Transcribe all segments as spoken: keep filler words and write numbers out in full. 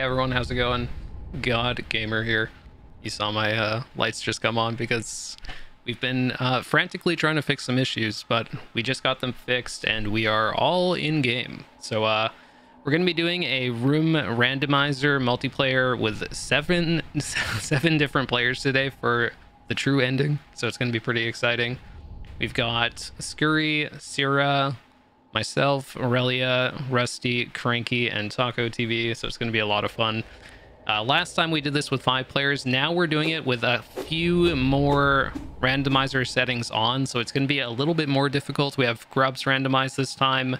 Hey everyone, how's it going? God Gamer here. You saw my uh, lights just come on because we've been uh, frantically trying to fix some issues, but we just got them fixed and we are all in game. So uh, we're going to be doing a room randomizer multiplayer with seven, seven different players today for the true ending. So it's going to be pretty exciting. We've got Skurry, Syrah, myself, Aurelia, Rusty, Cranky, and Taco T V, so it's going to be a lot of fun. Uh, last time we did this with five players, now we're doing it with a few more randomizer settings on, so it's going to be a little bit more difficult. We have grubs randomized this time.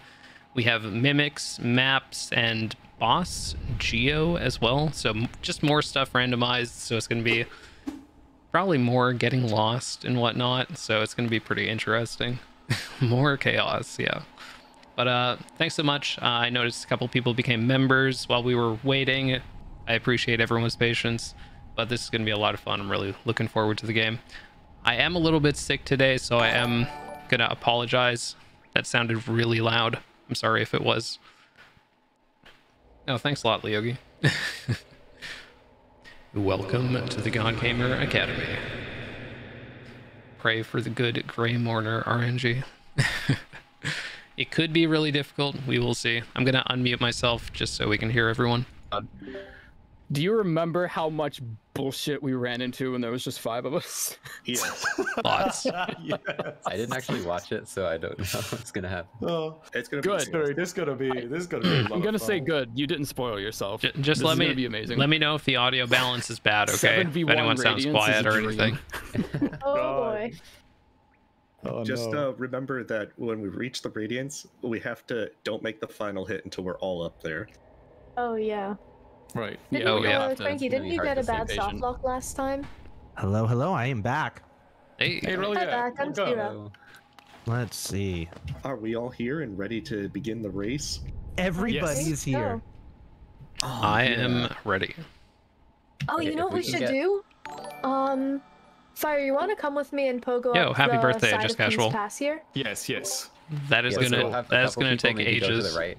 We have mimics, maps, and boss, geo as well, so just more stuff randomized, so it's going to be probably more getting lost and whatnot, so it's going to be pretty interesting. More chaos, yeah. But uh, thanks so much. Uh, I noticed a couple people became members while we were waiting. I appreciate everyone's patience, but this is going to be a lot of fun. I'm really looking forward to the game. I am a little bit sick today, so I am going to apologize. That sounded really loud. I'm sorry if it was. Oh, thanks a lot, Leogi. Welcome to the God Gamer Academy. Pray for the good Grey Mourner R N G. It could be really difficult. We will see. I'm going to unmute myself just so we can hear everyone. Do you remember how much bullshit we ran into when there was just five of us? Yes. Lots. Yes. I didn't actually watch it, so I don't know what's going to happen. Oh, it's going to be good. Scary. This is going to be, this is going to be a lot I'm going to say good. You didn't spoil yourself. J just this let me be amazing. Let me know if the audio balance is bad, okay? If anyone Radiance sounds quiet or anything. Oh, boy. Oh, just no. uh, remember that when we reach the Radiance, we have to don't make the final hit until we're all up there. Oh, yeah. Right. Didn't yeah, you, yeah. Uh, Frankie, didn't really you get a bad soft lock last time? Hello, hello, I am back. Hey, hey really good. Back. I'm Syrah. Let's see. Are we all here and ready to begin the race? Everybody's yes. here. Oh, I yeah. am ready. Oh, okay, you know what we, we should get... do? Um... Sorry, you want to come with me and Pogo? Yo, happy the birthday, just casual. Pass here? Yes, yes. That is yes, gonna that is gonna take ages. Go the right.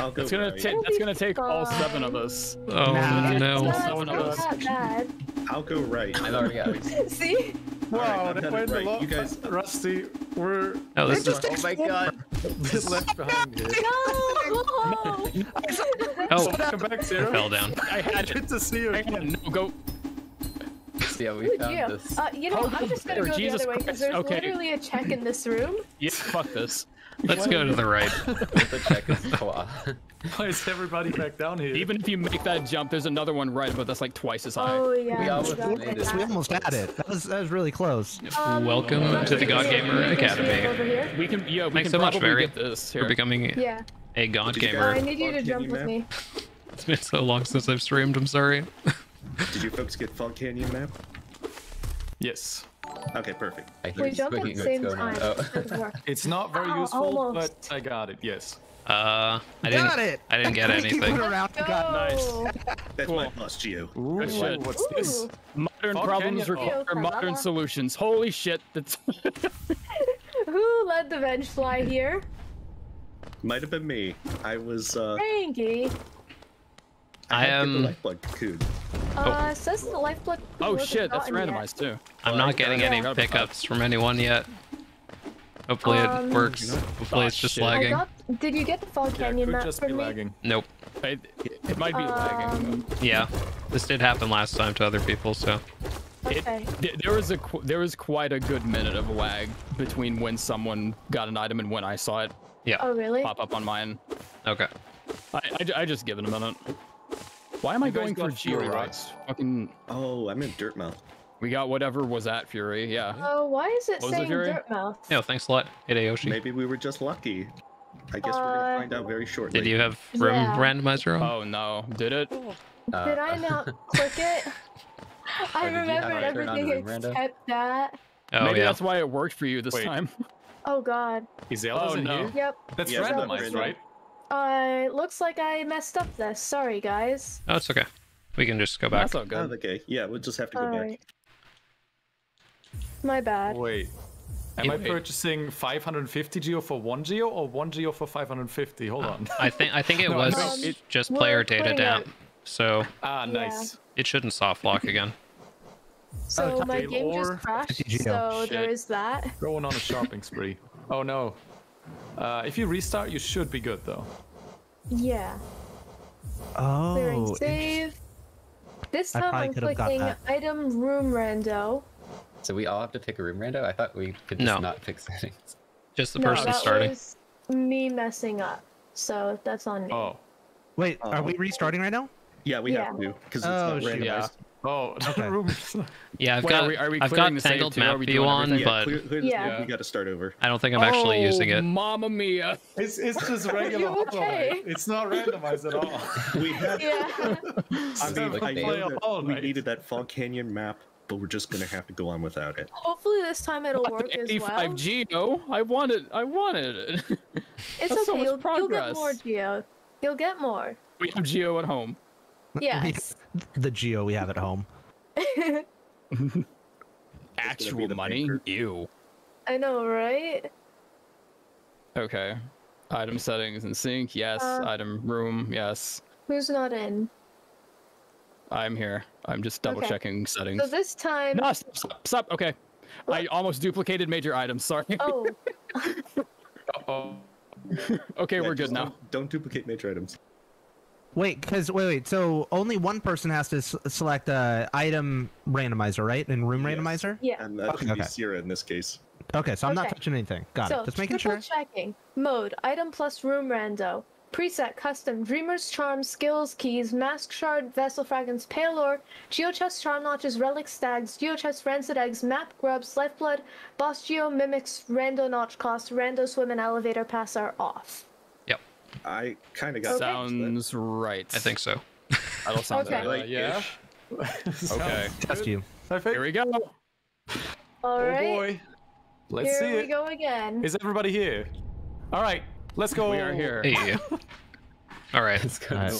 I'll go it's gonna right. take that's gonna take fun. all seven of us. Oh nah, no! Not, seven of us. Bad. I'll go right. I already got it. See? Wow, right, that went right. Low. You guys, Rusty, we're. Oh, this is. Oh my God! This left behind you. No! Oh! Oh! Come back, Syrah. I fell down. I had it to see you again. No, go. Yeah, we Ooh, found yeah. this. Uh, you know, oh, I'm just gonna go Jesus the other Christ. way because there's okay. literally a check in this room. Yeah, fuck this. Let's go to the right. The check is claw. Why is everybody back down here? Even if you make that jump, there's another one right above that's like twice as high. Oh yeah. We almost, made it. We almost had it. That was that was really close. Um, Welcome um, to the God Gamer Academy. We can yeah. We Thanks can so much, Barry, get this here. for becoming yeah. a God Gamer. I need you to jump with me. It's been so long since I've streamed. I'm sorry. Did you folks get Fog Canyon map? Yes. Okay, perfect. I we jumped at the same time. Oh. It's not very Ow, useful, almost. but I got it. Yes. Uh, I didn't. Got it. I didn't get anything. Got nice. That's cool. my plus geo. Ooh, Ooh. What's this? Ooh. Modern Fog problems require oh. modern solutions. Holy shit! That's. Who led the veg fly here? Might have been me. I was. uh... Frankie. I am. Um, uh, says the lifeblood. Oh shit, that's randomized too. I'm not getting any pickups from anyone yet. Hopefully um, it works. Hopefully it's just lagging. Got, did you get the Fog Canyon map for me? Nope. It, it might be um, lagging. Though. Yeah, this did happen last time to other people, so. Okay. It, there was a there was quite a good minute of lag between when someone got an item and when I saw it. Yeah. Oh really? Pop up on mine. Okay. I I, I just give it a minute. Why am I going for Fury rights? Fucking. Oh, I'm in Dirtmouth. We got whatever was at Fury, yeah. Oh, uh, why is it what saying Dirtmouth? No, thanks a lot, Hideyoshi. Maybe we were just lucky. I guess uh, we're gonna find out very shortly. Did you have room yeah. randomizer on? Oh no, did it? Uh, did I not click it? I remember everything except that. Oh Maybe yeah. that's why it worked for you this Wait. time. Oh God. Is it oh, no. Here? Yep. That's yeah, randomized, right? Uh, looks like I messed up this. Sorry, guys. Oh, it's okay. We can just go back. That's all good. Oh, okay. Yeah, we'll just have to all go right. back. My bad. Wait. Am yeah, I wait. purchasing five hundred fifty geo for one geo or one geo for five hundred fifty? Hold uh, on. I think I think it no, was no, it, just player data down. It. so ah nice. Yeah. It shouldn't soft lock again. So oh, my game or... just crashed, so Shit. there is that. Going on a shopping spree. Oh no. Uh, if you restart, you should be good though. Yeah. Oh. Clearing save. This time I'm clicking item room rando. So we all have to pick a room rando? I thought we could just no. not pick settings. Just the no, person that starting. Was me messing up, so that's on me. Oh. Wait, oh. are we restarting right now? Yeah, we yeah. have to, because it's oh, not randomized. Yeah. Oh, okay. yeah, I've Wait, got, are we, are we I've got Tangled Map View on, yeah, but clear, clear yeah. we got to start over. I don't think I'm actually oh, using it. Mamma mia! It's it's just regular. Okay? It's not randomized at all. we have. Yeah. I mean, like, I that we needed that Fog Canyon map, but we're just gonna have to go on without it. Hopefully this time it'll not work as well. eighty-five Geo. I wanted. I wanted it. It's That's okay. So much you'll, you'll get more Geo. You'll get more. We have Geo at home. Yes. The Geo we have at home. Actual money? Picture. Ew. I know, right? Okay. Item settings in sync, yes. Uh, Item room, yes. Who's not in? I'm here. I'm just double okay. checking settings. So this time... No, stop, stop, stop. Okay. What? I almost duplicated major items, sorry. Oh. Uh-oh. Okay, yeah, we're good now. Don't, don't duplicate major items. Wait, because wait, wait. So only one person has to s select a item randomizer, right? And room yes. randomizer. Yeah. And that could okay. be Syrah in this case. Okay, so I'm okay. not touching anything. Got so, it. Just making sure. Checking mode item plus room rando preset custom dreamer's charm skills keys mask shard vessel fragments pale ore geochest charm notches relic stags geochest rancid eggs map grubs lifeblood boss geo mimics rando notch cost rando swim and elevator pass are off. I kind of got okay. sounds right. I think so. That'll sound okay. right. Uh, yeah. okay. Test you. Perfect. Here we go. All right. Oh boy. Let's here see we it. go again. Is everybody here? All right. Let's go. We are here. Hey. All right. Let's go. Right.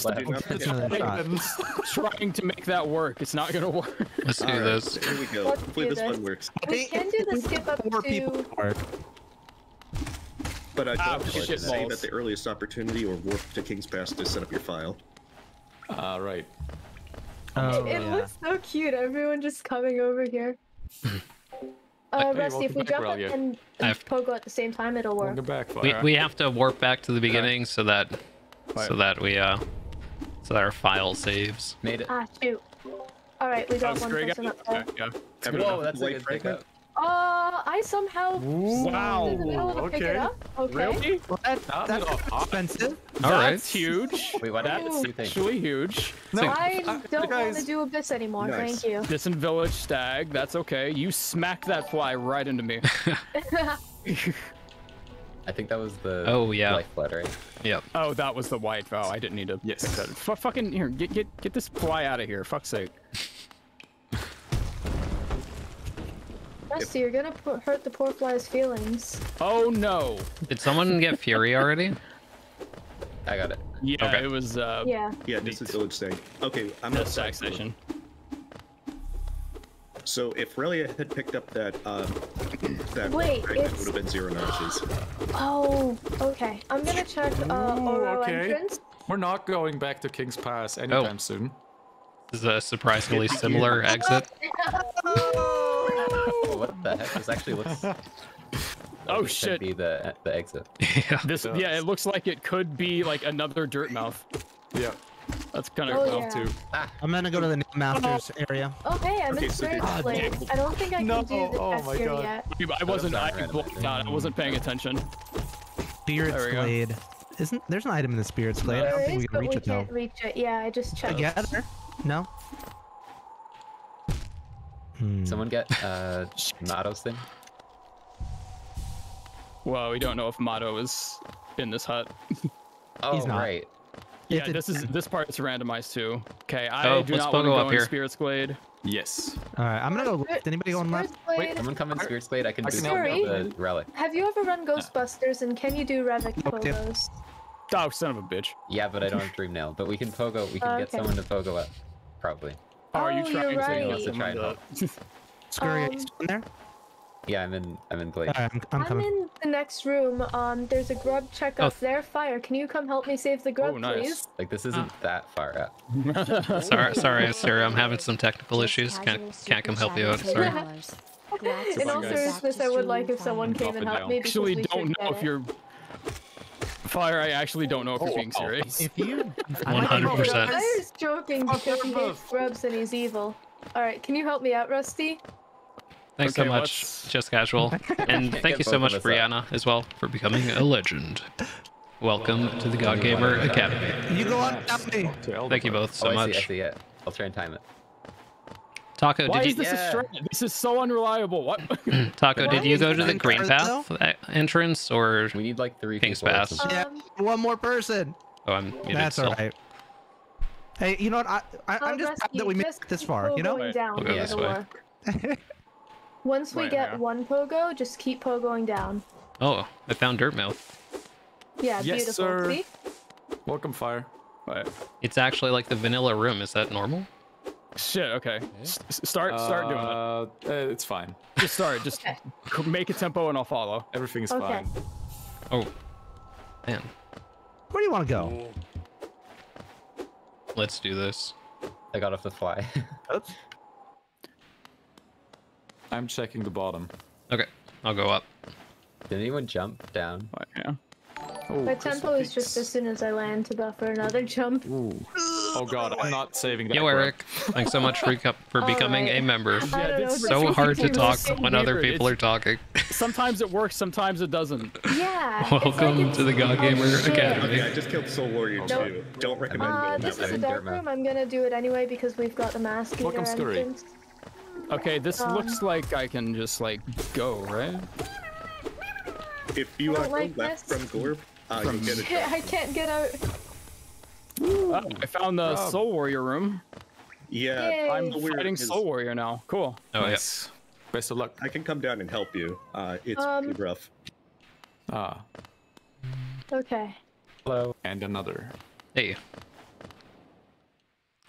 Trying to make that work. It's not gonna work. Let's do All this. Right. Here we go. Let's Hopefully this one works. We can do the skip up Four to. People work. But I don't oh, like to say that the earliest opportunity or warp to King's Pass to set up your file. Ah, uh, right. Oh, it yeah. looks so cute. Everyone just coming over here. uh, Rusty, hey, if we jump up and, and Pogo at the same time, it'll work. Back, we, we have to warp back to the beginning so that Fire. so that we uh so that our file saves. Made it. Ah, shoot. All right, we got oh, one person up there. Okay, yeah. Whoa, that's a good pickup. Uh, I somehow wow. in the middle to okay. pick it up. Okay. Really? Well, that, that's that's expensive. All right. That's huge. Wait, what that's actually huge. No, I don't guys... want to do Abyss anymore, nice. thank you. Distant Village Stag, that's okay. You smacked that fly right into me. I think that was the oh, yeah. lifeblood, right? Yep. Oh, that was the white vow. Oh, I didn't need to yes. pick that. F fucking, here, get, get, get this fly out of here, fuck's sake. Rusty, you're gonna hurt the poor fly's feelings. Oh no! Did someone get Fury already? I got it. Yeah, okay. it was. Uh, yeah. Yeah, this is Village Stag. Okay, I'm not station. So if Relia had picked up that, uh, that Wait, it would have been zero notches. Oh, okay. I'm gonna check uh, Oro okay. entrance. We're not going back to King's Pass anytime oh. soon. This is a surprisingly similar exit. What the heck? This actually looks. Oh this shit! Could be the the exit. Yeah. This so, yeah, it looks like it could be like another Dirtmouth. Yeah. That's kind of oh, yeah. too. Ah, I'm gonna go to the Masters oh. area. Oh hey, I'm okay, in Skurry's so place. Oh, I don't think I can no. do the oh, test here yet. I wasn't. I blocked out. I wasn't paying attention. Spirit's Blade. Isn't there's an item in the Spirit's Blade? I don't think we can reach it though. Reach it. Yeah, I just checked. Together? No. Someone get uh, Motto's thing? Well, we don't know if Motto is in this hut. Oh, he's not. Right. Yeah, it's this is this part is randomized too. Okay, I oh, do not want to go in Spirit's Glade. Yes. All right, I'm gonna go left. Anybody going left? Wait, someone come in Spirit's Glade. I can do the relic. Have you ever run Ghostbusters and can you do relic pogos? Oh, son of a bitch. Yeah, but I don't have Dream Nail. But we can pogo. We can uh, get okay. someone to pogo up, probably. Oh, are you trying you're right. to try it? Skurry, are you still in there? Yeah, I'm in. I'm in Glade. Right, I'm, I'm, I'm in the next room. Um, there's a grub check up oh. there. Fire, can you come help me save the grub, oh, nice. please? Like this isn't ah. that far out. sorry, sorry, Sarah. I'm having some technical issues. Can't can't come help you out. Sorry. In all seriousness, I would like if someone came and helped me. Actually, don't know if you're. Fire, I actually don't know if oh, you're being serious. If you, one hundred percent. Fire's joking because he hates grubs and he's evil. All right, can you help me out, Rusty? Thanks okay, so much, let's... just casual. And thank you so much, Brianna, up. as well, for becoming a legend. Welcome to the God Gamer Academy. You go on, Daphne. Thank you both so oh, I see, much. I see it. I'll try and time it. Taco, Why did you? Is this, yeah. a this is so unreliable. What? Taco, Why did you go to the Green Path though? entrance or we need like three King's Path? Um, yeah, one more person. Oh, I'm. That's alright. Hey, you know what? I, I, I'm just happy that we made it this far. You know, we'll go yeah. this way. Once we right, get yeah. one pogo, just keep pogoing down. Oh, I found Dirtmouth. Yeah, yes, beautiful. Sir. See? Welcome, Fire. Right. It's actually like the vanilla room. Is that normal? Shit. Okay. S start. Uh, start doing it. Uh, it's fine. Just start. Just okay. make a tempo, and I'll follow. Everything's okay. fine. Oh, man. Where do you want to go? Let's do this. I got off the fly. Oops. I'm checking the bottom. Okay, I'll go up. Did anyone jump down? Oh, yeah. Ooh, My tempo is just as soon as I land to buffer another jump. Ooh. Oh god, I'm not saving that. Yo, Eric, thanks so much for, for becoming right. a member. Yeah, it's so hard to talk when other people it's, are talking. Sometimes it works, sometimes it doesn't. Yeah. Welcome like to the God Gamer oh, Academy. Okay, I just killed Soul Warrior nope. too. Don't recommend uh, it. This no, is a dark room. I'm gonna do it anyway because we've got the mask. Welcome, Skurry. Okay, this um, looks like I can just like go, right? If you are like left from Gorb, uh, from you get it. I can't get out. Oh, I found the oh. Soul Warrior room. Yeah, Yay. I'm the fighting is... Soul Warrior now. Cool. Oh yes. Yeah. Best of luck. I can come down and help you. Uh, it's um, pretty rough. Ah. Okay. Hello. And another. Hey.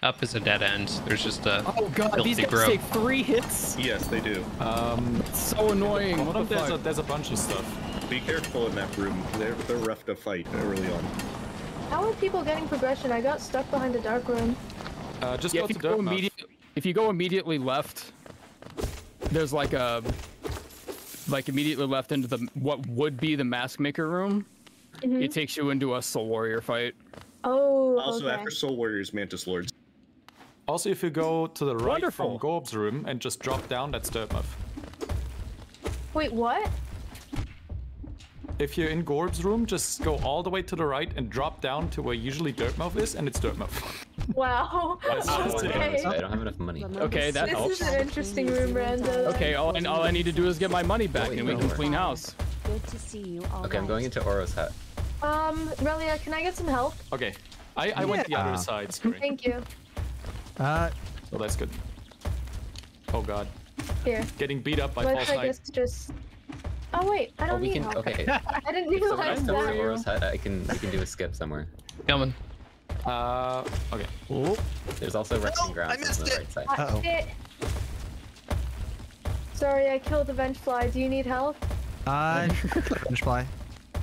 Up is a dead end. There's just a oh god, these guys take three hits. Yes, they do. Um, it's so annoying. What the there's, a, there's a bunch of stuff. Be careful in that room. They're they're rough to fight early on. How are people getting progression? I got stuck behind a dark room. Uh, just yeah, go if to you go If you go immediately left, there's like a like immediately left into the what would be the mask maker room. Mm-hmm. It takes you into a Soul Warrior fight. Oh. Also, okay. after Soul Warriors, Mantis Lords. Also, if you go to the right Wonderful. from Gorb's room and just drop down, that's Dirtmouth. Wait, what? If you're in Gorb's room, just go all the way to the right and drop down to where usually Dirtmouth is, and it's Dirtmouth. Wow. Okay. I don't have enough money. Okay, that helps. This is an interesting room, Randall. Okay, all I, all I need to do is get my money back, and we can clean house. Good to see you all. Okay, I'm going into Oro's hut. Um, Relia, can I get some help? Okay, I, I yeah. went the other side. Sorry. Thank you. Uh, oh, that's good. Oh god. Here. Getting beat up by Let's false I guess just. Oh wait, I don't oh, we need can... help. Okay. I didn't realize that. Aurora's hut, I can. We can do a skip somewhere. Coming. Uh. Okay. Ooh. There's also oh, resting grounds I missed on the it. right side. Uh -oh. it... Sorry, I killed the Vengefly. Do you need help? Uh, Vengefly.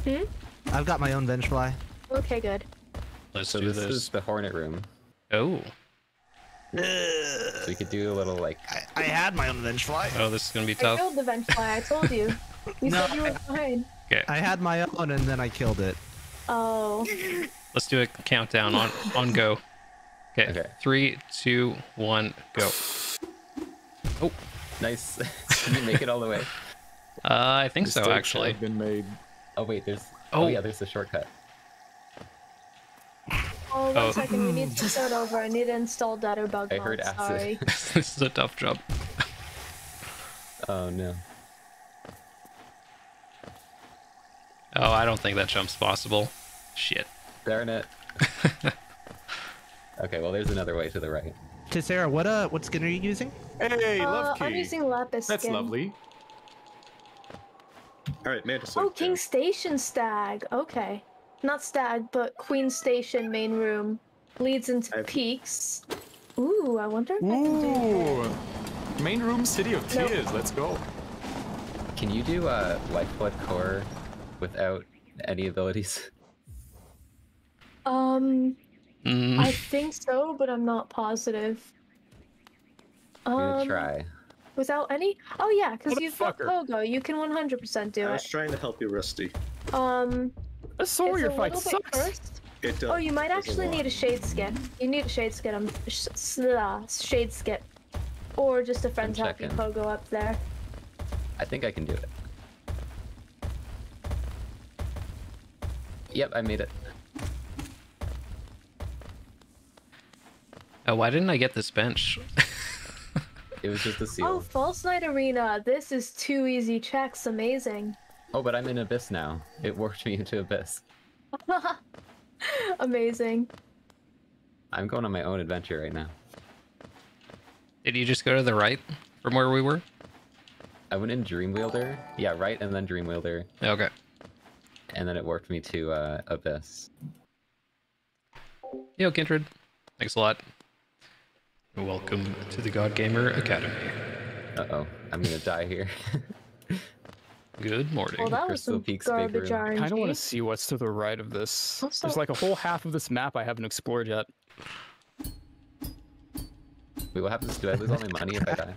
Hmm. I've got my own Vengefly. Okay, good. Let's so do this. This is the Hornet room. Oh. So we could do a little like. I, I had my own Vengefly. Oh, this is gonna be tough. I killed the Vengefly. I told you. You no, said you were fine. Okay. I had my own and then I killed it. Oh. Let's do a countdown on on go. Okay. okay. Three, two, one, go. Oh, nice. Did you make it all the way? Uh, I think so actually. Been made. Oh wait, there's. Oh. oh yeah, there's the shortcut. Oh, one oh. second, we need to start over. I need to install data bug. I mod. heard acid. This is a tough job. Oh no. Oh, I don't think that jump's possible. Shit. Darn it. Okay, well, there's another way to the right. To Sarah, what uh, what skin are you using? Hey, uh, love key. I'm using lapis That's skin. That's lovely. All right, Mantis. Oh, King down. Station Stag. Okay. Not Stag, but Queen Station main room leads into Peaks. Ooh, I wonder if Ooh. I can do that. Main room, City of Tears. Nope. Let's go. Can you do uh, Lifeblood Core without any abilities? Um, mm. I think so, but I'm not positive. I'm gonna um, try. Without any? Oh yeah, because you've got Pogo. You can one hundred percent do it. I was it. trying to help you, Rusty. Um, a Soul Warrior fight sucks. It does. Oh, you might actually need a Shade Skip. You need a Shade Skip. I'm sh Shade Skip, or just a friend help you Pogo up there. I think I can do it. Yep, I made it. Oh, why didn't I get this bench? It was just a seal. Oh, False Knight Arena. This is two easy checks. Amazing. Oh, but I'm in Abyss now. It warped me into Abyss. Amazing. I'm going on my own adventure right now. Did you just go to the right from where we were? I went in Dreamwielder. Yeah, right, and then Dreamwielder. Okay. And then it warped me to uh, Abyss. Yo, Kindred. Thanks a lot. Welcome to the God Gamer Academy. Uh-oh. I'm gonna die here. Good morning. Well, that was some garbage R N G. I kind of want to see what's to the right of this. Also, there's like a whole half of this map I haven't explored yet. Wait, what happens? Do I lose all my money if I die?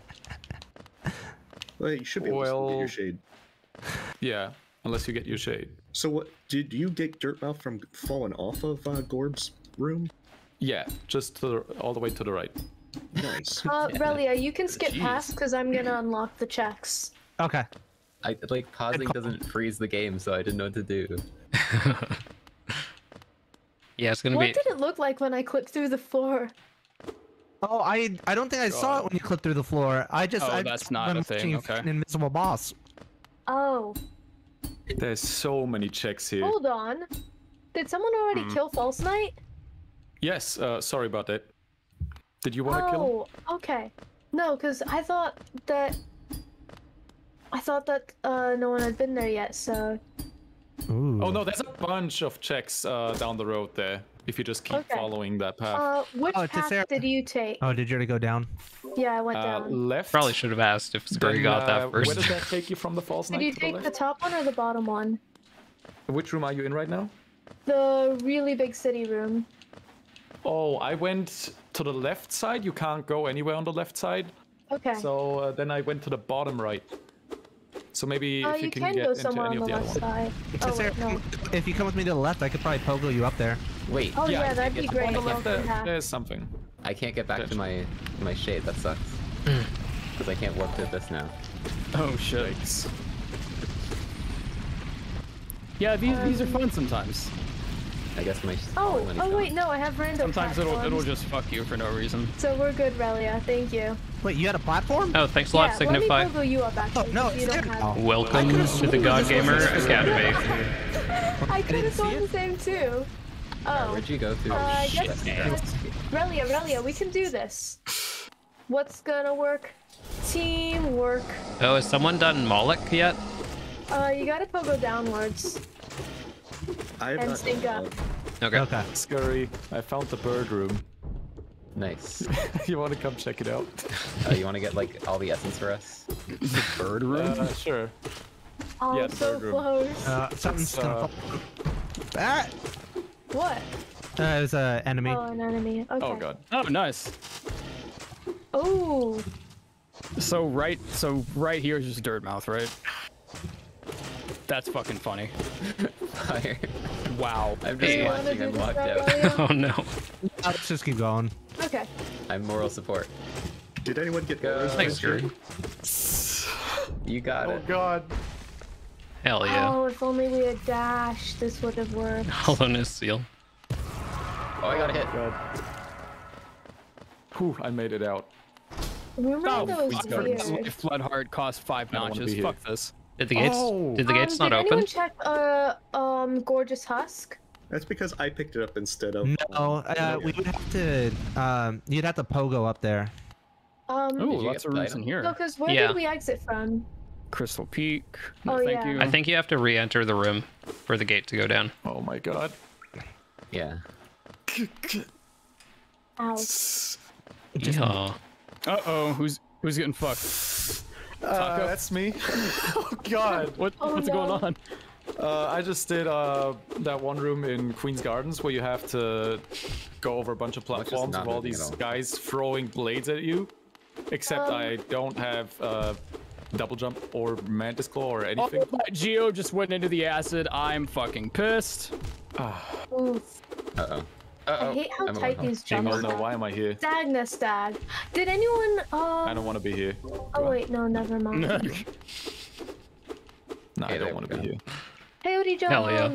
Well, you should be able well, to get your shade. Yeah, unless you get your shade. So what, did you dig Dirtmouth from falling off of uh, Gorb's room? Yeah, just to the, all the way to the right. Nice. Uh, yeah. Relia, you can skip Jeez. past because I'm going to unlock the checks. Okay. I like pausing doesn't freeze the game, so I didn't know what to do. Yeah, it's going to be... What did it look like when I clipped through the floor? Oh, I I don't think I saw oh. it when you clipped through the floor. I just oh, I that's just not a thing. Okay. An invisible boss. Oh. There's so many checks here. Hold on. Did someone already mm. kill False Knight? Yes. Uh, sorry about that. Did you want oh, to kill him? Oh, okay. No, because I thought that I thought that uh, no one had been there yet. So. Ooh. Oh no, there's a bunch of checks uh, down the road there. If you just keep okay. following that path. Uh, which oh, path did you take? Oh, did you already go down? Yeah, I went uh, down. Left. Probably should have asked if Skurry got that uh, first. Where did that take you from the False Knight? Did you take the, the top one or the bottom one? Which room are you in right now? The really big city room. Oh, I went to the left side. You can't go anywhere on the left side. Okay. So uh, then I went to the bottom right. So maybe uh, if you, you can, can get go into any of the, the other ones. Oh, wait, no. If you come with me to the left, I could probably pogo you up there. Wait. Oh yeah, yeah that'd be great. The left, there, there's something. I can't get back to my my shade. That sucks. Because I can't warp to this now. Oh shit. Yeah, these um, these are fun sometimes. I guess my. Oh oh gone. wait no, I have random. Sometimes platforms. it'll it'll just fuck you for no reason. So we're good, Relia. Thank you. Wait, you had a platform? Oh, thanks a lot, yeah, Signify. Let me you up, actually, oh, no, you don't have... Welcome to the God Gamer Academy. I could have thought the same too. Oh. Yeah, where'd you go through? Uh, yes, Relia, Relia, we can do this. What's gonna work? Teamwork. Oh, has someone done Moloch yet? Uh, you gotta pogo downwards. I and stink up. Okay. Okay. Skurry, I found the bird room. Nice. You want to come check it out? Uh, you want to get like all the essence for us? The bird room? Uh, sure. Oh, yeah, so bird room. close. Uh, something's uh... gonna ah! What? Uh, it was an enemy. Oh, an enemy. Okay. Oh god. Oh, nice. Oh. So right, so right here is just Dirtmouth, right? That's fucking funny. Fire. Wow. I'm just hey, watching. I'm locked out. Oh no. Let's just keep going. Okay. I'm moral support. Did anyone get go? Thanks, Drew. You got oh, it. Oh god. Hell yeah. Oh, if only we had dashed, this would have worked. Hollowness seal. Oh, I got oh, hit. God. Whew, I made it out. Remember oh, those weird. Flood Heart cost five notches. Fuck here. this. Did the gates? Oh. Did the gates um, not did open? Did anyone check uh um Gorgeous Husk? That's because I picked it up instead of. No, um, uh, we would have to. Um, you'd have to pogo up there. Um. Ooh, lots of rooms in here. No, because where yeah. did we exit from? Crystal Peak. No, oh thank yeah. you. I think you have to re-enter the room for the gate to go down. Oh my god. Yeah. Ow. Yeah. Uh oh, who's who's getting fucked? Taco? Uh, that's me. Oh god. What, oh, what's no. going on? Uh, I just did uh, that one room in Queen's Gardens where you have to go over a bunch of platforms with all these all. guys throwing blades at you. Except um, I don't have uh, Double Jump or Mantis Claw or anything. Oh, Geo just went into the acid. I'm fucking pissed. Uh-oh. Uh-oh. I hate how I'm tight these jumps are. No, why am I here? Dagnus, Dag. Did anyone? Uh... I don't want to be here. Go oh wait, no, never mind. no, nah, hey, I don't want to be here. Hey, Odi John. Hell yeah.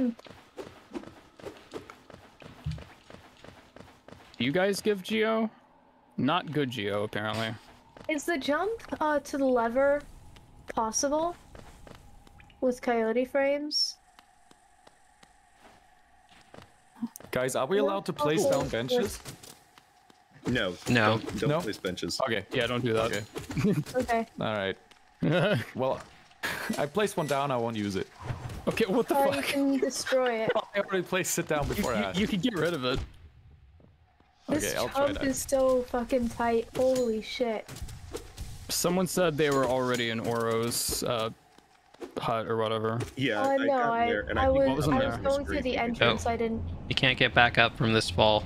Do you guys give Geo? Not good Geo, apparently. Is the jump uh, to the lever possible with coyote frames? Guys, are we allowed to place oh, down benches? No. No. Don't, don't no? place benches. Okay. Yeah, don't do that. Okay. okay. All right. Well, I placed one down. I won't use it. Okay, what the uh, fuck? You can destroy it. I already placed it down before you, I asked. You can get rid of it. This okay, I'll try that. Is so fucking tight. Holy shit. Someone said they were already in Oro's uh, hut or whatever. Yeah, uh, I no, got I, there, and I, I was, was, I was going through the entrance. Oh. I didn't. You can't get back up from this fall.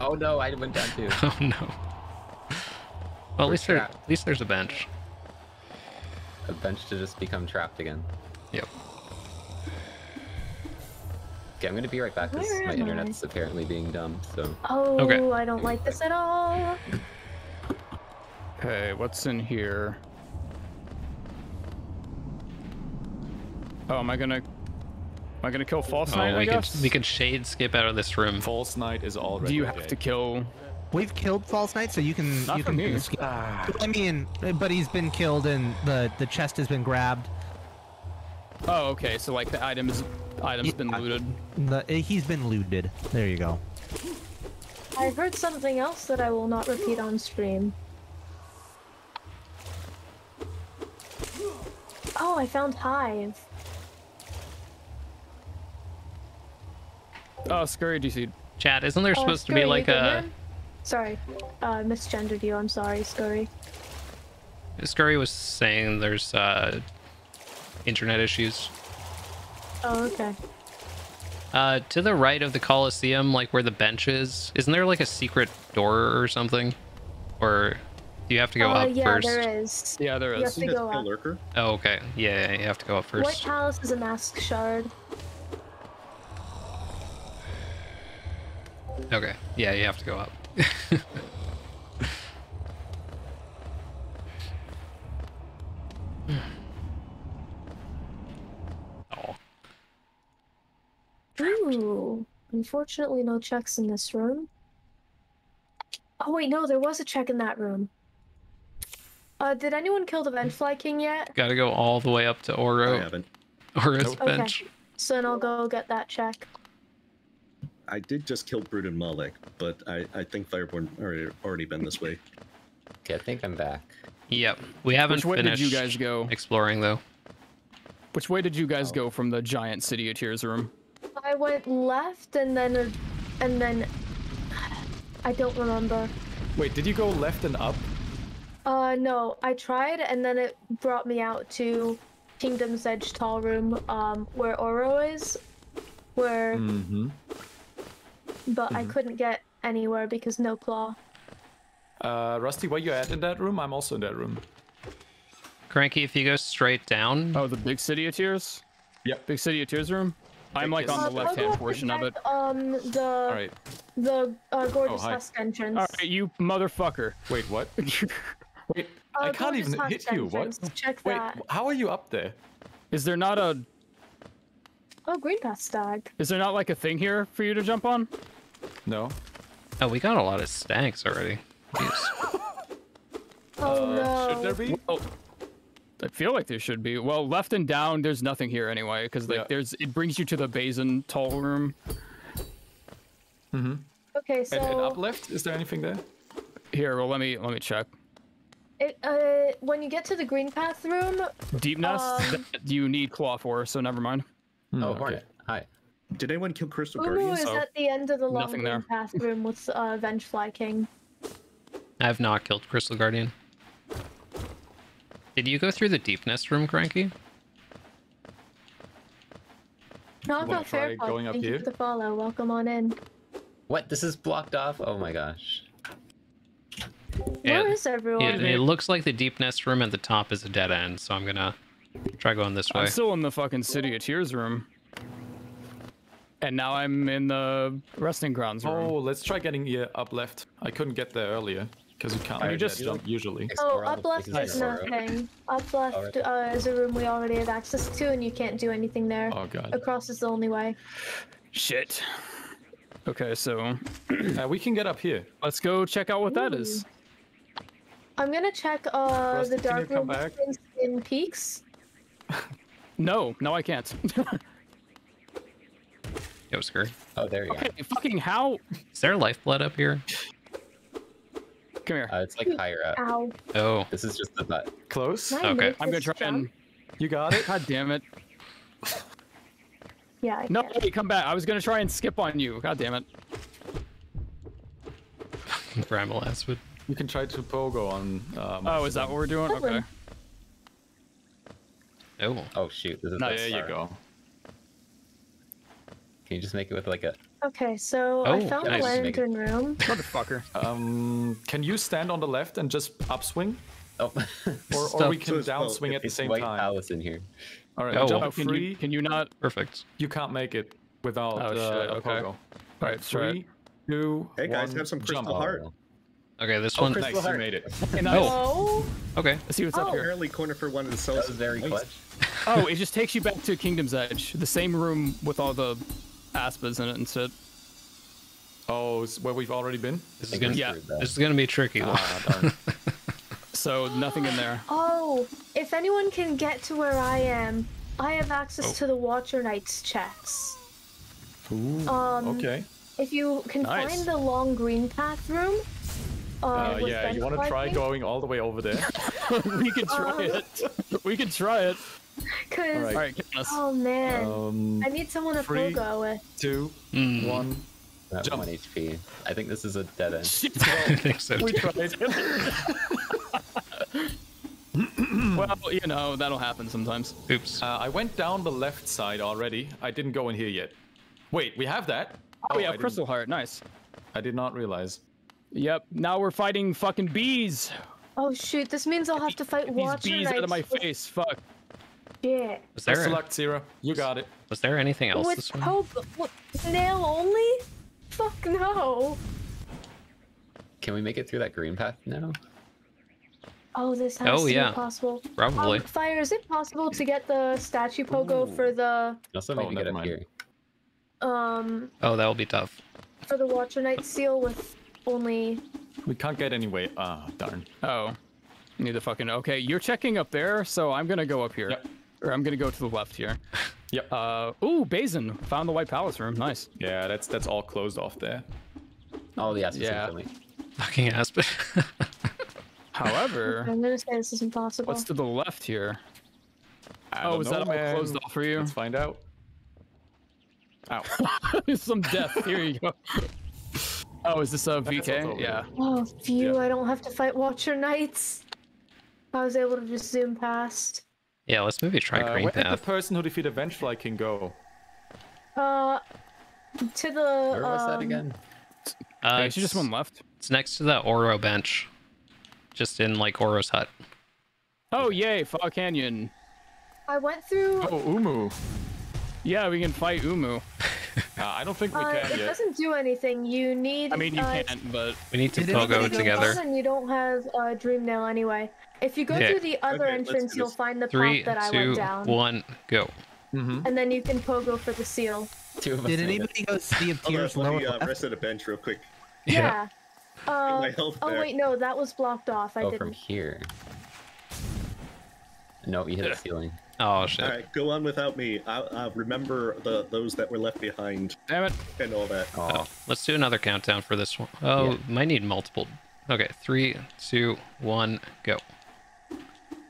Oh no, I went down too. Oh no. Well, at least, there, at least there's a bench. A bench to just become trapped again. Yep. Okay, I'm gonna be right back because my internet's I? apparently being dumb, so. Oh, okay. I don't like this at all. Okay, what's in here? Oh, am I gonna, am I gonna kill False Knight? Oh, we, I guess? Could, we could shade skip out of this room. False Knight is already. Do you have dead. to kill? We've killed False Knight, so you can. Not you can me. Skip. Ah. I mean, but he's been killed and the the chest has been grabbed. Oh, okay. So like the items, items yeah, been looted. The, he's been looted. There you go. I heard something else that I will not repeat on stream. Oh, I found Hive. Oh, Skurry D C. Chat, isn't there supposed uh, Skurry, to be like a... Sorry, uh, misgendered you, I'm sorry, Skurry. Skurry was saying there's uh, internet issues. Oh, okay. Uh, to the right of the Coliseum, like where the bench is, isn't there like a secret door or something? Or do you have to go uh, up yeah, first? Yeah, there is. Yeah, there is. You have to go up. Lurker? Oh, okay. Yeah, you have to go up first. White Palace is a mask shard. Okay, yeah, you have to go up. Oh. Ooh, unfortunately no checks in this room. Oh wait, no, there was a check in that room. Uh, did anyone kill the Ventfly King yet? Gotta go all the way up to Oro. I haven't. Oro's nope. bench. Okay, so then I'll go get that check. I did just kill Brood and Malek, but I, I think Fireborn already already been this way. Okay, I think I'm back. Yep, we haven't Which finished way did you guys go? exploring though. Which way did you guys oh. go from the giant City of Tears room? I went left and then, and then, I don't remember. Wait, did you go left and up? Uh, no, I tried and then it brought me out to Kingdom's Edge Tall Room, um, where Oro is, where... Mm-hmm. But mm-hmm. I couldn't get anywhere because no claw. Uh, Rusty, where you at in that room? I'm also in that room. Cranky, if you go straight down. Oh, the big City of Tears? Yep. Big City of Tears room? I'm like on the left-hand portion of it. Um, the All right. the uh, gorgeous oh, husk entrance. All right, you motherfucker. Wait, what? Wait, uh, I can't even hit you. Entrance. What? Check Wait, that. how are you up there? Is there not a? Oh, green pass stag. Is there not like a thing here for you to jump on? No. Oh, we got a lot of stags already. Jeez. Oh, uh, no. Should there be? Well, I feel like there should be. Well, left and down, there's nothing here anyway, because like yeah. there's it brings you to the Basin Tall Room. Mm-hmm. Okay, so. And, and up left, is there anything there? Here, well, let me let me check. It, uh, when you get to the green path room. Deepnest, um... you need claw for, so never mind. No, oh, Hornet. Okay. Hi. Did anyone kill Crystal Guardian? Uumuu is oh. at the end of the long path room with uh, Vengefly King. I have not killed Crystal Guardian. Did you go through the Deepnest room, Cranky? No, I'm not fair. Going up here. The follow. Welcome on in. What? This is blocked off? Oh my gosh. Where is everyone? It, it looks like the Deepnest room at the top is a dead end, so I'm gonna try going this way. I'm still in the fucking City of Tears room. And now I'm in the Resting Grounds room. Oh, let's try getting you up left. I couldn't get there earlier. Because we can't. You just jump usually. Oh, up left is nothing. Up left uh, is a room we already have access to, and you can't do anything there. Oh god. Across is the only way. Shit. Okay, so uh, we can get up here. Let's go check out what Ooh. that is. I'm gonna check uh, Rusty, the dark room in peaks. No, no, I can't. Yo, Skurry. Oh, there you okay, are. Fucking how? Is there lifeblood up here? Come here. Uh, it's like higher up. Ow. Oh. This is just the butt. Close? My okay. I'm gonna try jump? and... You got it? God damn it. Yeah, I No, wait, come back. I was gonna try and skip on you. God damn it. Bramble ass would... You can try to pogo on... Um, oh, is that what we're doing? Okay. Oh. Oh, shoot. This is no, there you go. Can you just make it with like a... Okay, so oh, I found nice. the lantern room. Motherfucker. Um, can you stand on the left and just upswing? Oh. Or, or we can downswing at the same time. White Palace in here. All right, oh, jump oh, can free. You, can you not? Perfect. You can't make it without oh, uh, a okay. pogo. All right, three, two, Hey guys, one, have some Crystal jump. Heart. Okay, this oh, one. Nice, heart. you made it. Nice. Oh. Okay, let's see what's oh. up here. Early corner for one of the souls is very clutch. Oh, it just takes you back to Kingdom's Edge. The same room with all the... Aspas in it instead. Oh, it's where we've already been? This is gonna, yeah, this is gonna be tricky. Ah, darn. So nothing in there. Oh, if anyone can get to where I am, I have access oh. to the Watcher Knight's checks. Ooh, um, okay. If you can nice. find the long green path room. Uh, uh, yeah, you want to try thing? going all the way over there? We can try um, it. We can try it. Cause, all right. oh man, um, I need someone to three, pogo with. Two, mm. one, that jump. One H P. I think this is a dead end. I think so too. We tried. Well, you know, that'll happen sometimes. Oops. Uh, I went down the left side already. I didn't go in here yet. Wait, we have that? Oh, we have Crystal Heart, nice. I did not realize. Yep, now we're fighting fucking bees. Oh shoot, this means I'll have to fight These Watcher These bees Knights. out of my face, fuck. Yeah. Was there? Best of luck, Syrah. You got it. Was there anything else With this one? What, nail only? Fuck no. Can we make it through that green path now? Oh, this has oh, to yeah. be possible. Probably. Um, Fire, is it possible to get the statue pogo Ooh. for the... Also maybe oh, get up mind. here. Um... Oh, that'll be tough. For the Watcher Knight seal with only... We can't get anyway. Ah, oh, darn. Oh. Need the fucking... Okay, you're checking up there, so I'm gonna go up here. Yep. Or I'm gonna go to the left here. Yep. Uh, ooh, Basin found the White Palace room. Nice. Yeah, that's that's all closed off there. All the Aspen. Yeah. Fucking Aspen. However, I'm gonna say this is impossible. What's to the left here? I oh, is know, that man. all closed off for you? Let's find out. Ow. Some death. Here you go. Oh, is this a V K? Yeah. Oh, phew! Yeah. I don't have to fight Watcher Knights. I was able to just zoom past. Yeah, let's maybe try uh, green where path. Where did the person who defeated Vengefly can go? Uh, to the... Where was um, that again? Uh, hey, she just went left. It's next to the Oro bench. Just in, like, Oro's hut. Oh, yay, Fog Canyon. I went through... Oh, Uumuu. Yeah, we can fight Uumuu. uh, I don't think we uh, can it yet. It doesn't do anything. You need... I mean, you uh, can't, but... We need to pogo together. And you don't have uh, Dream Nail anyway. If you go okay. through the other okay, entrance, you'll find the Three, path that two, I went down. one, go. Mm-hmm. And then you can pogo for the seal. Did anybody go Sea of Tears? Let me uh, rest at a bench real quick. Yeah. yeah. Uh, oh back. wait, no, that was blocked off. I oh, didn't. from here. No, you hit yeah. the ceiling. Oh shit. All right, go on without me. I'll, I'll remember the those that were left behind. Damn it. And all that. Oh. Oh, let's do another countdown for this one. Oh, yeah. might need multiple. Okay, three, two, one, go.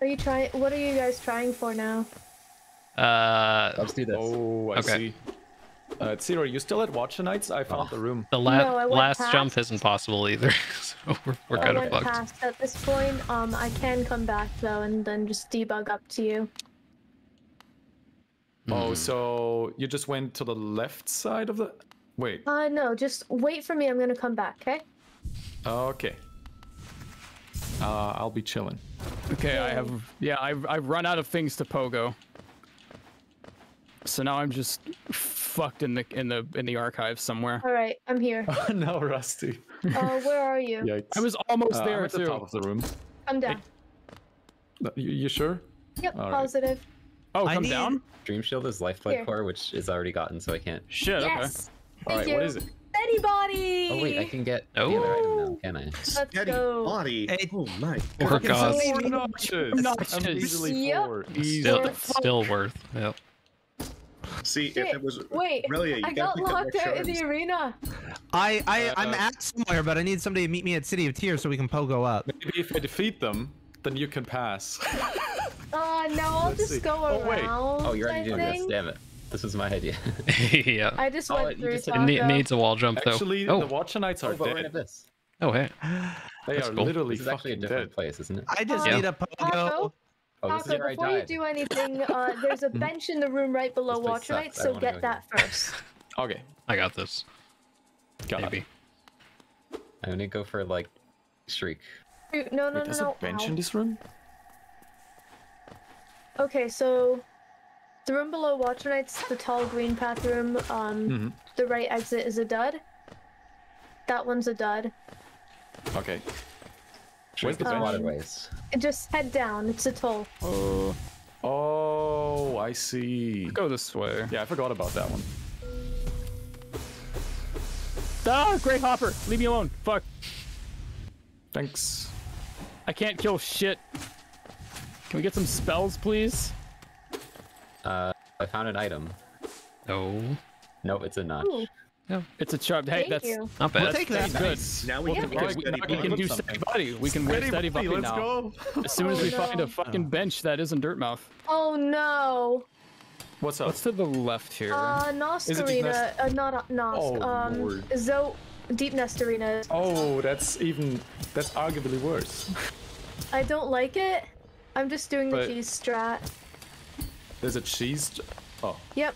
Are you trying? What are you guys trying for now? Uh, let's do this. Oh, I okay. see. Uh, Zero, you still at Watcher Nights? I found oh. the room. The la no, last past. jump isn't possible either, so we're, we're kind of fucked. Past at this point, um, I can come back though and then just debug up to you. Oh, mm. so you just went to the left side of the... Wait. Uh, no, just wait for me. I'm gonna come back, okay? Okay. Uh, I'll be chilling. Okay, yeah. I have... Yeah, I've, I've run out of things to pogo. So now I'm just fucked in the in the in the archive somewhere. All right, I'm here. Oh, no, Rusty. Oh, uh, where are you? Yikes. I was almost uh, there I'm at too. the top of the room. Come down. I... You, you sure? Yep, All positive. Right. Oh, come I need... down. Dream Shield is Lifeblood Core, which is already gotten, so I can't. Shit. Yes. Okay. All right, what is it? Steady body. Oh wait, I can get oh. the other item now, can I? Let's Steady go. body. Hey. Oh my. Poor God. I'm easily forward. Still, still worth. Yep. See Shit. if it was Wait, really a, I got locked out in the arena. I, I uh, I'm at somewhere, but I need somebody to meet me at City of Tears so we can pogo up. Maybe if I defeat them, then you can pass. Uh no, I'll Let's just see. go oh, around. Wait. Oh, you're already doing this. Damn it! This was my idea. yeah. I just went oh, through. Just it needs a wall jump though. Actually, oh. the Watcher Knights are oh, dead. Right oh hey. They That's are cool. literally this is fucking a different dead. place, isn't it? I just um, need a pogo. Oh, Taco, before you do anything, uh, there's a bench in the room right below Watcher Nights, so get that again. first. Okay, I got this. Got Maybe. It. I'm gonna go for like Shriek. No, no, Wait, no, there's no. There's a bench Ow. in this room. Okay, so the room below Watcher Nights, the tall green path room. Um, mm -hmm. The right exit is a dud. That one's a dud. Okay. Where's the waterways? Um, just head down. It's a toll. Oh, oh, I see. Go this way. Yeah, I forgot about that one. Ah, Grey Hopper, leave me alone. Fuck. Thanks. I can't kill shit. Can we get some spells, please? Uh, I found an item. No. No, it's a notch. Ooh. No. It's a charmed. Hey, Thank that's you. not bad. We'll take that. Good. Nice. Now we, yeah, can, we, can, we, now we can do steady body. We can win steady body Let's now. Go. As soon as oh, we no. find a fucking bench that isn't Dirtmouth. Oh no. What's up? What's to the left here? Uh, Nosk Arena. Uh, not Nosk. Oh, um, Zo Deepnest Arena. Oh, that's even. That's arguably worse. I don't like it. I'm just doing but the cheese strat. There's a cheese. Oh. Yep.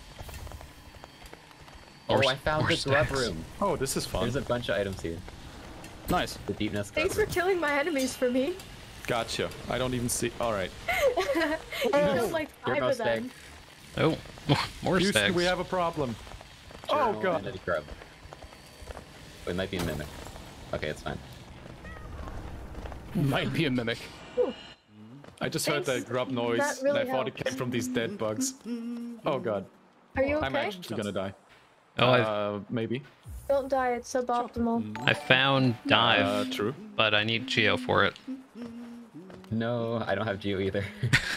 Oh, I found the glove room. Oh, this is fun. There's a bunch of items here. Nice. The Deepnest glove Thanks room. for killing my enemies for me. Gotcha. I don't even see. All right. I killed like five of them. Oh, more Houston, stags. We have a problem. Journal oh god. And grub. Oh, it might be a mimic. Okay, it's fine. Might be a mimic. Ooh. I just Thanks. heard that grub noise, that really and I helped. thought it came from these dead bugs. Oh god. Are you okay? I'm actually gonna die. Oh, uh, maybe. Don't die, it's suboptimal. I found dive, uh, true, but I need Geo for it. No, I don't have Geo either.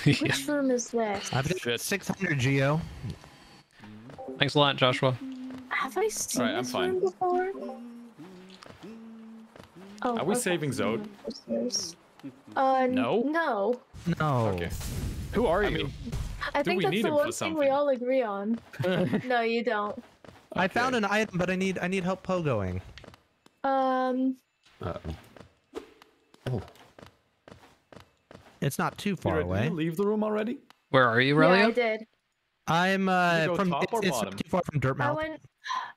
yeah. Which room is this? I've got six hundred Geo. Thanks a lot, Joshua. Have I seen right, this room before? Oh, Are we okay. saving Zode? Uh, no. No. No. Okay. Who are you? I, mean, I think that's the one thing we all agree on. No, you don't. Okay. I found an item, but I need I need help pogoing. Um. Uh oh. Oh. It's not too far You're, away. Did you leave the room already? Where are you, Relia? Yeah, I did. I'm uh from it's, it's not too far from Dirtmouth. Went...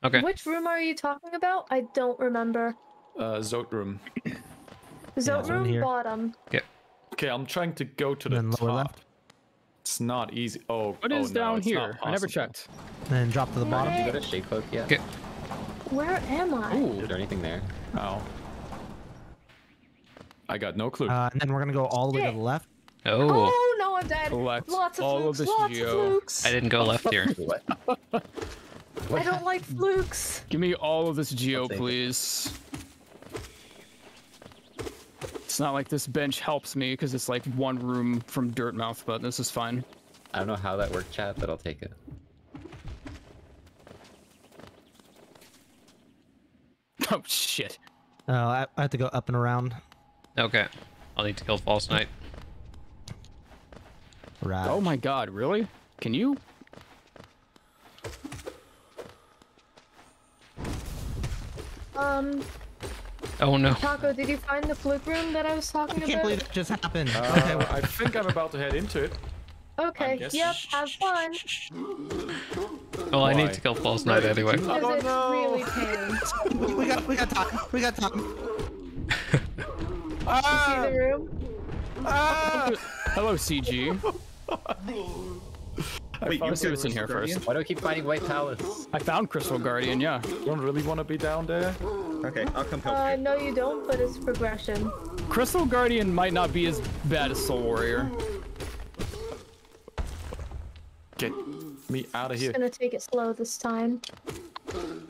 Okay. Which room are you talking about? I don't remember. Uh, Zote room. Zote yeah, room here. bottom. Yeah. Okay, I'm trying to go to and the top. Left. It's not easy. Oh, what is oh, no, down here? I never checked. Then drop to the bottom. Did you go to Shake Cloak yet? Okay. Where am I? Ooh, is there anything there? Oh. I got no clue. Uh, and then we're gonna go all the way to the left. Oh. Oh no, I'm dead. Collect lots of all flukes. Of lots Geo. of flukes. I didn't go left here. I don't like flukes. Give me all of this Geo, please. It's not like this bench helps me because it's like one room from Dirtmouth, but this is fine. I don't know how that worked, chat, but I'll take it. Oh shit! Oh, I, I have to go up and around. Okay, I'll need to kill False Knight. Right. Oh my god, really? Can you? Um. Oh no. Taco, did you find the fluke room that I was talking about? I can't about? believe it just happened. Uh, I think I'm about to head into it. Okay, yep, have fun. Well, Why? I need to kill False Knight anyway. Oh, no. Really we got, we got Taco, we got Taco. Ah! You see the room? Ah! Hello, C G. Wait, you see what's in here Guardian? first. Why do I keep finding White Palace? I found Crystal Guardian, yeah. You don't really want to be down there? Okay, I'll come help uh, you. No, you don't, but it's progression. Crystal Guardian might not be as bad as Soul Warrior. Get me out of here. I'm just gonna take it slow this time.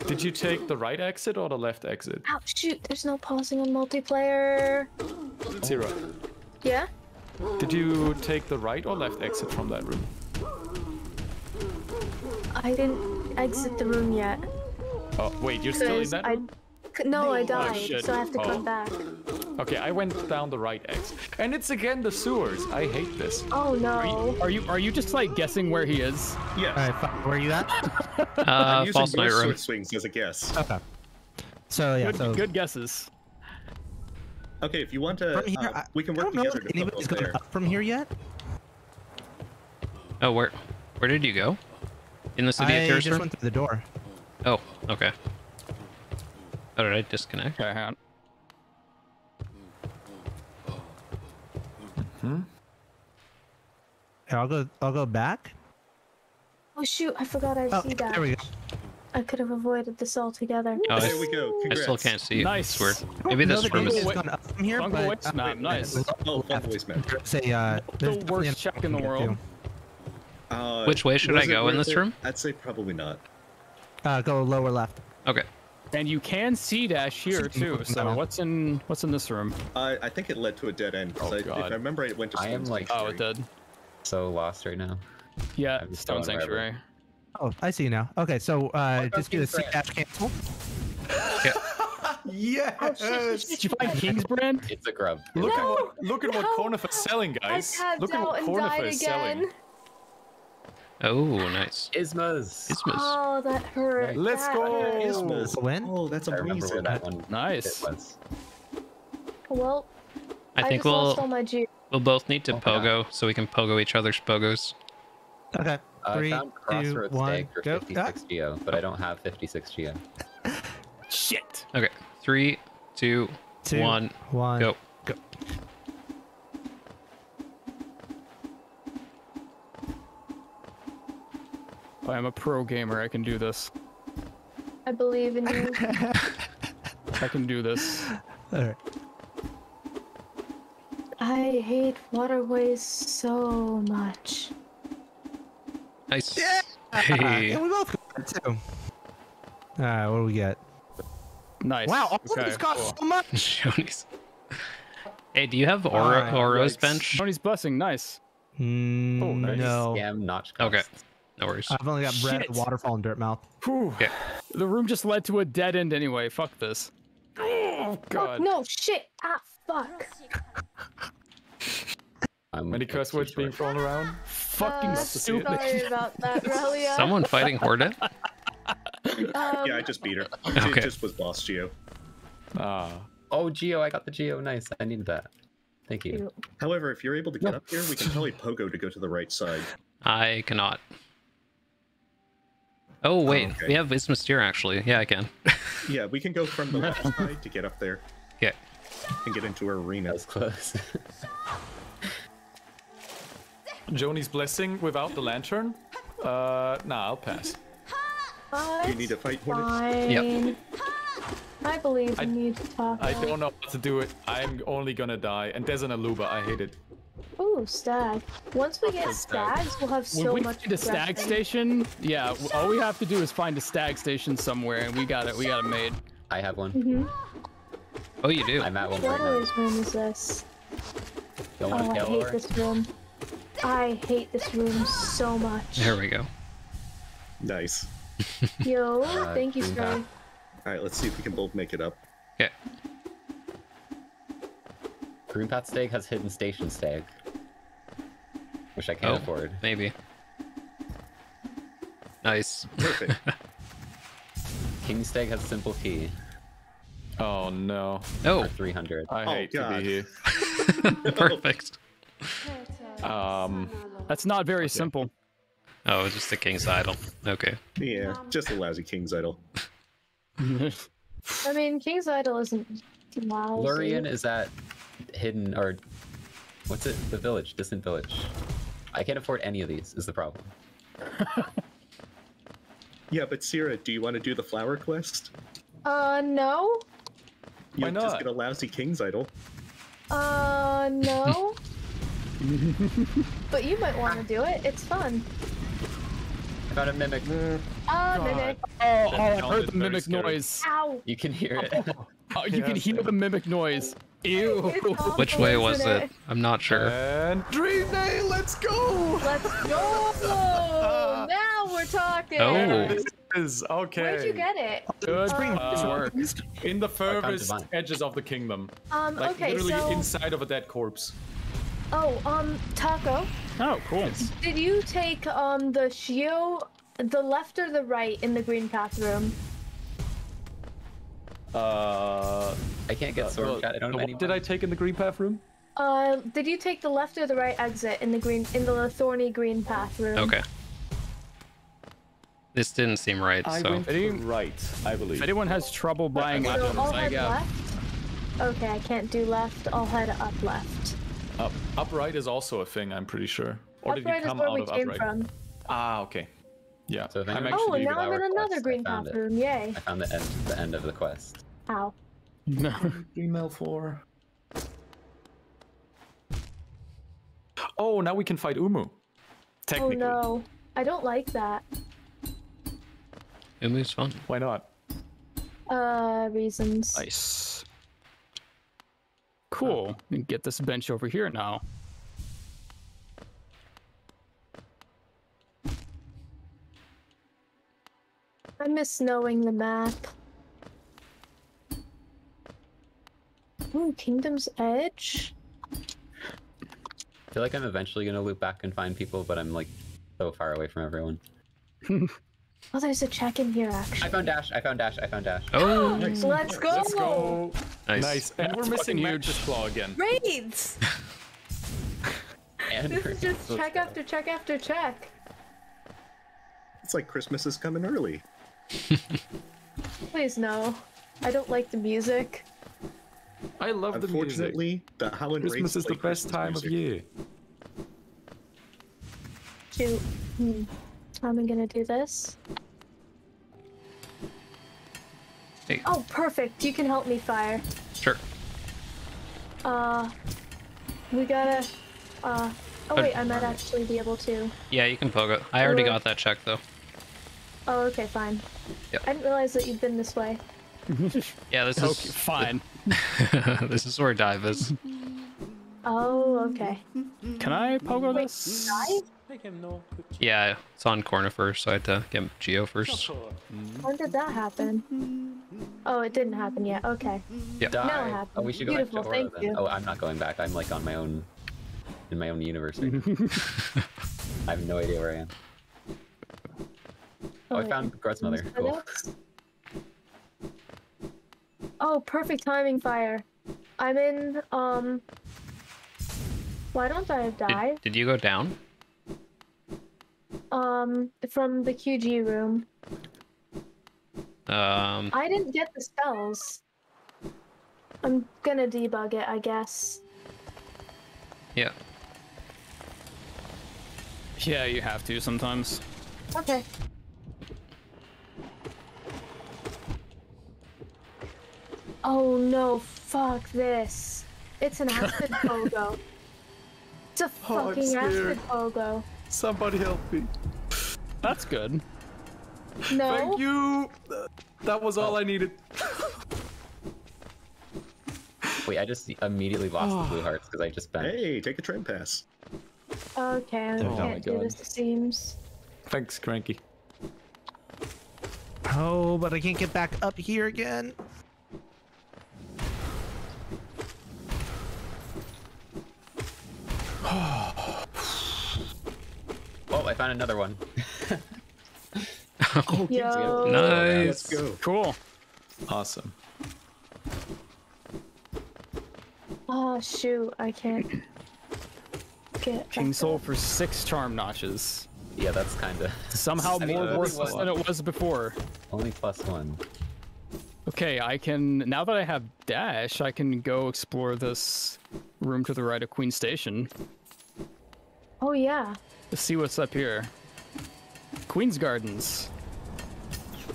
Did you take the right exit or the left exit? Oh, shoot, there's no pausing on multiplayer. Zero. Yeah? Did you take the right or left exit from that room? I didn't exit the room yet. Oh, wait, you're still in that room? I, no, I died, oh, so I have to oh. come back. Okay, I went down the right exit. And it's again the sewers. I hate this. Oh, no. Are you are you, are you just, like, guessing where he is? Yes. All right, where are you at? uh, I'm using false night room. swings as a guess. Okay. So, yeah, good, so... Good guesses. Okay, if you want to... From here, uh, I, we can work I don't together know if to anybody's going up from here yet. Oh, where, where did you go? In the City of Tears? I just went through the door. Oh, okay. How did I disconnect? I had. Hmm. Here, I'll go. I'll go back. Oh shoot! I forgot I oh, see that. There we go. I could have avoided this altogether. Oh, there we go. Congrats. I still can't see. Nice. Weird. Maybe this room is gone up from here. Fungal but, um, not nice. Oh, Say, uh, the worst check in the world. Too. Uh, Which way should I go in this it? room? I'd say probably not. Uh, go lower left. Okay. And you can see dash here too. So what's in what's in this room? Uh, I think it led to a dead end. Oh I, god! If I remember, it went to. Stone I am like oh it did. So lost right now. Yeah, Stone Sanctuary. Oh, I see now. Okay, so uh, just do the C dash cancel. Yeah. Yes! Oh, shit, shit, shit. Did you find King's brand? It's a grub. Look no, at what look at no. what Cornifer's selling, guys. Look at what Cornifer's selling. Oh, nice. Ismas. Ismas. Oh, that hurt. Let's that go. Hurt. Ismas. When? Oh, that's I amazing. That one nice. Well, I think I we'll my we'll both need to oh, pogo yeah. so we can pogo each other's pogos. Okay. Uh, Three, I found Crossroads two, one, for go. fifty-six Geo, but I don't have fifty-six Geo. Shit. Okay. Three, two, two one, one, go. Go. I'm a pro gamer. I can do this. I believe in you. I can do this. All right. I hate waterways so much. Nice. Yeah. Hey. And we both got it too. All right. What do we get? Nice. Wow. All okay. of these cost cool. so much. Shoney's. Hey, do you have Aura, right. Aurora's bench? Shoney's blessing. Nice. Mm, oh, nice. No. Scam notch cost. Okay. No worries. I've only got bread, waterfall, and Dirtmouth. Okay. The room just led to a dead end anyway. Fuck this. Oh god. Oh, no shit. Ah fuck. Many cuss words being thrown around. Uh, Fucking stupid. Sorry about that, Relia. Someone fighting Hornet. um, yeah, I just beat her. She okay. just was boss Geo. Uh, oh, Geo, I got the Geo. Nice. I needed that. Thank you. However, if you're able to get no. up here, we can probably pogo to go to the right side. I cannot. Oh wait, oh, okay. we have Ismas here actually. Yeah, I can. Yeah, we can go from the left side to get up there. Yeah. And get into our arena. That was close. Joni's blessing without the lantern? Uh, nah, I'll pass. But you need to fight Hornet? Yep. I believe I need to talk. I don't know how to do it. I'm only gonna die. And there's an Aluba, I hate it. Ooh, stag. Once we get stags, we'll have so much. When we find a stag station, yeah, all we have to do is find a stag station somewhere, and we got it. We got it made. I have one. Mm-hmm. Oh, you do? I'm at one right now. What room is this? Don't want oh, to I hate over. this room. I hate this room so much. There we go. Nice. Yo, uh, thank you, Skurry. All right, let's see if we can both make it up. Okay. Green Path Stag has Hidden Station Stag, which I can't oh, afford. Maybe. Nice. Perfect. King Stag has Simple Key. Oh no. No. three hundred. I oh, hate God. to be here. Perfect. Um, that's not very okay. simple. Oh, just the king's idol. Okay. Yeah, just a lousy king's idol. I mean, king's idol isn't lousy. Lurian is at hidden or what's it? The village, distant village. I can't afford any of these. Is the problem? Yeah, but Syrah, do you want to do the flower quest? Uh, no. You Why not? Just get a lousy king's idol. Uh, no. But you might want to do it. It's fun. I got a mimic. Oh, God. mimic. Oh, oh I heard the mimic noise. Ow. You can hear it. Oh, oh you yeah, can hear the mimic noise. Ew. Which way was it? it? I'm not sure. And Dream Day, let's go! Let's go! Now we're talking! Oh. This is, okay. Where'd you get it? Good uh, work. In the furthest oh, edges of the kingdom. Um, like, okay, literally so... inside of a dead corpse. Oh, um, Taco. Oh, cool. Did you take, um, the Shio, the left or the right in the green bathroom? Uh, I can't get uh, sword cat. I don't know. What did I take in the green path room? Uh, did you take the left or the right exit in the green in the thorny green path room? Okay. This didn't seem right. I so went right, I believe. If anyone has trouble buying okay, weapons, so I guess. Okay, I can't do left. I'll head up left. Up, upright is also a thing. I'm pretty sure. Or upright did you come is where out we of came upright? From. Ah, okay. Yeah. So I'm oh, now I'm in another quest. green bathroom. Yay! I found the end, the end of the quest. Ow. No. Email four. Oh, now we can fight Uumuu. Technically. Oh no, I don't like that. Uumuu's fun. Why not? Uh, reasons. Nice. Cool. Oh. Get this bench over here now. I miss knowing the map. Ooh, Kingdom's Edge? I feel like I'm eventually gonna loop back and find people, but I'm like so far away from everyone. Oh, there's a check in here, actually. I found Dash, I found Dash, I found Dash. Oh! Nice. Let's go! Let's go! Nice. nice. And That's we're missing Mantis Claw again. Raids! and this is just check after check after check. It's like Christmas is coming early. Please no. I don't like the music. I love the music. Unfortunately, the Howlin' Race Christmas is the best time of year. Shoot. Hmm. I'm gonna do this. Hey. Oh, perfect. You can help me fire. Sure. Uh, we gotta, uh, oh wait, I might actually be able to. Yeah, you can poke it. I already got that check though. Oh, okay, fine. Yep. I didn't realize that you'd been this way. yeah, this okay, is fine. This is where dive is. Oh, okay. Can I pogo Wait, this? Yeah, it's on corner first, so I had to get Geo first. When did that happen? Oh, it didn't happen yet. Okay. Yeah. Now it happened. Oh, we should go Beautiful, back to thank then. you. Oh, I'm not going back. I'm like on my own, in my own universe. Right now. I have no idea where I am. Oh, I found Grut's mother. Cool. Oh, perfect timing, fire. I'm in, um... Why don't I have died? Did, did you go down? Um, from the Q G room. Um... I didn't get the spells. I'm gonna debug it, I guess. Yeah. Yeah, you have to sometimes. Okay. Oh no, fuck this. It's an acid pogo. It's a fucking oh, acid pogo. Somebody help me. That's good. No. Thank you. That was all oh. I needed. Wait, I just immediately lost oh. the blue hearts because I just bent. Hey, take a train pass. Okay, I oh, can't do this, it seems. Thanks, Cranky. Oh, but I can't get back up here again. Oh, I found another one. oh, Yo. Nice. Let's go. Cool. Awesome. Oh shoot, I can't get King Soul for six charm notches. Yeah, that's kinda somehow I mean, more worthless than it was before. Only plus one. Okay, I can, now that I have dash, I can go explore this room to the right of Queen Station. Oh yeah. Let's see what's up here. Queen's Gardens.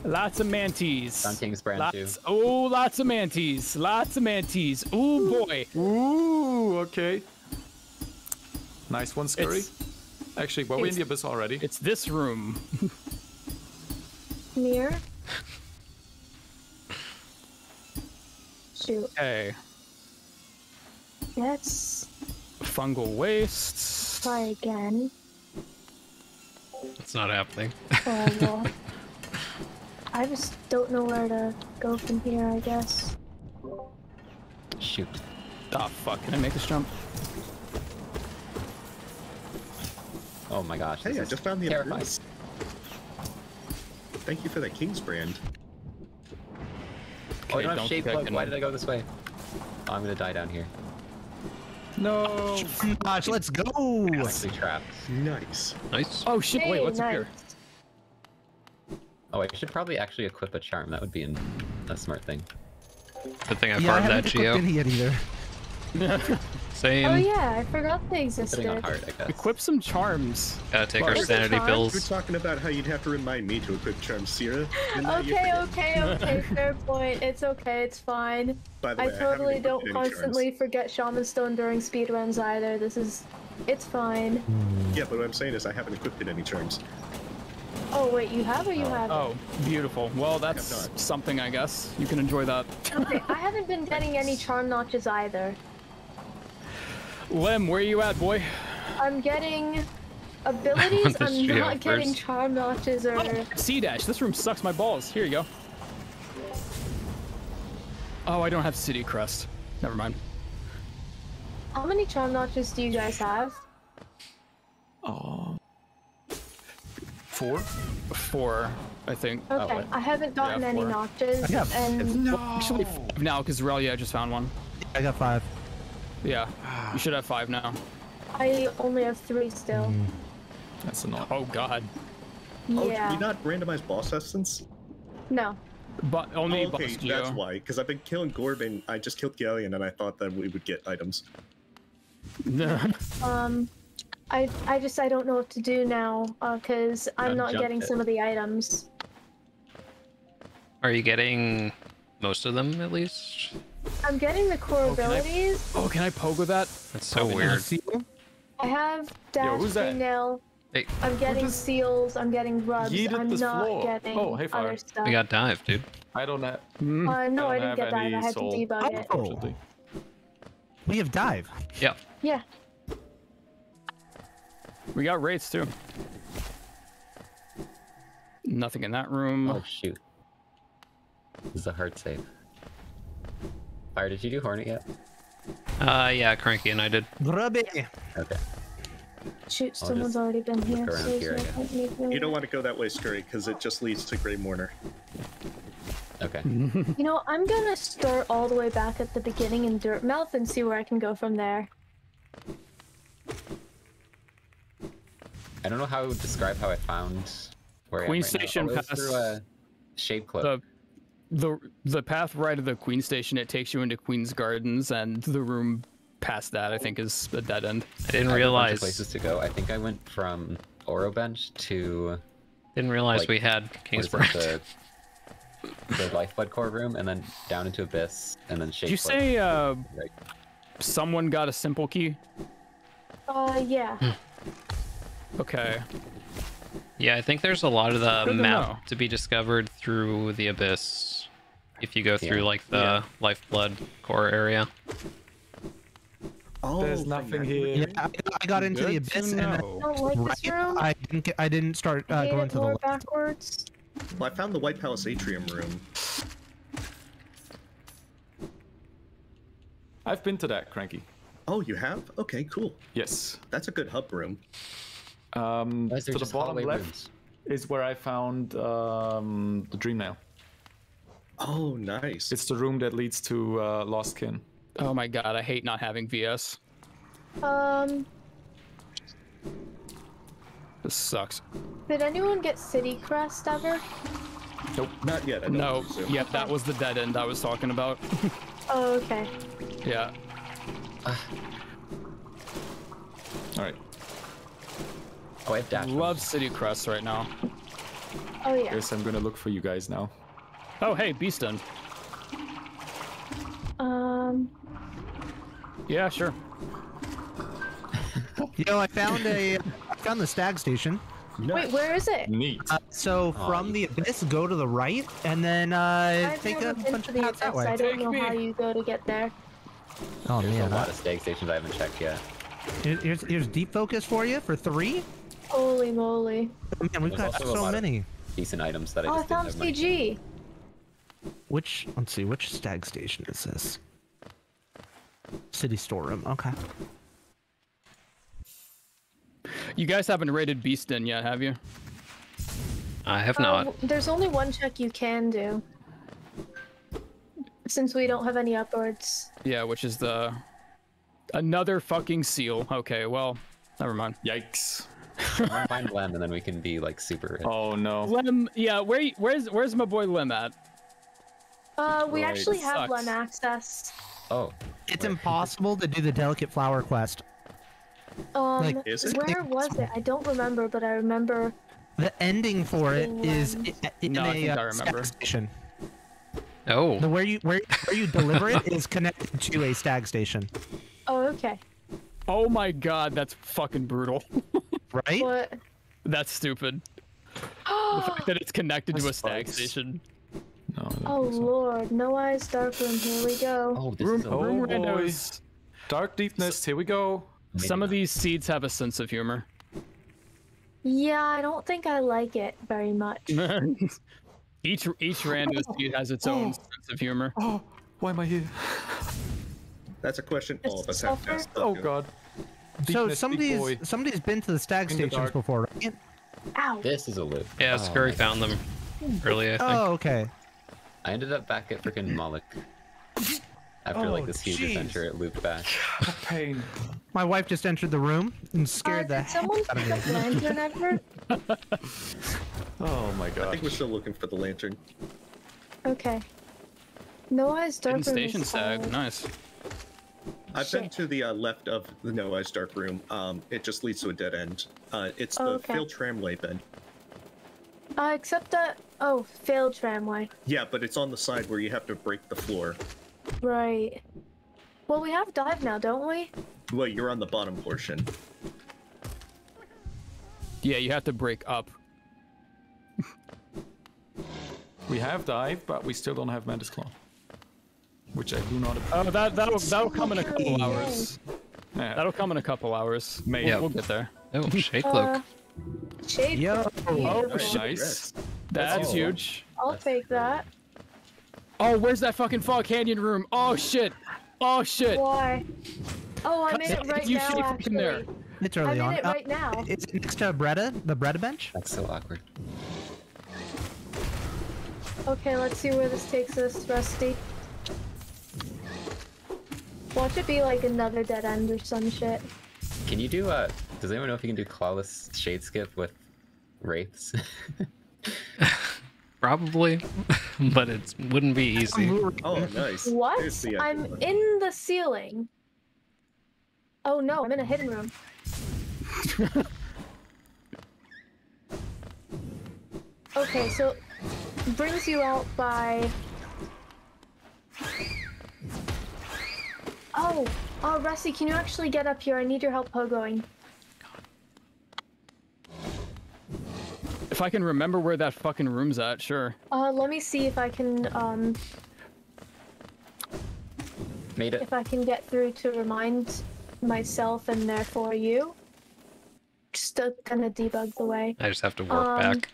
Lots of mantis. On King's Brand lots, too. Oh, lots of mantis. Lots of mantis. Ooh, boy. Ooh, okay. Nice one, Skurry. It's, Actually, well, we're in the Abyss already. It's this room. Mirror. Shoot. Okay. Yes. Fungal wastes. Try again. It's not happening. Oh, well. I just don't know where to go from here, I guess. Shoot. Ah, oh, fuck. Can I make this jump? Oh my gosh. Hey, I just found the Abyss. Thank you for that King's Brand. Okay, oh, I don't have shape plug. Why did I go this way? Oh, I'm gonna die down here. No! Gosh, let's go! Actually trapped. Nice. Nice. Oh shit, hey, wait, what's nice. up here? Oh, I should probably actually equip a charm. That would be an, a smart thing. Good thing I yeah, farmed I that, Geo. I haven't equipped any yet either. Same. Oh yeah, I forgot they existed. Putting on heart, I guess. Equip some charms. Gotta take well, our sanity pills. You were talking about how you'd have to remind me to equip charms, Syrah. Okay, okay, okay, fair point. It's okay, it's fine. By the way, I totally I don't constantly charms. forget Shaman Stone during speedruns either. This is... it's fine. Yeah, but what I'm saying is I haven't equipped any charms. Oh wait, you have or you oh. haven't? Oh, beautiful. Well, that's something, I guess. You can enjoy that. Okay, I haven't been getting any charm notches either. Lemm, where are you at, boy? I'm getting abilities. I'm not getting first. charm notches or oh, C dash. This room sucks my balls. Here you go. Oh, I don't have City Crest. Never mind. How many charm notches do you guys have? Oh. Four? Four, I think. Okay, oh, I haven't gotten yeah, any notches. I and... No! Actually, five now, because Relia just found one. I got five. Yeah, you should have five now. I only have three still. Mm. That's enough. Oh, God. Yeah. Oh, you not randomized boss essence? No. But only oh, okay, boss Geo. That's why, because I've been killing Gorbin. I just killed Galleon, and I thought that we would get items. um... I, I just, I don't know what to do now, because uh, I'm not getting it. some of the items. Are you getting most of them, at least? I'm getting the core oh, abilities. Can I, oh, can I pogo that? That's so Probably weird. I have dash, nail. Hey, I'm getting just... seals, I'm getting rubs, I'm not floor. getting oh, hey, other stuff. We got dive, dude. I don't have... Mm, uh, no, I, I didn't get dive, I had soul. to debug oh. it. We have dive? Yeah. Yeah. We got raids too. Nothing in that room. Oh shoot! This is a hard save. Fire, did you do Hornet yet? Uh, yeah, Cranky and I did. Grubby. Okay. Shoot! I'll someone's already been here. So here no you don't want to go that way, Skurry, because it just leads to Grey Mourner. Okay. You know, I'm gonna start all the way back at the beginning in Dirtmouth and see where I can go from there. I don't know how I would describe how I found where Queen I am right Station now. Pass through a shape clip. The, the the path right of the Queen Station, it takes you into Queen's Gardens, and the room past that I think is a dead end. I didn't I realize places to go. I think I went from Oro Bench to. Didn't realize like, we had Kingsbridge. The, the Lifeblood Core room, and then down into Abyss, and then shape. Did you clip. say uh, right. someone got a simple key? Uh, yeah. Hmm. Okay. Yeah, I think there's a lot of the map know. to be discovered through the Abyss if you go through yeah. like the yeah. Lifeblood Core area. Oh, there's nothing here. Yeah, I, I got into Good the Abyss and I, don't like right, this room. I didn't get, I didn't start uh, going to the left. Backwards. Well, I found the White Palace atrium room. I've been to that, Cranky. Oh, you have? Okay, cool. Yes. That's a good hub room. Um, to the bottom left rooms? is where I found um, the Dream Nail. Oh, nice. It's the room that leads to uh, Lost Kin. Oh my god, I hate not having V S. Um. This sucks. Did anyone get City Crest ever? Nope. Not yet. I don't no. So. Yep, yeah, that was the dead end I was talking about. Oh, okay. Yeah. Alright. Oh, I have dash. Love City Crest right now. Oh, yeah. Yes, I'm gonna look for you guys now. Oh, hey, Beaston. Um. Yeah, sure. You know, I found a. I found the stag station. Nice. Wait, where is it? Neat. Uh, so oh, from the Abyss, go to the right, and then uh, I've take a bunch of paths that way. I don't take know me. how you go to get there. Oh There's man, a lot I... of stag stations I haven't checked yet. Here's here's deep focus for you for three. Holy moly! Man, we've There's got so many decent items that I just oh, didn't have. Oh, C G. Which let's see, which stag station is this? City storeroom. Okay. You guys haven't raided Beaston yet, have you? I have not. Um, there's only one check you can do. Since we don't have any upwards. Yeah, which is the... Another fucking seal. Okay, well, never mind. Yikes. I'll find Lemm and then we can be, like, super rich. Oh, no. Lemm, yeah, where, where's where's my boy Lemm at? Uh, we right. actually have Lemm access. Oh. It's wait. impossible to do the delicate flower quest. Um, like, where was it? I don't remember, but I remember the ending for it is in, in no, a uh, stag station. Oh, the where you where where you deliver it is connected to a stag station. Oh, okay. Oh my god, that's fucking brutal. Right? What? That's stupid. The fact that it's connected to a stag close. station. No, oh lord, no eyes, dark room. Here we go. Oh, this room, is oh, room randos. Dark deepness. Here we go. Maybe Some not. of these seeds have a sense of humor. Yeah, I don't think I like it very much. each each random seed has its own oh. sense of humor. Oh, why am I here? That's a question all of us have to ask. Oh god. Deepness, so somebody's somebody's been to the stag stations the before. Right? Ow. This is a loop. Yeah, oh, Skurry found them earlier. I think. Oh, okay. I ended up back at freaking Moloch. After oh, like this huge geez. adventure, it looped back. A pain. My wife just entered the room and scared uh, the heck out of me. Someone pick up lantern ever? Oh my god. I think we're still looking for the lantern. Okay. No eyes dark room. Station sag. Nice. I've Shit. been to the uh, left of the No Eyes dark room. Um, it just leads to a dead end. Uh, it's the oh, okay. failed tramway bend. Uh, except that. Oh, failed tramway. Yeah, but it's on the side where you have to break the floor. Right. Well, we have dive now, don't we? Well, you're on the bottom portion. Yeah, you have to break up. We have dive, but we still don't have Mantis Claw. Which I do not appreciate. Oh, that, that'll, that'll come in a couple hours. Yeah. That'll come in a couple hours. We'll, yeah. we'll get there. Oh, Shade Cloak. Uh, shade Yo. Oh, nice. That's oh. huge. I'll take that. Oh, where's that fucking Fog Canyon room? Oh shit! Oh shit! Why? Oh, I made it right you now. You should from there. It's early on. I made on. it right now. Uh, it's next to Bretta, the Bretta bench. That's so awkward. Okay, let's see where this takes us, Rusty. Watch it be like another dead end or some shit. Can you do? Uh, does anyone know if you can do clawless shade skip with wraiths? Probably, but it wouldn't be easy. Oh, nice. What? I'm one. in the ceiling. Oh no, I'm in a hidden room. Okay, so it brings you out by... Oh, oh, Rusty, can you actually get up here? I need your help pogoing. If I can remember where that fucking room's at, sure. Uh, let me see if I can, um... Made it. If I can get through to remind myself and therefore you. Just to kind of debug the way. I just have to work um, back.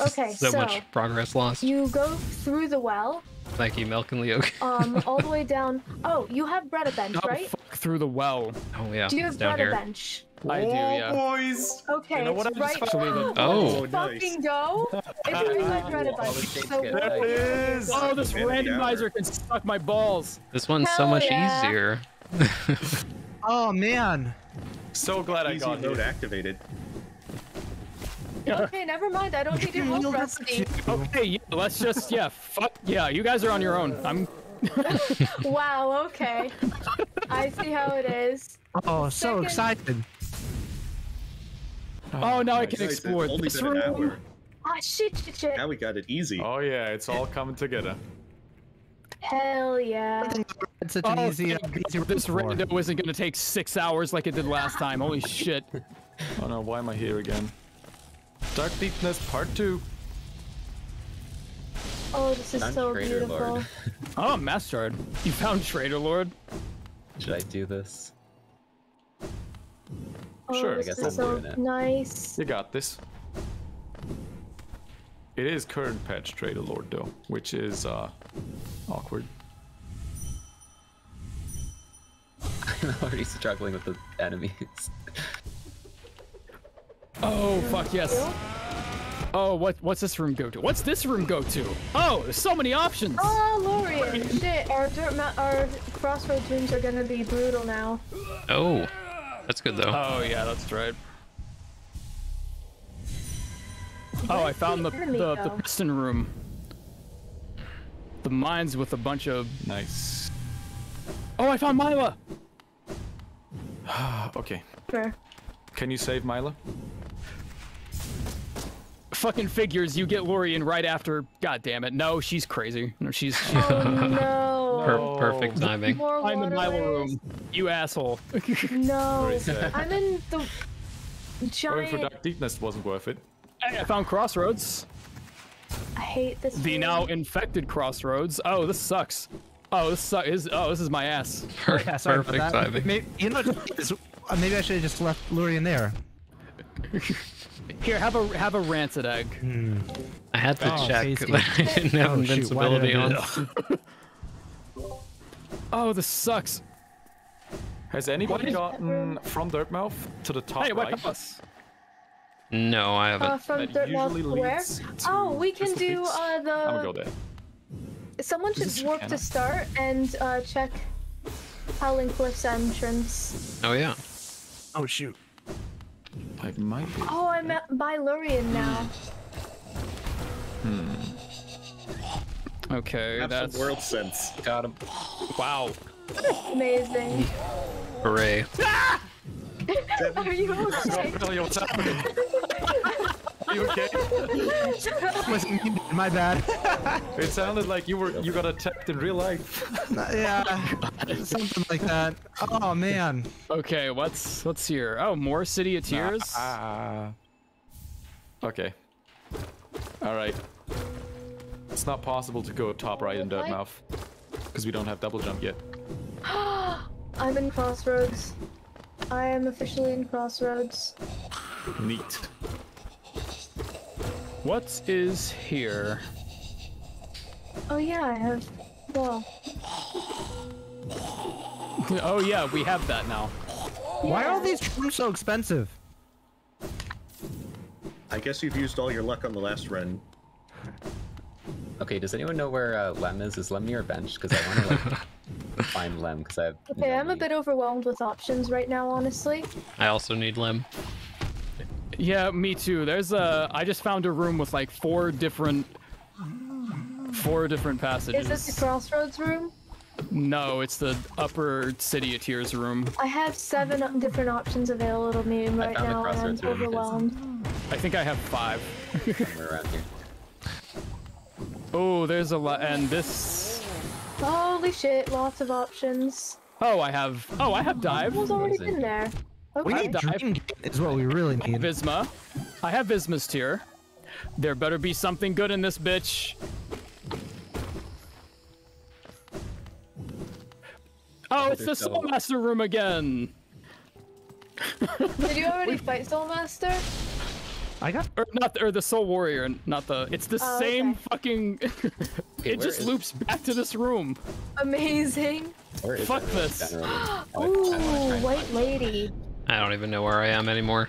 Okay, so... So much progress lost. You go through the well. Thank you, Milk and Leoke. um, all the way down. Oh, you have Bretta Bench, oh, right? Fuck. through the well. Oh yeah. Do you have down here. Bench? I do, yeah. Oh, boys. Okay, you know what, it's right now. Oh, nice. Fucking go. It's a so there it is. Oh, this randomizer can suck my balls. This one's Hell so much yeah. easier. Oh man. So glad Easy I got mode activated. Okay, never mind. I don't need to roll Rusty. Okay, yeah, let's just yeah. Fuck yeah. You guys are on your own. I'm. Wow. Okay. I see how it is. Oh, so Second. excited. Oh, now I can explore this room. Ah, shit, shit, shit. Now we got it easy. Oh yeah, it's all coming together. Hell yeah. It's such an oh, easy, easy this random isn't gonna take six hours like it did last time. Holy shit. Oh no, why am I here again? Dark Deepness Part Two. Oh, this is I'm so Trader beautiful. Lord. Oh, Masterard, you found Trader Lord. Should I do this? Oh, sure, this I guess is I'm so doing it. Nice. You got this. It is current patch Trader Lord though, which is uh, awkward. I'm already struggling with the enemies. Oh fuck yes. Oh what what's this room go to? What's this room go to? Oh, there's so many options. Oh Lori, shit, our Dirtmouth our crossroads rooms are gonna be brutal now. Oh. That's good though. Oh yeah, that's right. Oh I found the the, the piston room. The mines with a bunch of nice. Oh I found Myla. Okay. Sure. Can you save Myla? Fucking figures, you get Lori in right after. God damn it. No, she's crazy. No, she's. she's... Oh, no. Per perfect timing. I'm in my room. You asshole. No. I'm in the giant. Going for Dark Deepness wasn't worth it. Hey, I found Crossroads. I hate this. The room. Now infected Crossroads. Oh, this sucks. Oh, this sucks. Oh, this is my ass. Per yeah, sorry perfect for that. timing. Maybe, you know, maybe I should have just left Lori in there. Here, have a have a rancid egg. Hmm. I had to oh, check, but I didn't have oh, invincibility shoot, on. Oh, this sucks. Has anybody gotten from Dirtmouth to the top hey, right? No, I haven't. Uh, from Dirtmouth to where? Oh, we can do uh, the. I'm gonna go there. Someone should warp Anna. to start and uh, check Howling Cliff's entrance. Oh yeah. Oh shoot. I might be. Oh, I'm at by Lurian now. Hmm. Okay, have that's world sense. Got him. Wow. That's amazing. Hooray. Ah! Are you okay? What's happening? Are you okay? Wasn't my bad. It sounded like you were you got attacked in real life. Yeah. Something like that. Oh man. Okay, what's what's here? Oh, more City of Tears? Ah. Uh, okay. Alright. It's not possible to go top right in Dirtmouth. Because we don't have double jump yet. I'm in Crossroads. I am officially in Crossroads. Neat. What is here? Oh yeah, I have wall. Oh yeah, we have that now. Yeah. Why are these troops so expensive? I guess you've used all your luck on the last run. Okay, does anyone know where uh, Lemm is? Is Lemm near a bench? Because I want to like find Lemm. Because I have okay, no I'm need. a bit overwhelmed with options right now, honestly. I also need Lemm. Yeah, me too. There's a. I just found a room with like four different, four different passages. Is this the Crossroads room? No, it's the upper City of Tears room. I have seven different options available to me right now, and I'm overwhelmed. I think I have five. Oh, there's a lot, and this. Holy shit! Lots of options. Oh, I have. Oh, I have dive. One's already been there. Okay. We need dive is what we really need. Visma. I have Visma's tier. There better be something good in this bitch. Oh, it's the Soul Master room again. Did you already fight Soul Master? I got or not or the Soul Warrior and not the it's the oh, same okay. fucking it Where just loops it? back to this room. Amazing. Where is Fuck it? this. Ooh, white lady. I don't even know where I am anymore.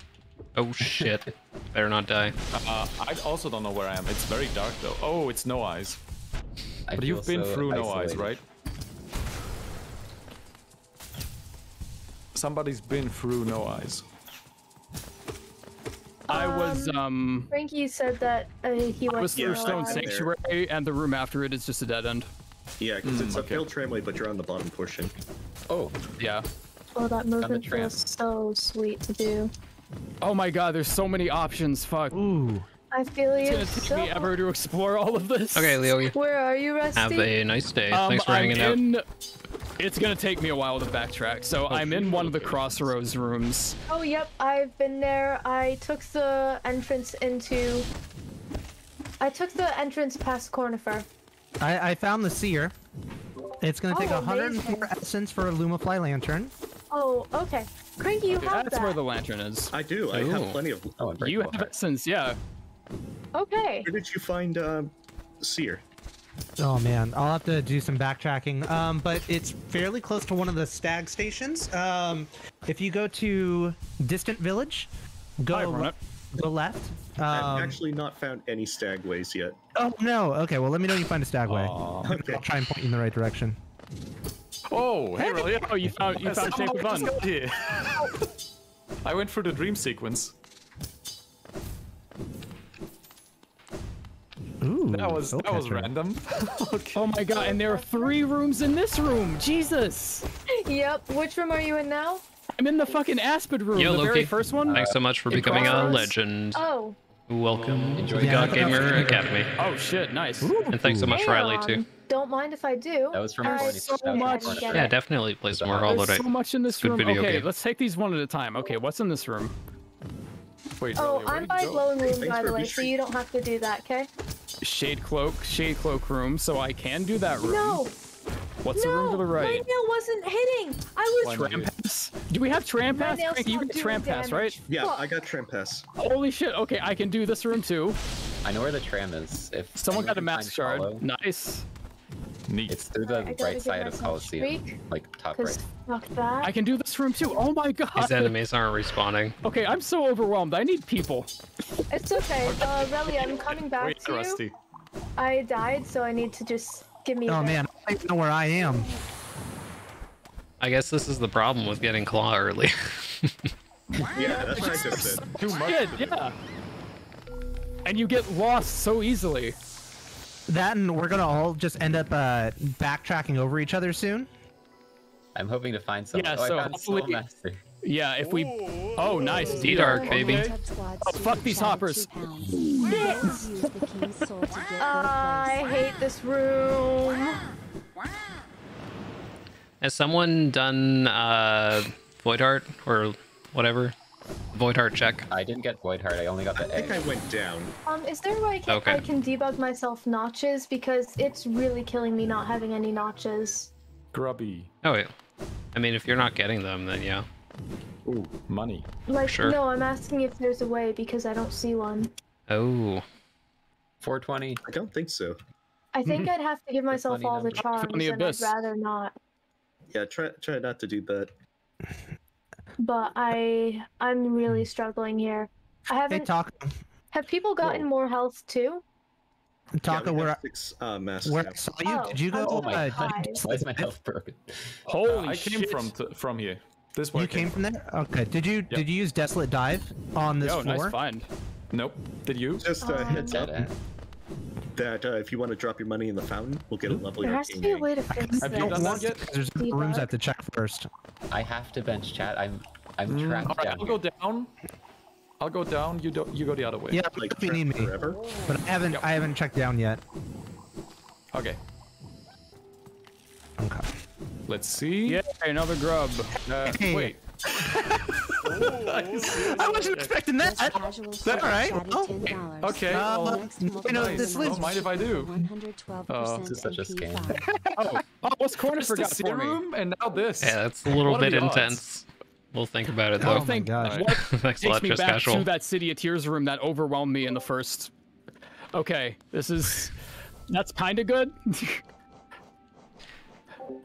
Oh shit. Better not die. Uh, I also don't know where I am. It's very dark though. Oh, it's No Eyes. I but you've been so through isolated. No Eyes, right? Somebody's been through No Eyes. Um, I was, um... Cranky said that uh, he went through Stone Sanctuary, and the room after it is just a dead end. Yeah, because mm, it's okay. a failed tramway, but you're on the bottom portion. Oh. Yeah. Oh, that movement feels so sweet to do. Oh my god, there's so many options, fuck. Ooh. I feel you. It's gonna take me ever to explore all of this. Okay, Leo. Where are you, Rusty? Have a nice day. Um, Thanks for I'm hanging in... out. It's gonna take me a while to backtrack. So oh, I'm in one of the Crossroads rooms. Oh, yep, I've been there. I took the entrance into... I took the entrance past Cornifer. I, I found the Seer. It's gonna take oh, one hundred and four essence for a Lumafly Lantern. Oh, okay. Cranky, you okay, have That's that. where the lantern is. I do. I Ooh. have plenty of... Oh, I'm you have hard. essence, yeah. Okay. Where did you find uh, Seer? Oh man, I'll have to do some backtracking, um, but it's fairly close to one of the stag stations. Um, if you go to Distant Village, go, Hi, go left. Um, I've actually not found any stagways yet. Oh no, okay, well let me know when you find a stagway. Aww, okay. I'll try and point you in the right direction. Oh, hey, really? Oh, you found, you found Shape of Fun. Here. I went through the dream sequence. Ooh, that was that was random. Okay. Oh my god, and there are three rooms in this room. Jesus. Yep. Which room are you in now? I'm in the fucking Aspid room. Yo, the Loki. very first one. Thanks so much for uh, becoming a legend. Oh. Welcome. Enjoy the God Gamer Academy. Oh shit, nice. Ooh. And thanks so much, Hang Riley on. too. Don't mind if I do. That was from uh, so much. Yeah, definitely play some more Hollow Knight. So much in this room. Okay, game. let's take these one at a time. Okay, what's in this room? Wait, oh, Riley, I'm by glowing room, hey, by the way, so you don't have to do that, okay? Shade Cloak, Shade Cloak room, so I can do that room. No! What's no, the room to the right? My nail wasn't hitting! I was... Trampass? Do we have Trampass? You got Trampass, right? Yeah, I got Trampass. Holy shit, okay, I can do this room too. I know where the tram is. If Someone got a mask shard. Follow, nice. Neat. It's through the right, right side of Colosseum, like top right. Fuck that. I can do this room too. Oh my god. His enemies aren't respawning. Okay, I'm so overwhelmed. I need people. It's okay. Uh, Relly, I'm coming back Wait, to Rusty. you. I died, so I need to just give me. Oh a man, I don't know where I am. I guess this is the problem with getting Claw early. Yeah, that's what I just said. Too much. Shit, yeah. And you get lost so easily. That and we're gonna all just end up uh, backtracking over each other soon. I'm hoping to find something. Yeah, oh, so hopefully, yeah, if we. Oh, nice, D-Dark baby. Okay. Oh, fuck these hoppers. I hate this room. Has someone done uh, Void Heart or whatever? Void Heart check. I didn't get Void Heart. I only got the egg. I think I went down. Um, is there like I, okay. I can debug myself notches because it's really killing me not having any notches. Grubby. Oh yeah. I mean, if you're not getting them, then yeah. Ooh, money. Like sure. no, I'm asking if there's a way because I don't see one. Oh. four twenty. I don't think so. I think I'd have to give myself all number. the charms, the and I'd rather not. Yeah, try try not to do that. But I, I'm really struggling here. I haven't. Hey, Taco. Have people gotten Whoa. more health too? Taco, yeah, where, six, uh, where I saw you? Oh, did you go? Oh my god! Why is my health broken? Holy uh, I shit! I came from t from here. This way. You came, came from there? Okay. Did you yep. did you use Desolate Dive on this Yo, floor? Nice find. Nope. Did you? Just a heads up that uh, if you want to drop your money in the fountain, we'll get a level. There has to be a way to fix I, this. I don't want it. There's rooms I have to check first. I have to bench chat. I'm I'm mm. trapped. All right, down I'll here. go down. I'll go down. You don't. You go the other way. Yeah, like if you need me. Forever. But I haven't. Yep. I haven't checked down yet. Okay. Okay. Let's see. Yeah, another grub. Uh, hey. Wait. I wasn't expecting that. I, that all right. Oh. Okay. Uh, well, you know, nice. this Don't mind if I do. Oh, this is such a scam. oh, almost corner forgot the for serum me. And now this. Yeah, that's a little what bit intense. We'll think about it though. Oh my God. What Thanks a lot, me just back casual. to that City of Tears room that overwhelmed me in the first. Okay, this is. That's kind of good.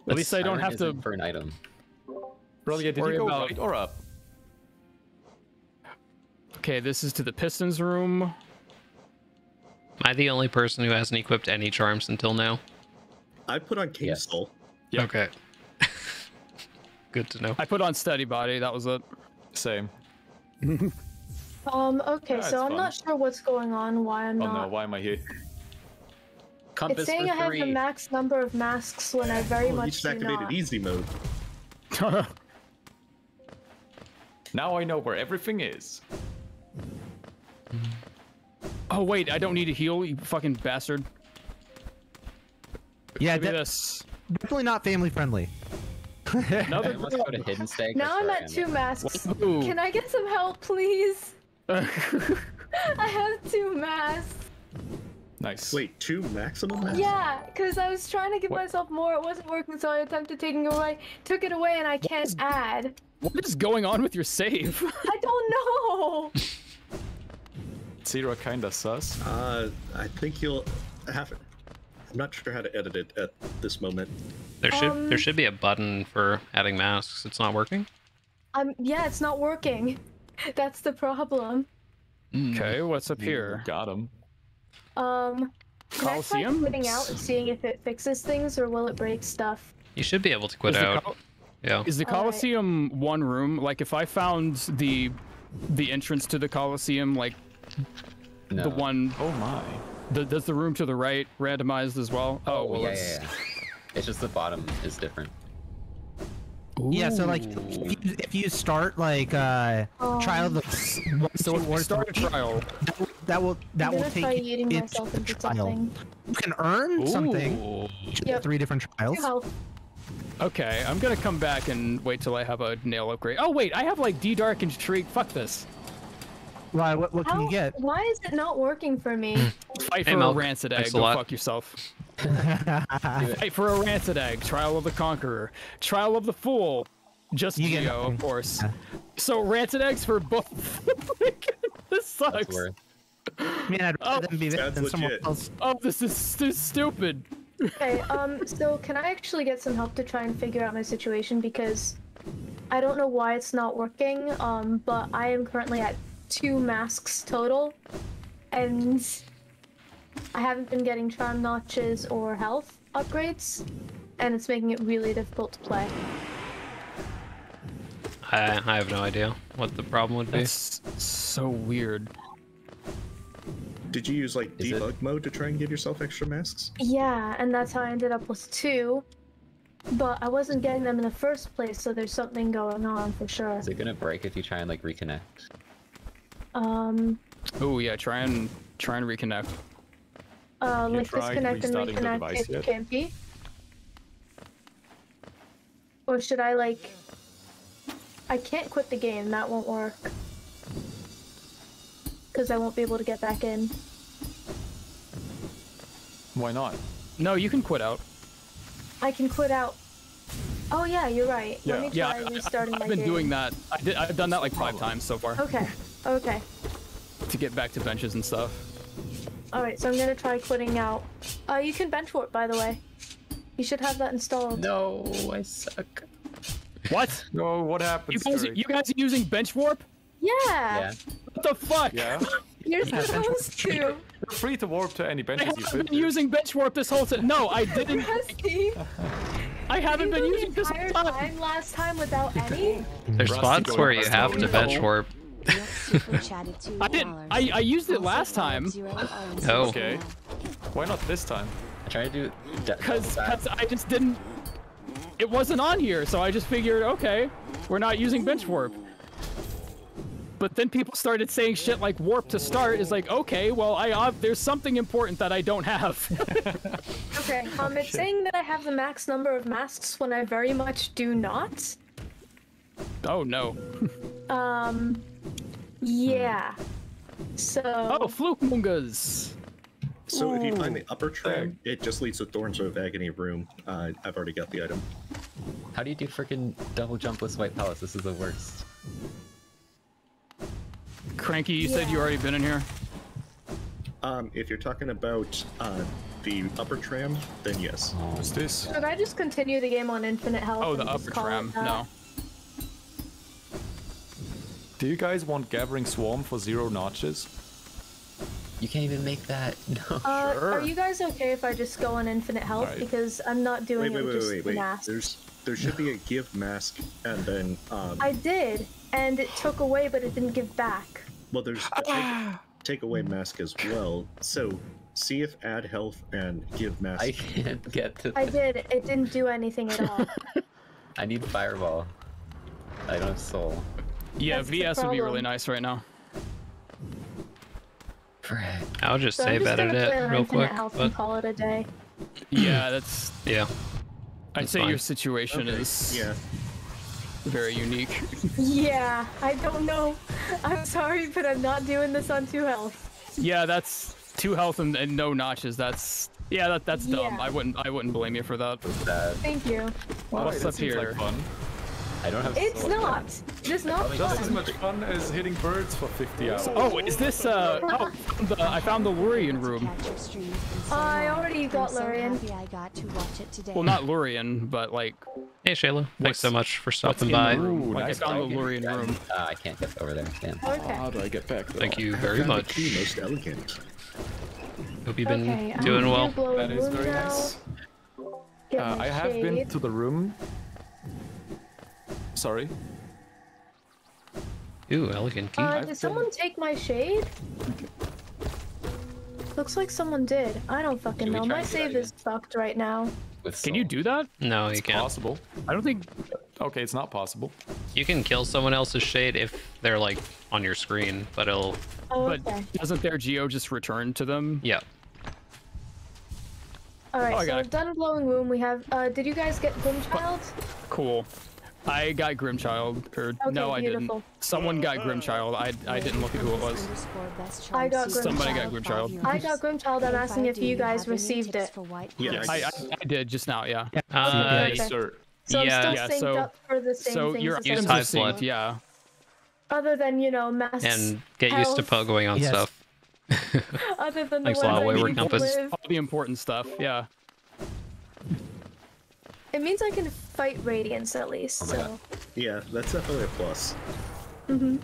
At least I don't have to for an item. Broly, did you go right or up? Okay, this is to the Pistons room. Am I the only person who hasn't equipped any charms until now? I put on King yes. Soul. Yep. Okay. Good to know. I put on Steady Body. That was it. Same. um. Okay, yeah, so I'm fun. not sure what's going on. Why I'm oh, not. Oh no! Why am I here? Compass it's saying I three. have the max number of masks when I very oh, much do activated not. Easy mode. Now I know where everything is. Oh wait, I don't need a heal, you fucking bastard. Yeah, de this. definitely not family friendly. Now I'm at two masks. Ooh. Can I get some help, please? I have two masks. Nice. Wait, two maximum masks? Yeah, because I was trying to give what? myself more, it wasn't working, so I attempted taking it away, took it away, and I can't what is, add. What is going on with your save? I don't know! Syrah kinda sus. Uh, I think you'll have it. I'm not sure how to edit it at this moment. There should um, there should be a button for adding masks. It's not working? Um, yeah, it's not working. That's the problem. Mm. Okay, what's up here? Got him. Um, can I try quitting out and seeing if it fixes things, or will it break stuff? You should be able to quit out. Yeah. Is the Coliseum one room? Like, if I found the the entrance to the Coliseum, like no. the one. Oh my. The, does the room to the right randomized as well? Oh, oh well, yeah, it's... yeah, yeah. It's just the bottom is different. Ooh. Yeah, so like if you, if you start like uh, oh. trial of the so if you start a trial. That will that will, that will take you into the trial. Something. You can earn Ooh. something. Yep. Three different trials. Help. Okay, I'm gonna come back and wait till I have a nail upgrade. Oh wait, I have like D-Dark and Shriek. Fuck this. Why? What? What How, can you get? Why is it not working for me? Fight for hey, a rancid egg. Go fuck yourself. Fight for a rancid egg. Trial of the Conqueror. Trial of the Fool. Just you Geo, of course. Yeah. So rancid eggs for both. This sucks. Man, I'd rather oh, be there than legit. someone else. Oh, this is this is stupid. Okay. Um. So can I actually get some help to try and figure out my situation, because I don't know why it's not working. Um. But I am currently at two masks total, and I haven't been getting charm notches or health upgrades, and it's making it really difficult to play. I, I have no idea what the problem would be. That's so weird. Did you use like Is debug it? mode to try and give yourself extra masks? Yeah, and that's how I ended up with two, but I wasn't getting them in the first place, so there's something going on for sure. Is it gonna break if you try and like reconnect? Um. Oh yeah, try and try and reconnect. Uh, like disconnect and reconnect if you can't be. Or should I like? I can't quit the game. That won't work. Because I won't be able to get back in. Why not? No, you can quit out. I can quit out. Oh yeah, you're right. Yeah. Let me try yeah, restarting I, I, I've my been game. doing that. I did. I've done that like five times so far. Okay. Okay. To get back to benches and stuff. Alright, so I'm gonna try quitting out. Uh, you can bench warp, by the way. You should have that installed. No, I suck. What? No, what happened? You guys, you guys are using bench warp? Yeah. yeah. What the fuck? Yeah. You're supposed to. You're free to warp to any benches you fit. I haven't been using bench warp this whole time. No, I didn't. Rusty. I haven't been using this whole time. time. Last time without any. There's Rusty spots where you have to bench warp. I didn't. I, I used it last time. Oh. Okay. Why not this time? I tried to do it. Because I just didn't. It wasn't on here, so I just figured, okay, we're not using bench warp. But then people started saying shit like warp to start is like, okay, well, I uh, there's something important that I don't have. Okay. Um, it's saying that I have the max number of masks when I very much do not. Oh no. um. Yeah. So. Oh, Flukmungas! So Ooh. if you find the upper track, it just leads to Thorns of Agony room. Uh, I've already got the item. How do you do freaking double jump with White Palace? This is the worst. Cranky, you yeah. said you already been in here? Um, if you're talking about uh, the upper tram, then yes. What's this? Should I just continue the game on infinite health? Oh, the upper tram. No. Do you guys want Gathering Swarm for zero notches? You can't even make that. No. Uh, sure. Are you guys okay if I just go on infinite health? Right. Because I'm not doing wait, it wait, with wait, just wait, mask. Wait. There's, there should no. be a give mask, and then. Um... I did, and it took away, but it didn't give back. Well, there's a take, takeaway mask as well. So see if add health and give mask. I can't get to. That. I did. It didn't do anything at all. I need fireball. I don't have soul. Yeah, that's V S would be really nice right now. I'll just so save edit it real quick. But... Call it a day. Yeah, that's yeah. I'd that's say fine. Your situation okay. is yeah very unique. Yeah, I don't know. I'm sorry, but I'm not doing this on two health. Yeah, that's two health and, and no notches. That's yeah, that that's dumb. Yeah. I wouldn't I wouldn't blame you for that. That thank you. Well, what's up here? Like fun. I don't have it's not. It's not fun. Just as much fun as hitting birds for fifty hours. Oh, is this, uh, oh, the, I found the Lurian room. Uh, I already got Lurian. Well, not Lurian, but like... Hey, Shayla. Thanks so much for stopping by. Ooh, like, nice I found the Lurian room. Uh, I can't get over there. Damn. Okay. How do I get back? Though? Thank you very much. Most elegant. Hope you've been okay, doing well. That is very now. Nice. Uh, I have shade. Been to the room. Sorry. Ooh, elegant key. Uh, did someone take my shade? Okay. Looks like someone did. I don't fucking know. My save is fucked right now. Can you do that? No, you can't. It's possible. I don't think... Okay, it's not possible. You can kill someone else's shade if they're, like, on your screen, but it'll... Oh, okay. But doesn't their geo just return to them? Yeah. Alright, oh, so we've done a glowing room. We have... Uh, did you guys get Grimchild? Cool. I got Grimchild, or okay, no, I beautiful. Didn't. Someone got Grimchild. I I didn't look at who it was. I got Grimchild. Somebody got Grimchild. I got Grimchild. I'm asking if you guys received it. Yes, I, I, I did just now. Yeah. Uh, okay. So yeah. I'm still synced yeah, so, up for the same so things your items are synced, yeah. Other than you know mass and get health. Used to pogoing on yes. stuff. Other than the lot, wayward compass. All the important stuff. Yeah. It means I can fight Radiance at least, oh so... God. Yeah, that's definitely a plus. Mm-hmm.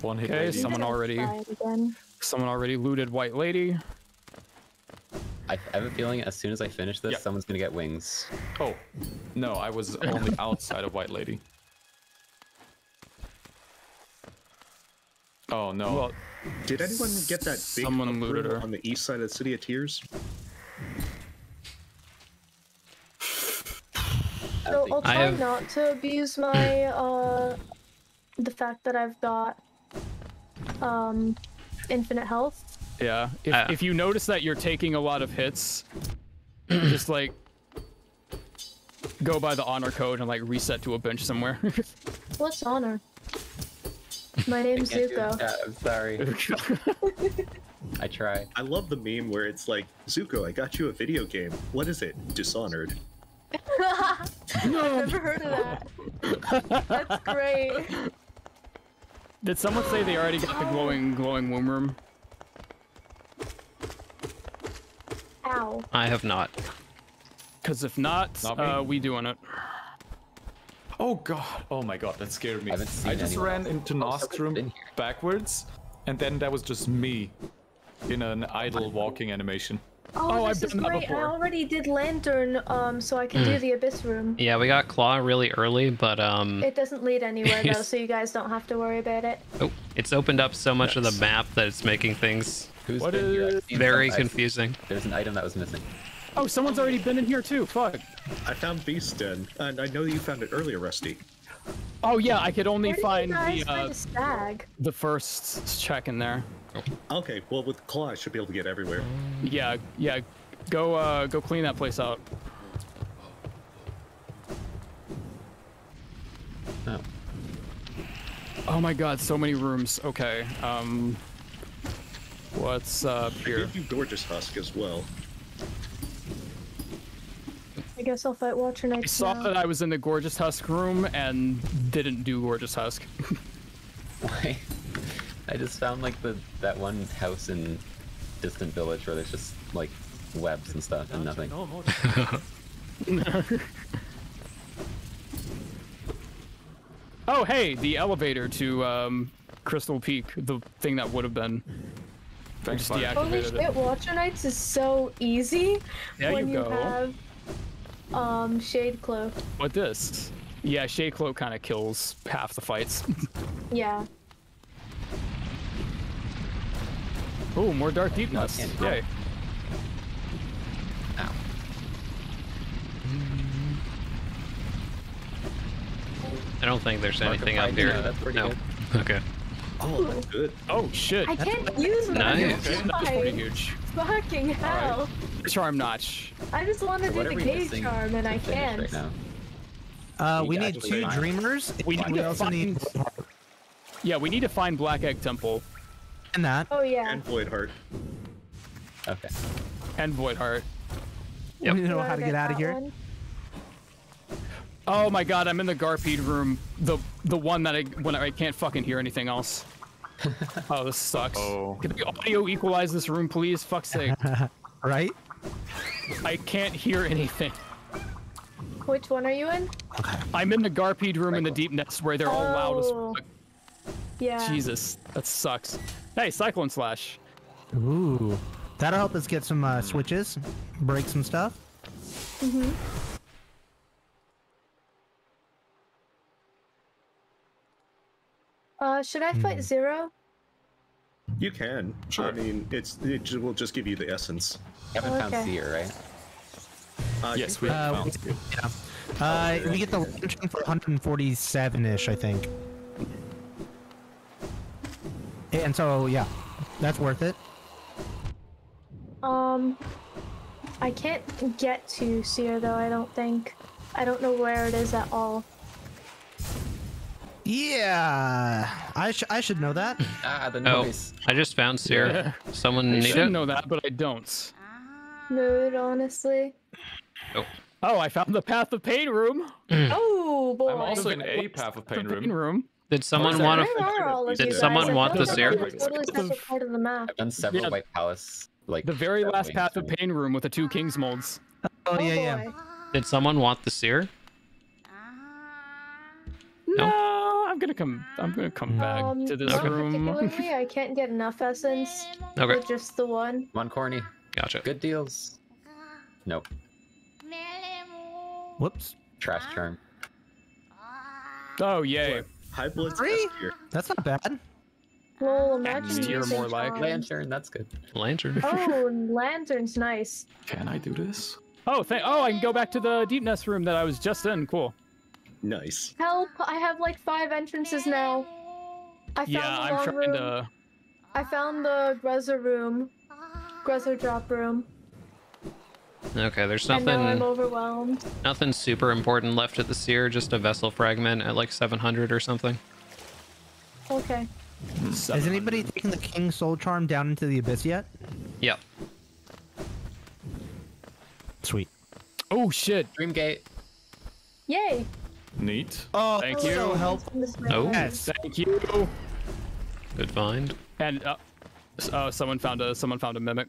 One hit okay, someone already... Someone already looted White Lady. I have a feeling as soon as I finish this, yep. someone's gonna get wings. Oh. No, I was only outside of White Lady. Oh, no. Well, did anyone get that big someone looted her. On the east side of the City of Tears? So I'll try have... not to abuse my, uh, the fact that I've got, um, infinite health. Yeah, if, uh, if you notice that you're taking a lot of hits, just, like, go by the honor code and, like, reset to a bench somewhere. What's honor? My name's Zuko. Yeah, I'm sorry. I try. I love the meme where it's like, Zuko, I got you a video game. What is it? Dishonored. I've never heard of that. That's great. Did someone say they already got the glowing, glowing womb room? Ow. I have not. Because if not, not uh, we doing it. Oh god. Oh my god, that scared me. I, I just ran else. Into Nost's room backwards, and then that was just me in an idle walking animation. Oh, oh this I've done is great. Before. I already did Lantern, um, so I can mm. do the Abyss room. Yeah, we got Claw really early, but um. It doesn't lead anywhere though, so you guys don't have to worry about it. Oh, it's opened up so much yes. of the map that it's making things Who's what been is... here? Very confusing. There's an item that was missing. Oh, someone's already been in here too. Fuck. I found Beast Den, and I know you found it earlier, Rusty. Oh yeah, I could only find the uh, find a stag? The first check in there. Okay, well with Claw I should be able to get everywhere. Yeah, yeah, go uh, go clean that place out. Oh. Oh my god, so many rooms. Okay, um, what's up here? I gave you Gorgeous Husk as well. I guess I'll fight Watcher Knights. I saw now. That I was in the Gorgeous Husk room and didn't do Gorgeous Husk. Why? I just found like the that one house in distant village where there's just like webs and stuff and nothing. Oh, hey, the elevator to um, Crystal Peak, the thing that would have been. I just deactivated Holy shit, it. Watcher Nights is so easy there when you, you have um, Shade Cloak. What this? Yeah, Shade Cloak kind of kills half the fights. Yeah. Oh, more Dark Deepness. Yay. Ow. I don't think there's Mark anything up here. Yeah, that's pretty no. Good. Okay. Oh, that's good. Oh, shit. I that's can't a... use my nice. That's pretty huge. Fucking hell. Right. Charm notch. I just want to so do the cave charm and I can't. Right now. Uh, we, we need, need two find. Dreamers. We, need we also find... need. Yeah, we need to find Black Egg Temple. And that. Oh, yeah. And Void Heart. Okay. And Void Heart. Yep. We know how to get out of here. One? Oh my god, I'm in the Garpeed room. The the one that I when I can't fucking hear anything else. Oh, this sucks. Oh. Can the audio equalize this room, please? Fuck's sake. Right? I can't hear anything. Which one are you in? I'm in the Garpeed room right in the deep nest where they're oh. all loud as fuck. Yeah. Jesus, that sucks. Hey, Cyclone Slash. Ooh. That'll help us get some uh, switches, break some stuff. Mm-hmm. Uh, should I fight Zero? You can. Sure. I mean, it's it will just give you the essence. You haven't oh, okay. found Seer, right? Uh, yes, we have uh, found Seer. Yeah. Uh, oh, we get the lantern for one forty-seven-ish, I think. And so, yeah, that's worth it. Um, I can't get to Seer though. I don't think. I don't know where it is at all. Yeah, I should I should know that. Ah, the noise. Oh, I just found Syrah. Yeah. Someone I need should it? Know that, but I don't. Mood, honestly. Oh. Oh, I found the Path of Pain room. Mm. Oh boy. I'm also in a Path of Pain room. Pain room. Did someone want to? Did someone want the Syrah? Totally part of the map. I've done several yeah. White Palace, like the very last Path of Pain room with the two Kings molds. Oh, oh yeah, yeah. Did someone want the Syrah? No. no. I'm gonna come. I'm gonna come back um, to this okay. room. Particularly, I can't get enough essence. Okay. With just the one. One corny. Gotcha. Good deals. Nope. Whoops. Trash charm. Oh yay. High blitz. Three. That's not bad. Well, imagine you're more like lantern. That's good. Lantern. Oh, lantern's nice. Can I do this? Oh, thank. Oh, I can go back to the deep nest room that I was just in. Cool. Nice. Help! I have like five entrances now. I found yeah, the I'm trying room. to. I found the Gruzzer room, Gruzzer drop room. Okay, there's nothing. I know I'm overwhelmed. Nothing super important left at the Seer. Just a vessel fragment at like seven hundred or something. Okay. Is anybody taking the King Soul Charm down into the Abyss yet? Yep. Sweet. Oh shit! Dreamgate. Yay. Neat. Oh, thank you. So helpful. Oh, yes. Thank you. Good find. And uh, uh, someone found a someone found a mimic.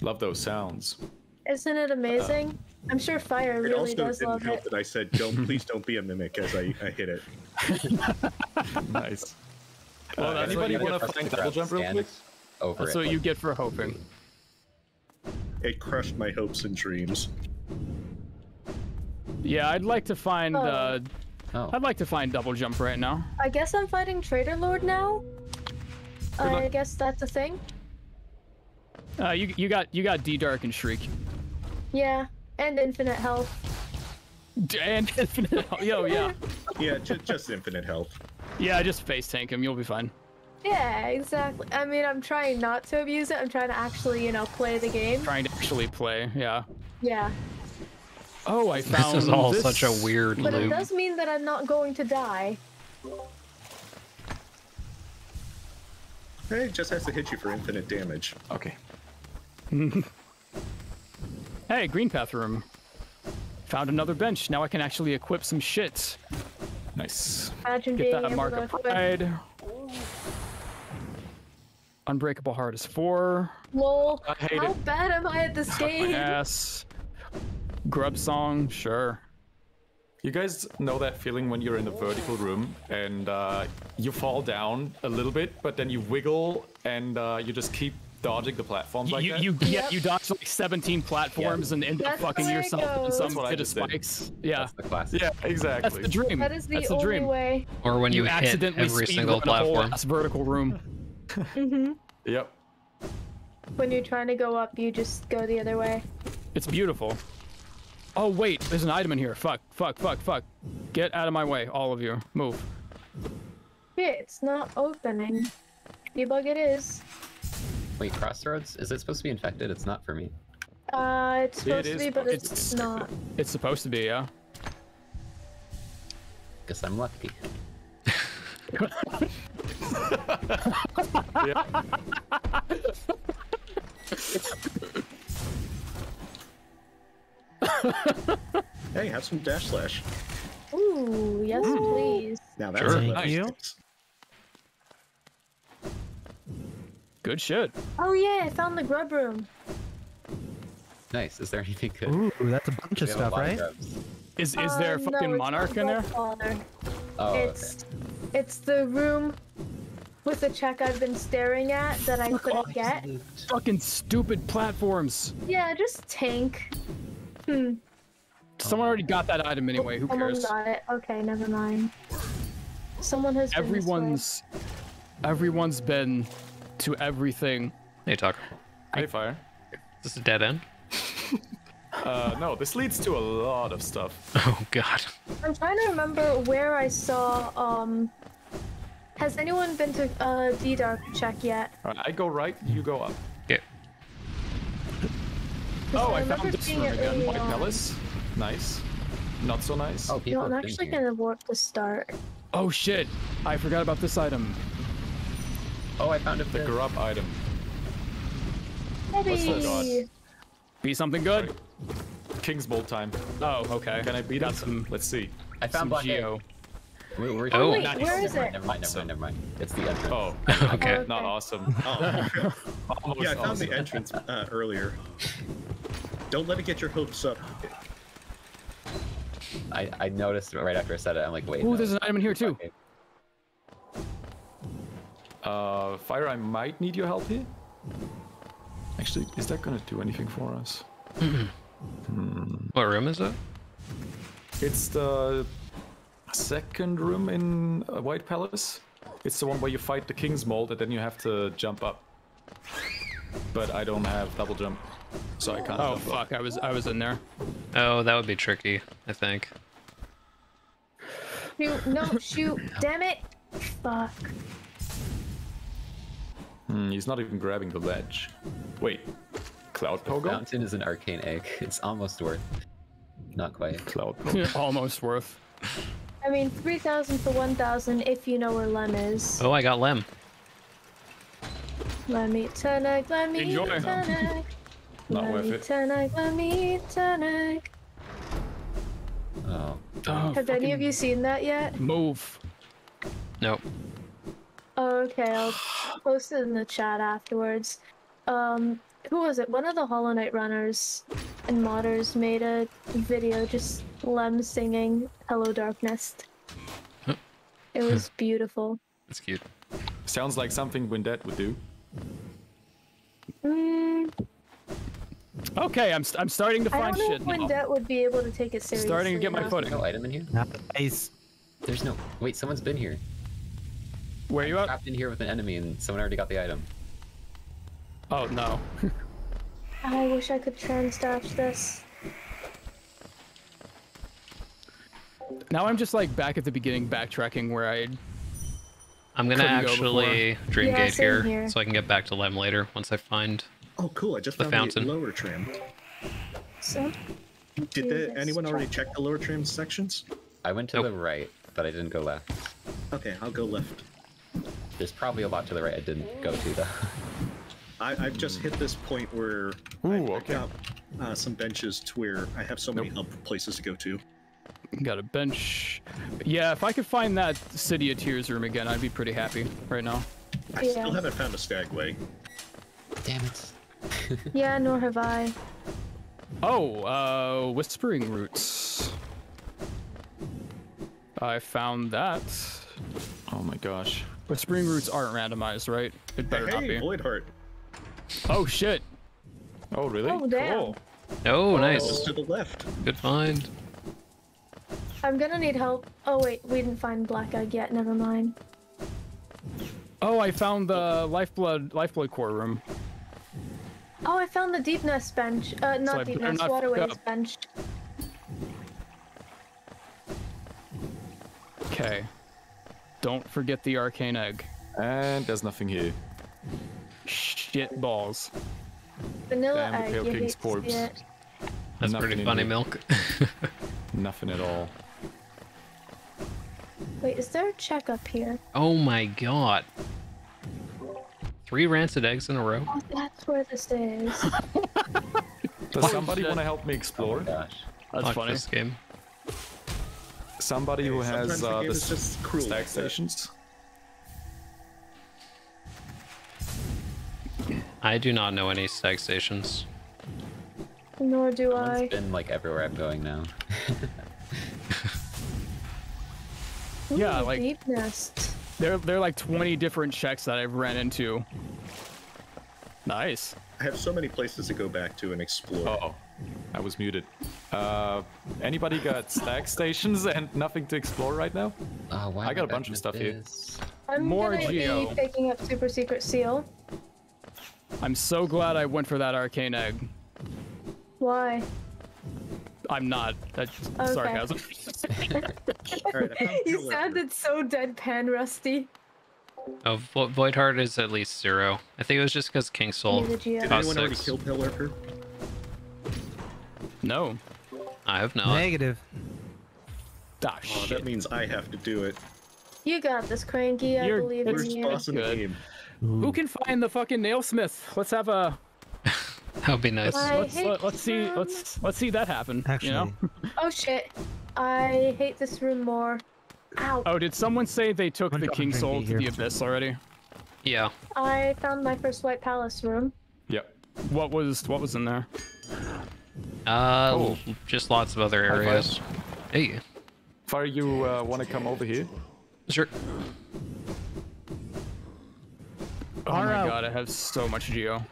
Love those sounds. Isn't it amazing? Uh, I'm sure Fire it really also does didn't love help it. That I said, "Don't please don't be a mimic," as I, I hit it. Nice. Well, uh, anybody want to find double jump real quick? Over That's it, what like... you get for hoping. It crushed my hopes and dreams. Yeah, I'd like to find. Oh. Uh, oh. I'd like to find Double Jump right now. I guess I'm fighting Trader Lord now. Uh, I guess that's a thing. Uh, you you got you got D Dark and Shriek. Yeah, and infinite health. And infinite health. Yo, yeah. Yeah, just, just infinite health. Yeah, just face tank him. You'll be fine. Yeah, exactly. I mean, I'm trying not to abuse it. I'm trying to actually, you know, play the game. Trying to actually play. Yeah. Yeah. Oh, I found this. Is all this. Such a weird but loop. But it does mean that I'm not going to die. It just has to hit you for infinite damage. Okay. Hey, green path room. Found another bench. Now I can actually equip some shit. Nice. Imagine Get being that able mark to of pride. Unbreakable Heart is four. Lol. I hate How it. bad am I at this game? Yes. Grub Song, sure. You guys know that feeling when you're in a vertical room and uh, you fall down a little bit, but then you wiggle and uh, you just keep dodging the platforms you, like you, that? You, yep. Yeah, you dodge like seventeen platforms yeah. and end up fucking yourself in some bit of spikes. Did. Yeah. That's the classic. Yeah, exactly. That's the dream. That is the, That's the only dream. way. Or when you, you accidentally hit every single platform. That's vertical room. Mm-hmm. Yep. When you're trying to go up, you just go the other way. It's beautiful. Oh wait, there's an item in here. Fuck, fuck, fuck, fuck. Get out of my way, all of you. Move. Yeah, it's not opening. Debug it is. Wait, Crossroads? Is it supposed to be infected? It's not for me. Uh, it's supposed it to be, but it's, it's not. It's supposed to be, yeah. Guess I'm lucky. Yeah. Hey, have some dash slash. Ooh, yes, Ooh. please. Now that's sure. nice. You. Good shit. Oh yeah, I found the grub room. Nice. Is there anything good? Ooh, that's a bunch of stuff, right? Of is is there um, a fucking no, monarch in there? Oh, it's okay. It's the room with the check I've been staring at that I couldn't oh, get. Fucking stupid platforms. Yeah, just tank. Hmm. Someone already got that item anyway. Who cares? Someone got it. Okay, never mind. Someone has. Everyone's, been everyone's been to everything. Hey, talk. Hey, fire. Is this a dead end? uh, no. This leads to a lot of stuff. Oh God. I'm trying to remember where I saw. Um, has anyone been to uh, D-Dark check yet? All right, I go right. You go up. Oh, I, I found this room again. White Palace. Nice. Not so nice. Oh, people no, I'm actually going to warp the start. Oh, shit. I forgot about this item. Oh, I found it. The grub item. Heavy. Be something good. Right. King's Bolt time. Oh, okay. Can I beat up some? Let's see. I found Black Geo. Wait, wait, oh, wait, nice. Where is it? Never mind, never mind, never mind. It's the entrance. Oh, okay. Oh, okay. Not awesome. Oh, okay. Yeah, I found awesome. the entrance uh, earlier. Don't let it get your hopes up. I, I noticed right after I said it, I'm like, wait. Ooh, no, there's an item in here too. Okay. Uh, Fire, I might need your help here. Actually, is that gonna do anything for us? hmm. What room is that? It's the... second room in uh, White Palace. It's the one where you fight the King's Mold and then you have to jump up. But I don't have double jump, so I can't. Oh fuck! Up. I was I was in there. Oh, that would be tricky, I think. Shoot! No, shoot! Damn it! Fuck. Hmm, he's not even grabbing the ledge. Wait, Cloud Pogo? The fountain is an arcane egg. It's almost worth. Not quite. Cloud Pogo. Almost worth. I mean, three thousand for one thousand if you know where Lemm is. Oh, I got Lemm. Lemmy Tanag, Lemmy Tanag. Not worth it. Tanag, Lemmy Tanag. Oh. Have fucking... any of you seen that yet? Move. Nope. Oh, okay, I'll post it in the chat afterwards. Um, who was it? One of the Hollow Knight runners and modders made a video just Lemm singing Hello Darkness. Huh. It was beautiful. That's cute. Sounds like something Windette would do. Mm. Okay, I'm I'm starting to find shit. I don't know if Windette now. would be able to take it seriously. Starting to get my footing. There's no item in here. Nice. There's no. Wait, someone's been here. Where are you at? Trapped in here with an enemy, and someone already got the item. Oh no. I wish I could trans-dodge this. Now I'm just like back at the beginning, backtracking where I. I'm gonna actually go dream yeah, gate here, here, so I can get back to Lemm later once I find. Oh cool! I just the found fountain. the lower tram. So. Did the, anyone already check the lower tram sections? I went to nope. the right, but I didn't go left. Okay, I'll go left. There's probably a lot to the right I didn't go to though. I, I've just hit this point where Ooh, I picked okay. up uh, some benches to where I have so many nope. places to go to. Got a bench. Yeah, if I could find that City of Tears room again, I'd be pretty happy right now. I yeah. still haven't found a stagway. Damn it. Yeah, nor have I. Oh, uh, Whispering Roots. I found that. Oh my gosh. Whispering Roots aren't randomized, right? It better hey, not be. Void Heart. Oh shit. Oh really? Oh damn. Cool. Oh, oh nice. Just to the left. Good find. I'm gonna need help. Oh wait, we didn't find Black Egg yet. Never mind. Oh, I found the lifeblood lifeblood core room. Oh, I found the Deepnest bench. Uh, not so Deepnest, not Waterways bench. Okay. Don't forget the arcane egg. And there's nothing here. Shit balls. Vanilla Damn, egg. Pale King's corpse. That's nothing pretty funny, Milk. Nothing at all. Wait, is there a check up here? Oh my god. Three rancid eggs in a row? Oh, that's where this is. Does oh, somebody want to help me explore? Oh gosh. That's Watch funny. This game. Somebody hey, who has uh, the, the just cruel stack stations. I do not know any stack stations. Nor do Someone's I. It's been like everywhere I'm going now. Ooh, yeah, like... Deepnest. There, there are like twenty different checks that I've ran into. Nice. I have so many places to go back to and explore. Uh oh, I was muted. Uh, anybody got stack stations and nothing to explore right now? Uh, I got a bunch of stuff this? here. I'm More gonna geo. be picking up Super Secret Seal. I'm so glad I went for that arcane egg. Why? I'm not. That's okay. sarcasm. Right, you sounded so deadpan, Rusty. Oh, Vo Void Heart is at least zero. I think it was just because King Soul. Did anyone six. already kill Pill Lurker? No. I have not. Negative. Ah, oh, that means I have to do it. You got this, Cranky. I You're believe in you. Boss in the game. Who can find the fucking nailsmith? Let's have a. That would be nice. Let's, let's, let's see. Let's let's see that happen. Actually. You know? Oh shit. I hate this room more. Ow. Oh, did someone say they took the King Soul to the Abyss already? Yeah. I found my first White Palace room. Yep. What was what was in there? Uh, oh. Just lots of other areas. Hey. Fire, you uh, want to come over here? Sure. Oh Our, my god, I have so much geo.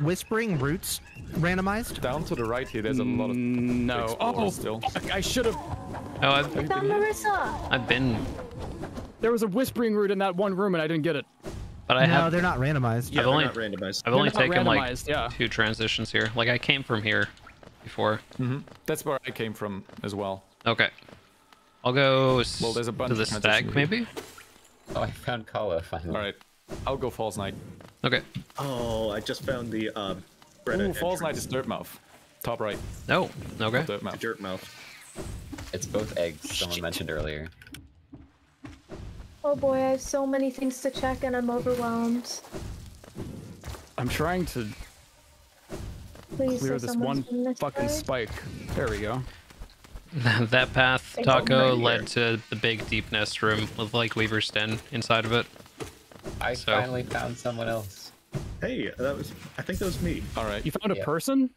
Whispering Roots randomized? Down to the right here, there's a lot of... No. Oh, still. I should've... Oh, I've been... Marissa. I've been... There was a Whispering Root in that one room and I didn't get it. But I no, have... No, they're not randomized. Yeah, I've only, not randomized. I've only taken like yeah. two transitions here. Like, I came from here before. Mm-hmm. That's where I came from as well. Okay. I'll go well, there's a bunch to the stag, maybe? Oh, I found Kala finally. Alright. I'll go Falls Knight. Okay. Oh, I just found the uh, Bretta. Ooh, Falls Knight is Dirtmouth. Top right. No. Okay. Dirtmouth. Dirtmouth. It's both eggs. Someone Shit. mentioned earlier. Oh boy, I have so many things to check and I'm overwhelmed. I'm trying to Please clear this one this fucking spike. There we go. That path, it's Taco, led to the big deep nest room with like Weaver's Den inside of it. I so. finally found someone else. Hey, that was. I think that was me. All right, you found a yeah. person.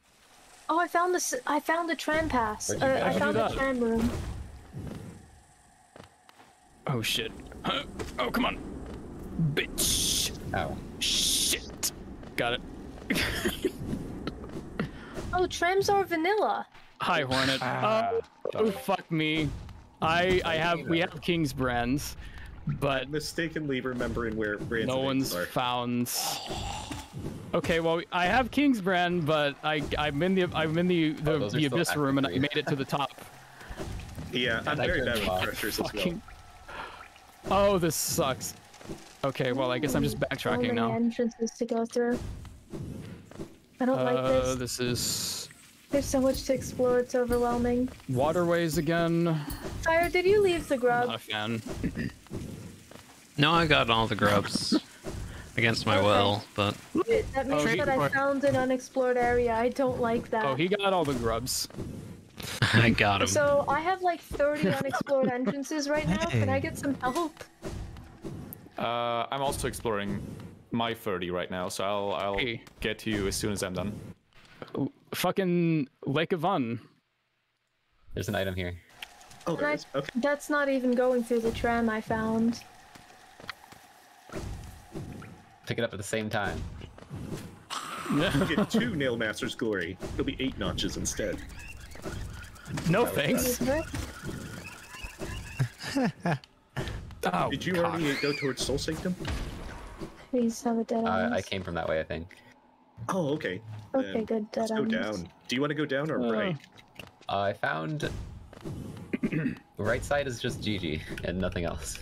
Oh, I found this. I found the tram pass. Uh, I found the tram room. Oh shit! Uh, oh come on, bitch! Ow! Shit! Got it. Oh, trams are vanilla. Hi, Hornet. Ah, uh, oh fuck me. I I have we have King's brands. But I'm mistakenly remembering where brands no one's are. found. Okay, well I have King's brand, but I I'm in the I'm in the the, oh, the abyss room and I made it to the top. Yeah, and I'm I very bad with pressures as well. Oh, this sucks. Okay, well I guess I'm just backtracking so now. Entrances to go through. I don't uh, like this. This is. There's so much to explore. It's overwhelming. Waterways again. Fire, did you leave the grub? I'm not a fan. No, I got all the grubs against my okay. will, but... That means oh, that he... I found an unexplored area. I don't like that. Oh, he got all the grubs. I got him. So I have like thirty unexplored entrances right now. Hey. Can I get some help? Uh, I'm also exploring my thirty right now, so I'll I'll hey. get to you as soon as I'm done. Oh, fucking Lake Avon. There's an item here. Oh, there is. Okay. That's not even going through the tram I found. Pick it up at the same time. You get two Nailmaster's Glory. It'll be eight notches instead. No thanks. Oh, did you God. already go towards Soul Sanctum? Please have a dead end. Uh, I came from that way, I think. Oh, okay. Okay, then good. Dead let's go down. Do you want to go down or uh, right? Uh, I found right side is just G G and nothing else.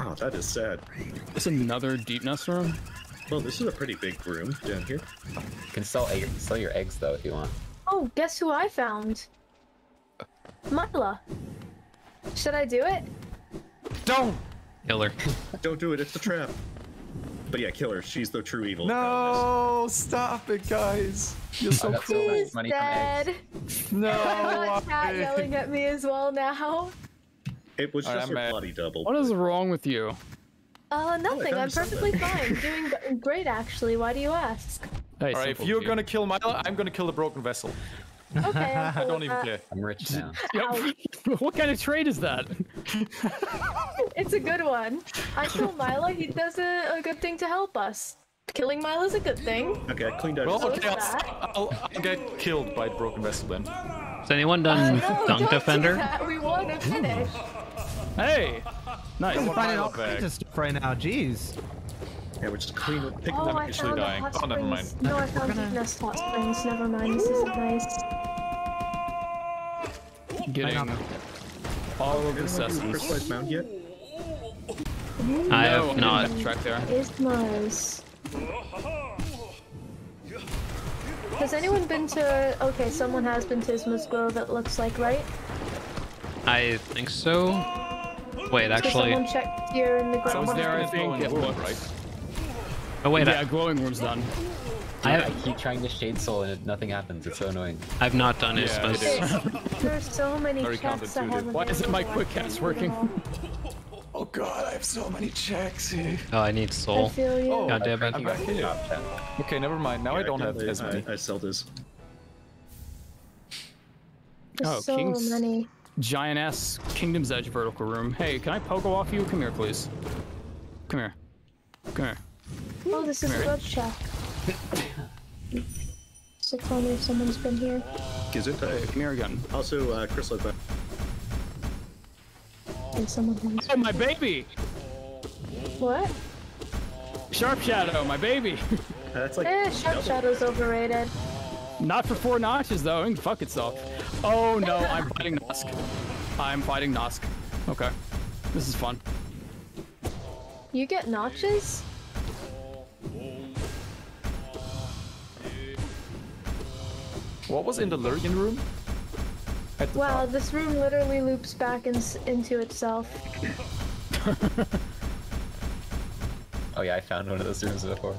Oh, that is sad. It's another Deepnest room. Well, this is a pretty big room down here. You can sell egg sell your eggs though if you want. Oh, guess who I found? Myla. Should I do it? Don't kill her. Don't do it. It's a trap. But yeah, kill her. She's the true evil. No, stop it, guys. You're so cool. She's so dead. No. I want Cat yelling at me as well now. It was just your bloody double. What is wrong with you? Uh, nothing. Oh, I'm perfectly fine. Doing great, actually. Why do you ask? Hey, all right, if you're going to kill Myla, I'm going to kill the broken vessel. Okay. I don't even care. I'm rich now. What kind of trade is that? It's a good one. I kill Myla. He does a, a good thing to help us. Killing Myla is a good thing. Okay, I cleaned up. Well, okay, I'll, I'll, I'll get killed by broken vessel then. Has anyone done uh, no, Dunk Defender? Do we want to finish. Hey, nice. I'm finding all kinds of stuff right now. Jeez. Yeah, we're just clean with picking them actually dying. Oh, springs. Never mind. No, I found gonna... Deepnest hot springs. Never mind. This isn't nice. Getting all of the assassins. I have not. It's nice. Has anyone been to? Okay, someone has been to Isma's Grove. It looks like, right? I think so. Wait, so actually. Someone checked here in the ground. Someone there, I think. It looked right. Oh wait, yeah, I... glowing worm's done. I, have... I keep trying to shade soul and nothing happens. It's so annoying. I've not done it. Yeah, it There's so many checks. Why isn't my quick cast working? Oh god, I have so many checks here. Oh, I need soul. I feel you. Oh, god damn it. I'm back here. Okay, never mind. Now yeah, I don't I have as many. I, I sell this. There's oh, so King's... many. Giant ass Kingdom's Edge vertical room. Hey, can I pogo off you? Come here, please. Come here. Come here. Oh, this is a web check. So tell me if someone's been here. Is it? Hey, come here again. Also, uh, Crystal Guardian. And someone who's oh, my baby! What? Sharp Shadow, my baby! That's like eh, Sharp double. Shadow's overrated. Not for four notches, though. It can fuck itself. Oh, no, I'm fighting Nosk. I'm fighting Nosk. Okay. This is fun. You get notches? What was in the Lurian room? Wow, top. This room literally loops back in, into itself. Oh yeah, I found one of those rooms before.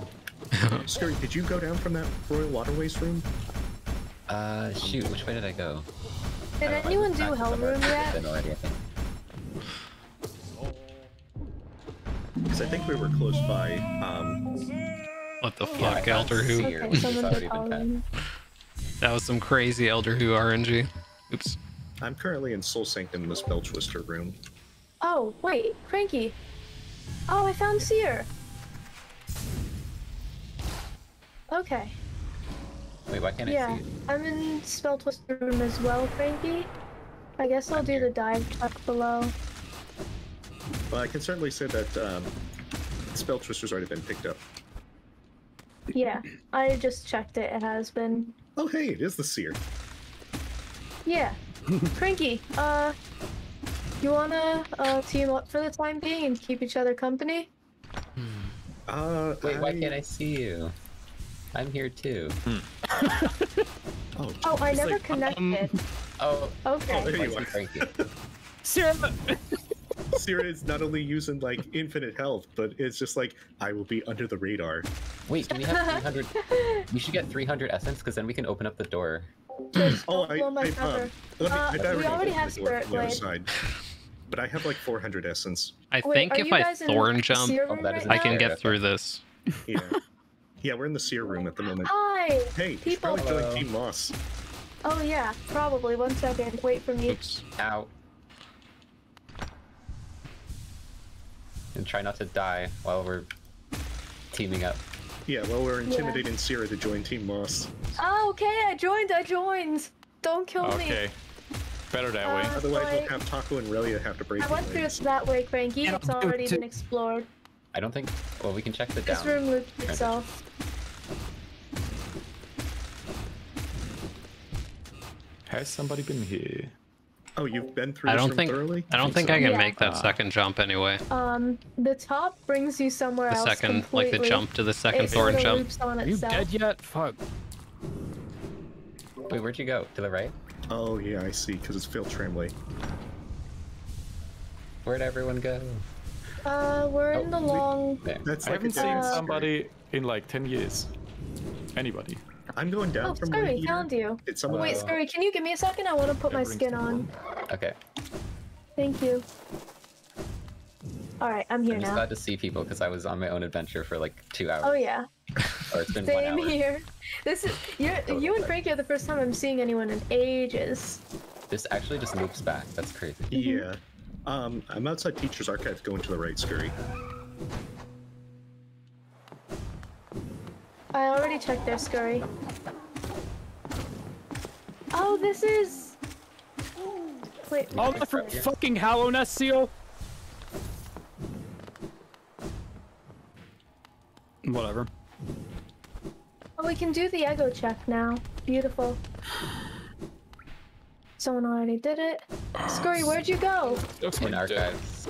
Skurry, did you go down from that Royal Waterways room? Uh, shoot, which way did I go? Did I anyone know, do Hell somewhere. Room yet? No idea. Because I think we were close by, um... What the yeah, fuck, Elder Who? Okay, that was some crazy Elder Who R N G. Oops. I'm currently in Soul Sanctum in the Spell Twister room. Oh, wait, Cranky. Oh, I found Seer. Okay. Wait, why can't yeah, I see it? Yeah, I'm in Spell Twister room as well, Cranky. I guess I'll I'm do here. the dive check below. Well, I can certainly say that um, Spell Twister's already been picked up. Yeah, I just checked it. It has been. Oh, hey, it is the Seer. Yeah. Cranky, uh, you wanna uh, team up for the time being and keep each other company? Uh, Wait, I... why can't I see you? I'm here too. Hmm. oh, oh, I never like, connected. Um... Oh, okay. Oh, there you are. Syrah! Syrah is not only using like infinite health, but it's just like, I will be under the radar. Wait, can we have three hundred? We should get three hundred essence because then we can open up the door. Oh, I, I, um, me, uh, I we already have Spirit Blade. But I have like four hundred essence. I Wait, think if I Thorn Jump, oh, that I can get through this. Yeah. Yeah, we're in the Seer room at the moment. Hi! Hey, people. Probably doing Team Loss. Oh yeah, probably. One second. Wait for me. Oops. Ow. And try not to die while we're teaming up. Yeah, well, we're intimidating yeah. Syrah to join Team Loss. Oh, okay, I joined, I joined. Don't kill okay. me. Okay, better that uh, way. Otherwise, like, we'll have Taco and Relia have to break I went through that way, Cranky. It's already been explored. I don't think... Well, we can check the down. This room looped itself. Has somebody been here? Oh, you've been through I don't this think, thoroughly? I don't think, think so. I can yeah. make that uh, second jump anyway. Um, the top brings you somewhere the else second, completely. Like the jump to the second it thorn jump. Are you dead yet? Fuck. Wait, where'd you go? To the right? Oh, yeah, I see, because it's Phil Tramley. Where'd everyone go? Uh, we're oh, in the long... There. That's I like haven't seen uh, somebody in like ten years. Anybody. I'm going down oh, from Skurry, right here. Found you. Did someone... Wait, Skurry, can you give me a second? I want to put my skin on. Okay. Thank you. Alright, I'm here I'm now. I'm glad to see people because I was on my own adventure for like two hours. Oh yeah. Or it's been Same one hour. here. This is you're, totally you and Frankie are the first time I'm seeing anyone in ages. This actually just loops back. That's crazy. Yeah. Um, I'm outside Teacher's Archive going to the right, Skurry. I already checked their Skurry. Oh, this is... Wait. All the for fucking Hallownest seal? Whatever. Oh, we can do the ego check now. Beautiful. Someone already did it. Skurry, where'd you go? In archives.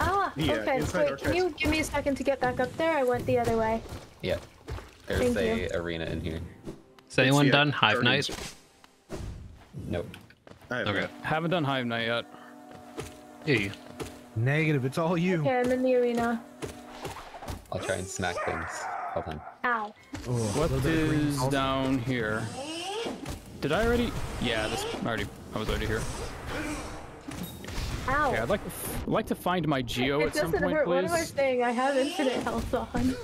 Ah, yeah, okay. Wait, archives. Can you give me a second to get back up there? I went the other way. Yeah. There's Thank a you. arena in here. Has anyone yeah, done Hive Knight? Nope. I haven't. Okay. Haven't done Hive Knight yet. Hey. Negative, it's all you. Okay, I'm in the arena. I'll try and smack things. Hold on. Ow. Ooh, what is down here? Did I already? Yeah, this already. I was already here. Ow. Okay, I'd like to, I'd like to find my Geo it at some point, hurt. please. What am I saying? I have infinite health on.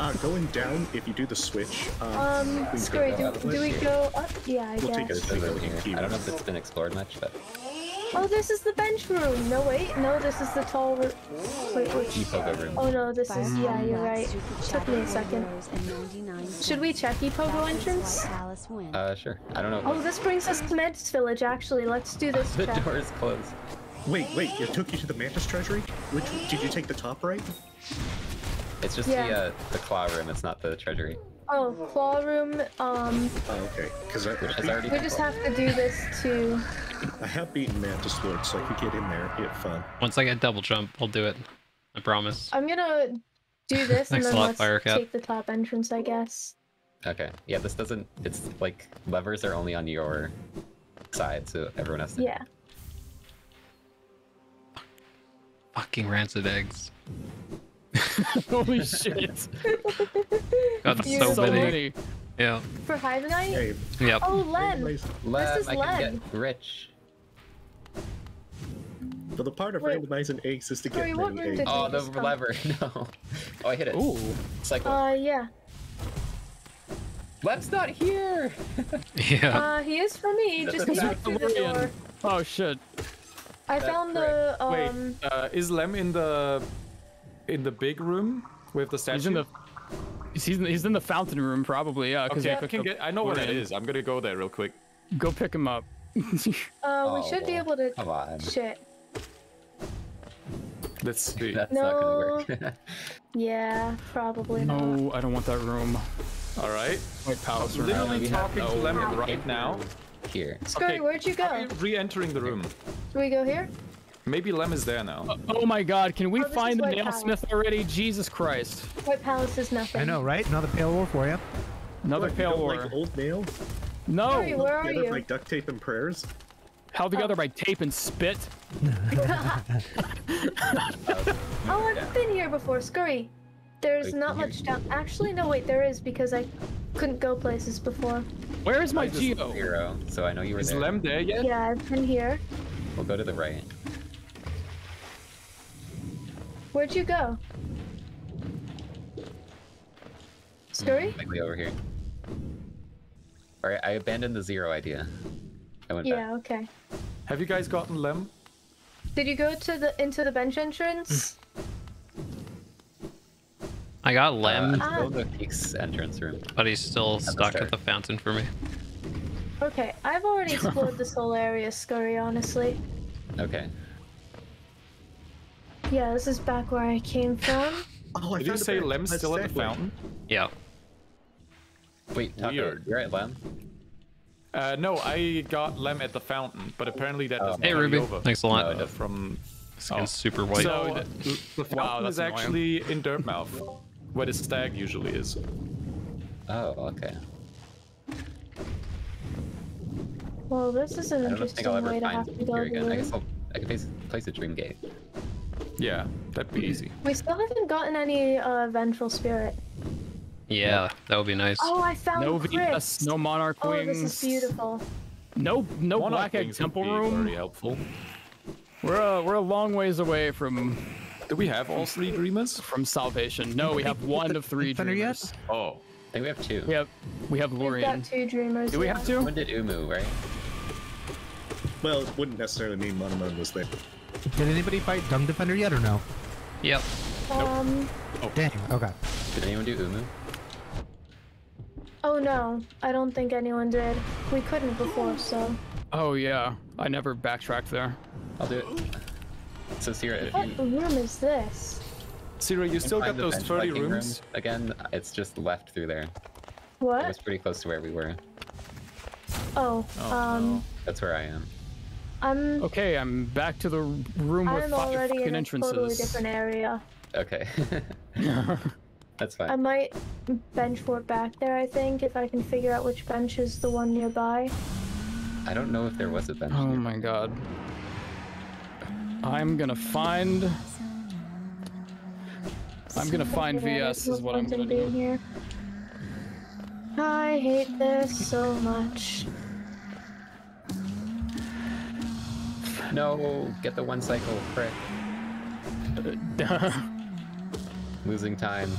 uh, going down, if you do the switch. Um, um Skurry, do, do we go up? Yeah, I we'll guess. Take a I don't know if it's been explored much, but... Oh, this is the bench room. No, wait. No, this is the tall room. Wait, which... room. Oh, no, this is... Yeah, you're right. It took me a second. Should we check Epogo entrance? Uh, sure. I don't know. Oh, this brings us to Mantis Village, actually. Let's do this check. The door is closed. Wait, wait. It took you to the Mantis Treasury? Which... Did you take the top right? It's just yeah. the, uh, the claw room. It's not the treasury. Oh, claw room, um... Oh, okay. Because I... I we just have to do this to... I have beaten Mantis Lords, so I can get in there and get fun. Once I get double jump, I'll do it. I promise. I'm gonna do this and then lot, let's fire take the top entrance, I guess. Okay. Yeah, this doesn't... It's like, levers are only on your side, so everyone has to... Yeah. Fuck. Fucking rancid eggs. Holy shit! Got so, so many. many. Yeah. For Hive Knight? Hey. Yep. Oh, Lemm. Lemm. This is I Lemm. Get rich. So the part of Wait. randomizing eggs is to Sorry, get many eggs. Oh, the come? lever. No. Oh, I hit it. Ooh. Cycle. Uh, yeah. Lemm's not here. yeah. Uh, he is for me. Just came out through the door. Oh shit. I That's found great. the um. Wait. Uh, is Lemm in the? In the big room with the statue? He's in the, he's in, he's in the fountain room, probably. Yeah. Okay, I can get. I know where that is. I'm gonna go there real quick. Go pick him up. uh, we oh, should be able to. Come on. Shit. Let's see. That's no. not gonna work. yeah, probably. No, not. I don't want that room. All right. White Palace. I'm literally talking to Lemm no right now. Here. Skurry, okay. where'd you go? Re-entering the room. Do we go here? Maybe Lemm is there now. Oh my god, can we oh, find the nailsmith already? Jesus Christ. White Palace is nothing. I know, right? Another pale war for you. Another what, pale war. Like old nail? No. Sorry, where are together, you? Like duct tape and prayers? Held together oh. by tape and spit. oh, I've been here before, Skurry. There's wait, not much down. Actually, no, wait, there is because I couldn't go places before. Where is my Geo? Zero, so I know you were there. Is Lemm there yet? Yeah, I've been here. We'll go to the right. Where'd you go? Skurry? Likely over here. Alright, I abandoned the zero idea. I went yeah, back. Okay. Have you guys gotten Lemm? Did you go to the into the bench entrance? I got Lemm. Uh, the peaks entrance room. But he's still at stuck the at the fountain for me. Okay, I've already explored this whole area, Skurry, honestly. Okay. Yeah, this is back where I came from. Oh, I did you say Lemm's still at the fountain? Yeah. Wait, Taco, weird. You're at Lemm? Uh, no, I got Lemm at the fountain, but apparently that doesn't. Oh, hey, Ruby. Over. Thanks a lot. Uh, from oh. super white. So, uh, the fountain wow, is annoying. Actually in Dirtmouth, where the stag usually is. Oh, okay. Well, this is an interesting way to have to go. I guess I'll, I can place, place a dream gate. Yeah, that'd be easy. We still haven't gotten any uh, ventral spirit. Yeah, that would be nice. Oh, I found no Venus, no Monarch Wings. Oh, this is beautiful. No, no Black Egg Temple Room. Very helpful. We're uh, we're a long ways away from. Do we have all three Dreamers? From salvation. No, we have one of three Dreamers. Yet? Oh, I think we have two. We have we have Lorien. We got two Dreamers. Do we have two? When did Uumuu, right? Well, it wouldn't necessarily mean Monomon was there. Did anybody fight Dumb Defender yet or no? Yep. Um. Nope. Oh. Dang. Okay. Did anyone do Uumuu? Oh no, I don't think anyone did. We couldn't before, so. Oh yeah, I never backtracked there. I'll do it. So Syrah, what you... room is this? Syrah, you still got those thirty rooms? Room. Again, it's just left through there. What? It was pretty close to where we were. Oh. oh um. No. That's where I am. I'm. Okay, I'm back to the room I'm with five fucking in entrances. I'm already in a totally different area. Okay. That's fine. I might bench for it back there, I think, if I can figure out which bench is the one nearby. I don't know if there was a bench. Oh nearby. My god. I'm gonna find... I'm gonna find V S is what I'm gonna do. Here. I hate this so much. No, get the one cycle, prick. Losing time.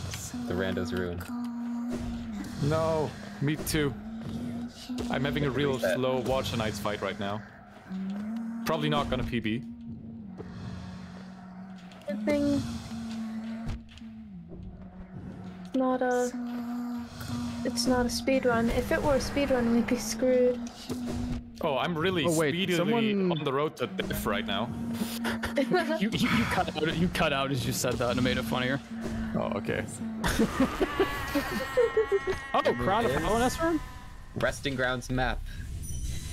The rando's ruined. No, me too. I'm having a real slow watch and ice fight right now. Probably not gonna P B. Good thing. It's not a. It's not a speed run. If it were a speed run, we'd be screwed. Oh, I'm really oh, wait, speedily someone... on the road to death right now. you, you, you cut out. You cut out as you said that, and it made it funnier. Oh, okay. Oh, Crown of L N S room? Resting Grounds map.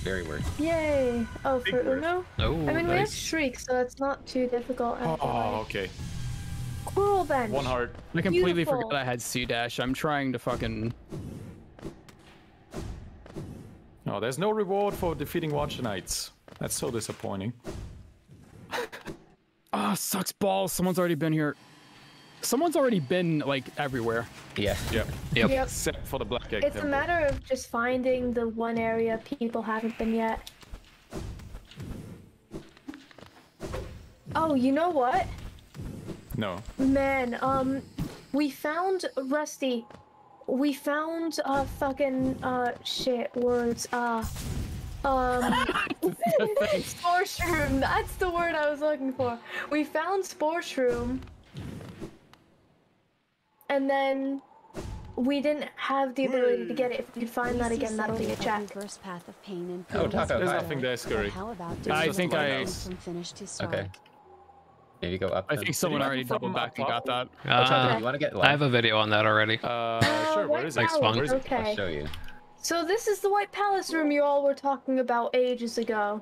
Very weird. Yay! Oh, for Uumuu? No. I mean, nice. We have Shriek, so it's not too difficult. Anyway. Oh, okay. Cool bench. One heart. I completely Beautiful. forgot I had C dash. I'm trying to fucking. No, there's no reward for defeating Watcher Knights. That's so disappointing. Ah, oh, sucks balls. Someone's already been here. Someone's already been, like, everywhere. Yeah. Yeah. Yep. Yep. Except for the Black Egg Temple. It's a matter of just finding the one area people haven't been yet. Oh, you know what? No. Man, um, we found Rusty. We found, uh, fucking, uh, shit, words, uh, um, Spore Shroom, that's the word I was looking for. We found Spore Shroom, and then we didn't have the ability to get it. If we could find that again, that'll be a check. Path of pain and pain. Oh, Taco, there's nothing there, Skurry. I think I... Okay. Maybe go up. I think someone already doubled back and got that. Uh, you want to get I have a video on that already. Uh, sure. Where is it? Where is it? I'll show you. So this is the White Palace room you all were talking about ages ago.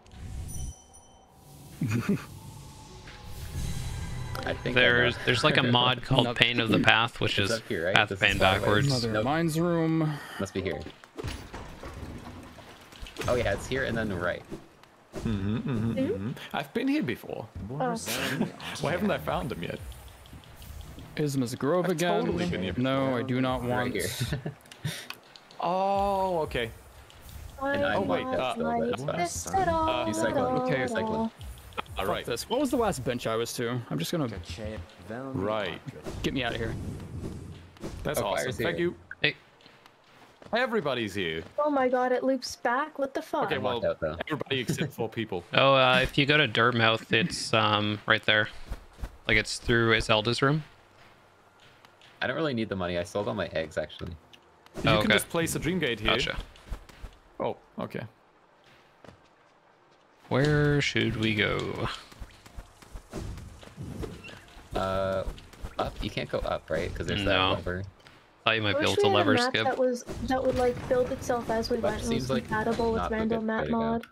I think there's there's like a mod called Pain of the Path, which is Path of Pain backwards. Mine's room must be here. Oh yeah, it's here and then right. Mm-hmm, mm-hmm, mm-hmm. Mm-hmm. I've been here before. Oh. Why haven't I found him yet? Isma's Grove again. Totally been here no, I do not want. Right here. Oh, okay. And I'm oh, wait. Uh, that's that's fine. Uh, recycling. Okay, recycling. All right. This. What was the last bench I was to? I'm just going to... Right. Get me out of here. That's oh, awesome. Thank you. Hey. Everybody's here. Oh my god, it loops back. What the fuck? Okay, well, out, everybody except four people. Oh, uh, if you go to Dirtmouth, it's um right there. Like, it's through Zelda's room. I don't really need the money. I sold all my eggs, actually. You oh, can okay. just place a dream gate here. Gotcha. Oh, okay. Where should we go? Uh, up? You can't go up, right? Because there's no. that lever. I thought you might I be able to lever skip. That was that would like build itself as we went. It was like compatible with random map mod.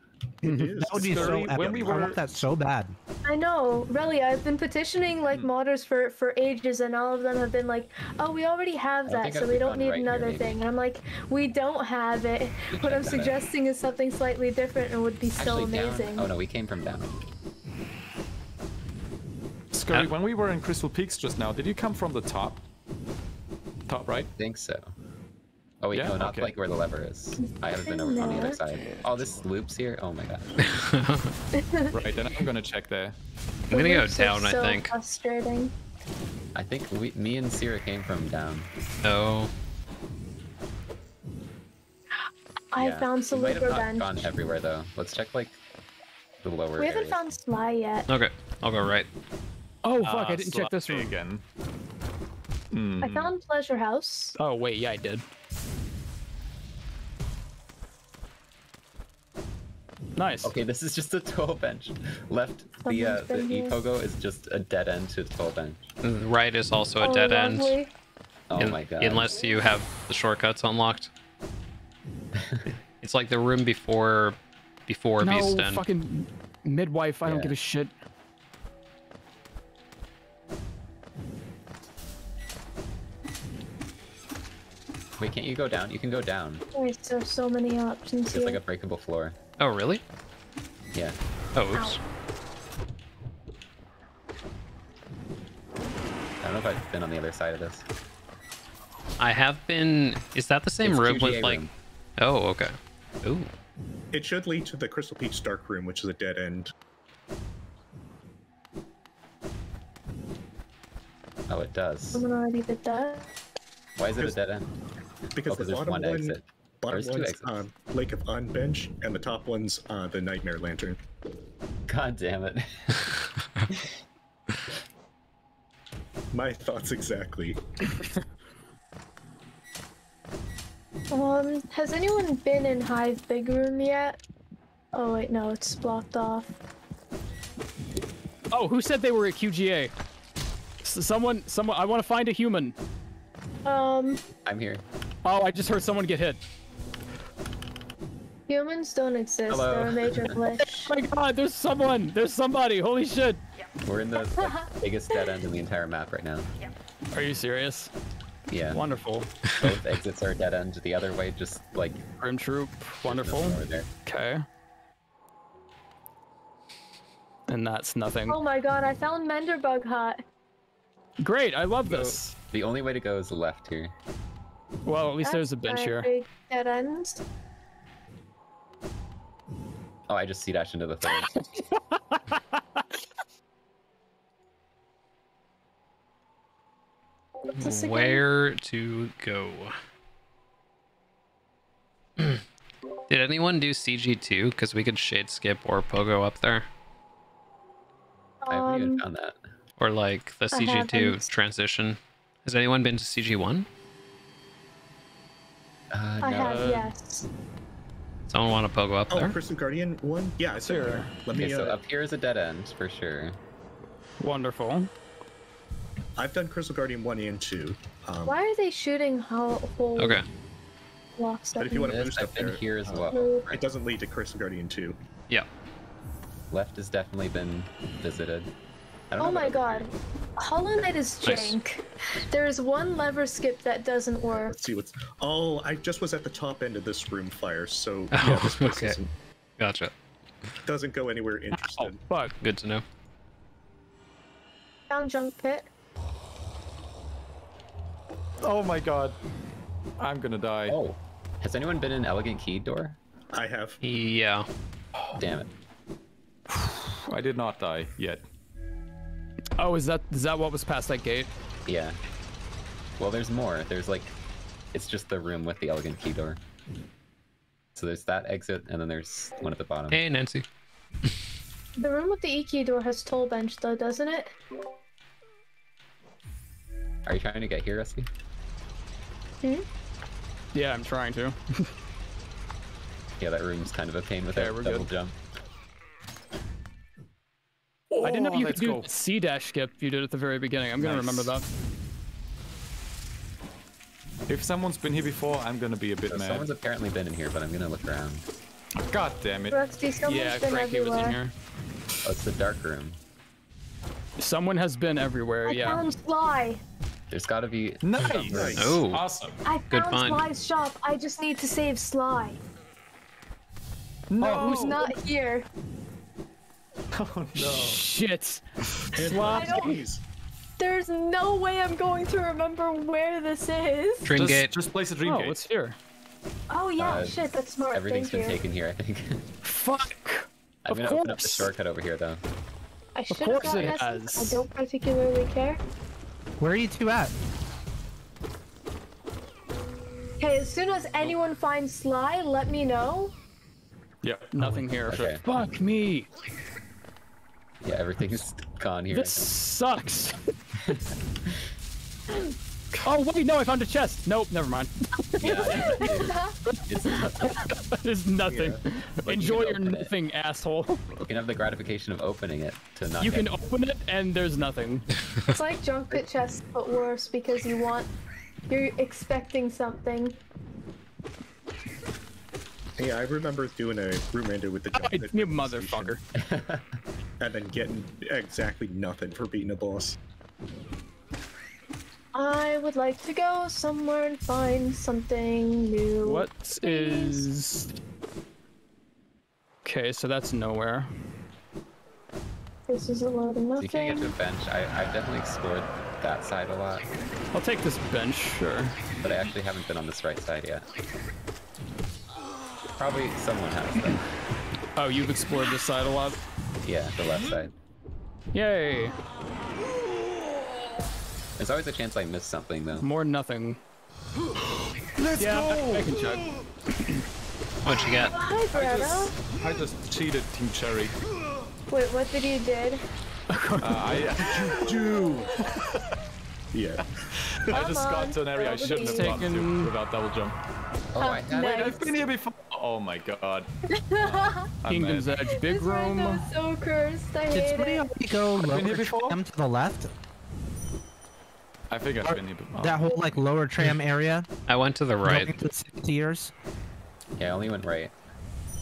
That would be so epic. When we were... I want that so bad. I know, really. I've been petitioning like mm. modders for for ages, and all of them have been like, "Oh, we already have that, so we don't need right another here, thing." And I'm like, "We don't have it." What I'm suggesting is something slightly different, and would be so Actually, amazing. Down. Oh no, we came from down. Skurry, when we were in Crystal Peaks just now, did you come from the top? Top right? I think so. Oh wait, yeah? no, not okay. like where the lever is. I haven't been over on the other side. Oh, this loops here? Oh my god. Right, then I'm gonna check there. I'm gonna go down, so I think. Frustrating. I think we, me and Syrah came from down. Oh. I yeah. found some lever bench. We might have not gone everywhere though. Let's check like the lower We haven't areas. found Sly yet. Okay, I'll go right. Oh fuck, uh, I didn't check this one. again. Mm. I found Pleasure House. Oh wait, yeah I did. Nice. Okay, this is just a toll bench. Left, the uh, the e-pogo is just a dead end to the toll bench. Right is also a oh, dead lovely. end. Oh in, my god. Unless you have the shortcuts unlocked. It's like the room before, before no, Beast End. Fucking midwife, I yeah. don't give a shit. Wait, can't you go down? You can go down. There's so, so many options It's here. like a breakable floor. Oh, really? Yeah. Oh, oops. I don't know if I've been on the other side of this. I have been... Is that the same it's room Q G A with, like... Room. Oh, okay. Ooh. It should lead to the Crystal Peach Dark Room, which is a dead end. Oh, it does. I'm gonna already did that. Why is it a dead end? Because oh, the bottom one exit. Bottom one's um, Lake of Unbench, and the top one's uh, the Nightmare Lantern. God damn it. My thoughts exactly. um, has anyone been in Hive Big Room yet? Oh wait, no, it's blocked off. Oh, who said they were at Q G A? S someone, someone, I want to find a human. Um. I'm here. Oh, I just heard someone get hit. Humans don't exist. Hello. They're a major glitch. Oh my god, there's someone! There's somebody! Holy shit! Yep. We're in the like, biggest dead end in the entire map right now. Yep. Are you serious? Yeah. Wonderful. Both exits are dead end. The other way just like... Grim Troop. Wonderful. Okay. And that's nothing. Oh my god, I found Menderbug Hot. Great, I love this. The only way to go is left here. Well, at least That's there's a bench here. Big dead ends. Oh, I just sea dashed into the thing. Where to go? Did anyone do C G two? Because we could shade skip or pogo up there. Um, I haven't even found that. Or like the C G two transition. Has anyone been to C G one? Uh, no. I have, yes. Someone want to pogo up oh, there? Oh, Crystal Guardian one? Yeah, it's sure. There. Let okay, me, so uh, up here is a dead end, for sure. Wonderful. I've done Crystal Guardian one and two. Um, Why are they shooting whole okay. blocks But if you want to boost up there, here as well. Uh, it doesn't lead to Crystal Guardian two. Yeah. Left has definitely been visited. Oh my god. Hollow Knight is jank. Nice. There is one lever skip that doesn't work. Let's see what's... Oh, I just was at the top end of this room fire, so... Oh, yeah, this place okay. Isn't... Gotcha. Doesn't go anywhere interesting. Oh, fuck. Good to know. Found junk pit. Oh my god. I'm gonna die. Oh. Has anyone been in Elegant Key door? I have. Yeah. Damn it. I did not die yet. Oh, is that is that what was past that gate? Yeah. Well, there's more. There's like, it's just the room with the Elegant Key door. So there's that exit, and then there's one at the bottom. Hey, Nancy. The room with the E-key door has toll bench, though, doesn't it? Are you trying to get here, Rusty? Hmm? Yeah, I'm trying to. Yeah, that room's kind of a pain with okay, that double good. jump. Oh, I didn't know you could do C dash skip you did at the very beginning. I'm nice. gonna remember that. If someone's been here before, I'm gonna be a bit so mad. Someone's apparently been in here, but I'm gonna look around. God damn it. Rusty, yeah, Cranky was in here. Oh, it's the dark room. Someone has been everywhere, I yeah. I found Sly. There's gotta be... Nice! nice. Oh, awesome. I found Good find. Sly's shop. I just need to save Sly. No! Oh, who's not here? Oh no. Shit! Sly! There's no way I'm going to remember where this is. Dream gate. Just place a dream oh, gate. Oh, it's here. Oh yeah, uh, shit, that's smart. Everything's Thank been you. taken here, I think. Fuck! I'm of gonna course. open up the shortcut over here, though. I should of course it has. I don't particularly care. Where are you two at? Okay, as soon as anyone finds Sly, let me know. Yep, yeah, nothing oh, here. Okay. Fuck me! Yeah, everything's gone here. This sucks! Oh wait, no, I found a chest! Nope, never mind. Yeah, it's nothing. There's nothing. Yeah. Enjoy you your nothing, it. asshole. You can have the gratification of opening it to not You can it. open it and there's nothing. It's like junk pit chests, but worse because you want... You're expecting something. Yeah, I remember doing a Roomander with the junk pit. You motherfucker. And then getting exactly nothing for beating a boss. I would like to go somewhere and find something new. What is... Okay, so that's nowhere. This is a lot of nothing. You can't get to the bench. I, I've definitely explored that side a lot. I'll take this bench, sure. But I actually haven't been on this right side yet. Probably someone has, though. Oh, you've explored this side a lot? Yeah, the left side. Yay! There's always a chance I miss something, though. More nothing. Let's yeah, go! I, I can chug. What you got? Hi, I, just, I just cheated, Team Cherry. Wait, what did you did? Uh, I did you do? Yeah. Come I just on, got to an area I shouldn't have gotten to without double jump. Oh, I have. Wait, I've been here before. Oh my god. Uh, Kingdom's Edge, big room. This window's so cursed. I hate it. Did go lower them to the left? I think I've been here before. That whole like lower tram area. I went to the right. Into the City of Tears. Yeah, I only went right.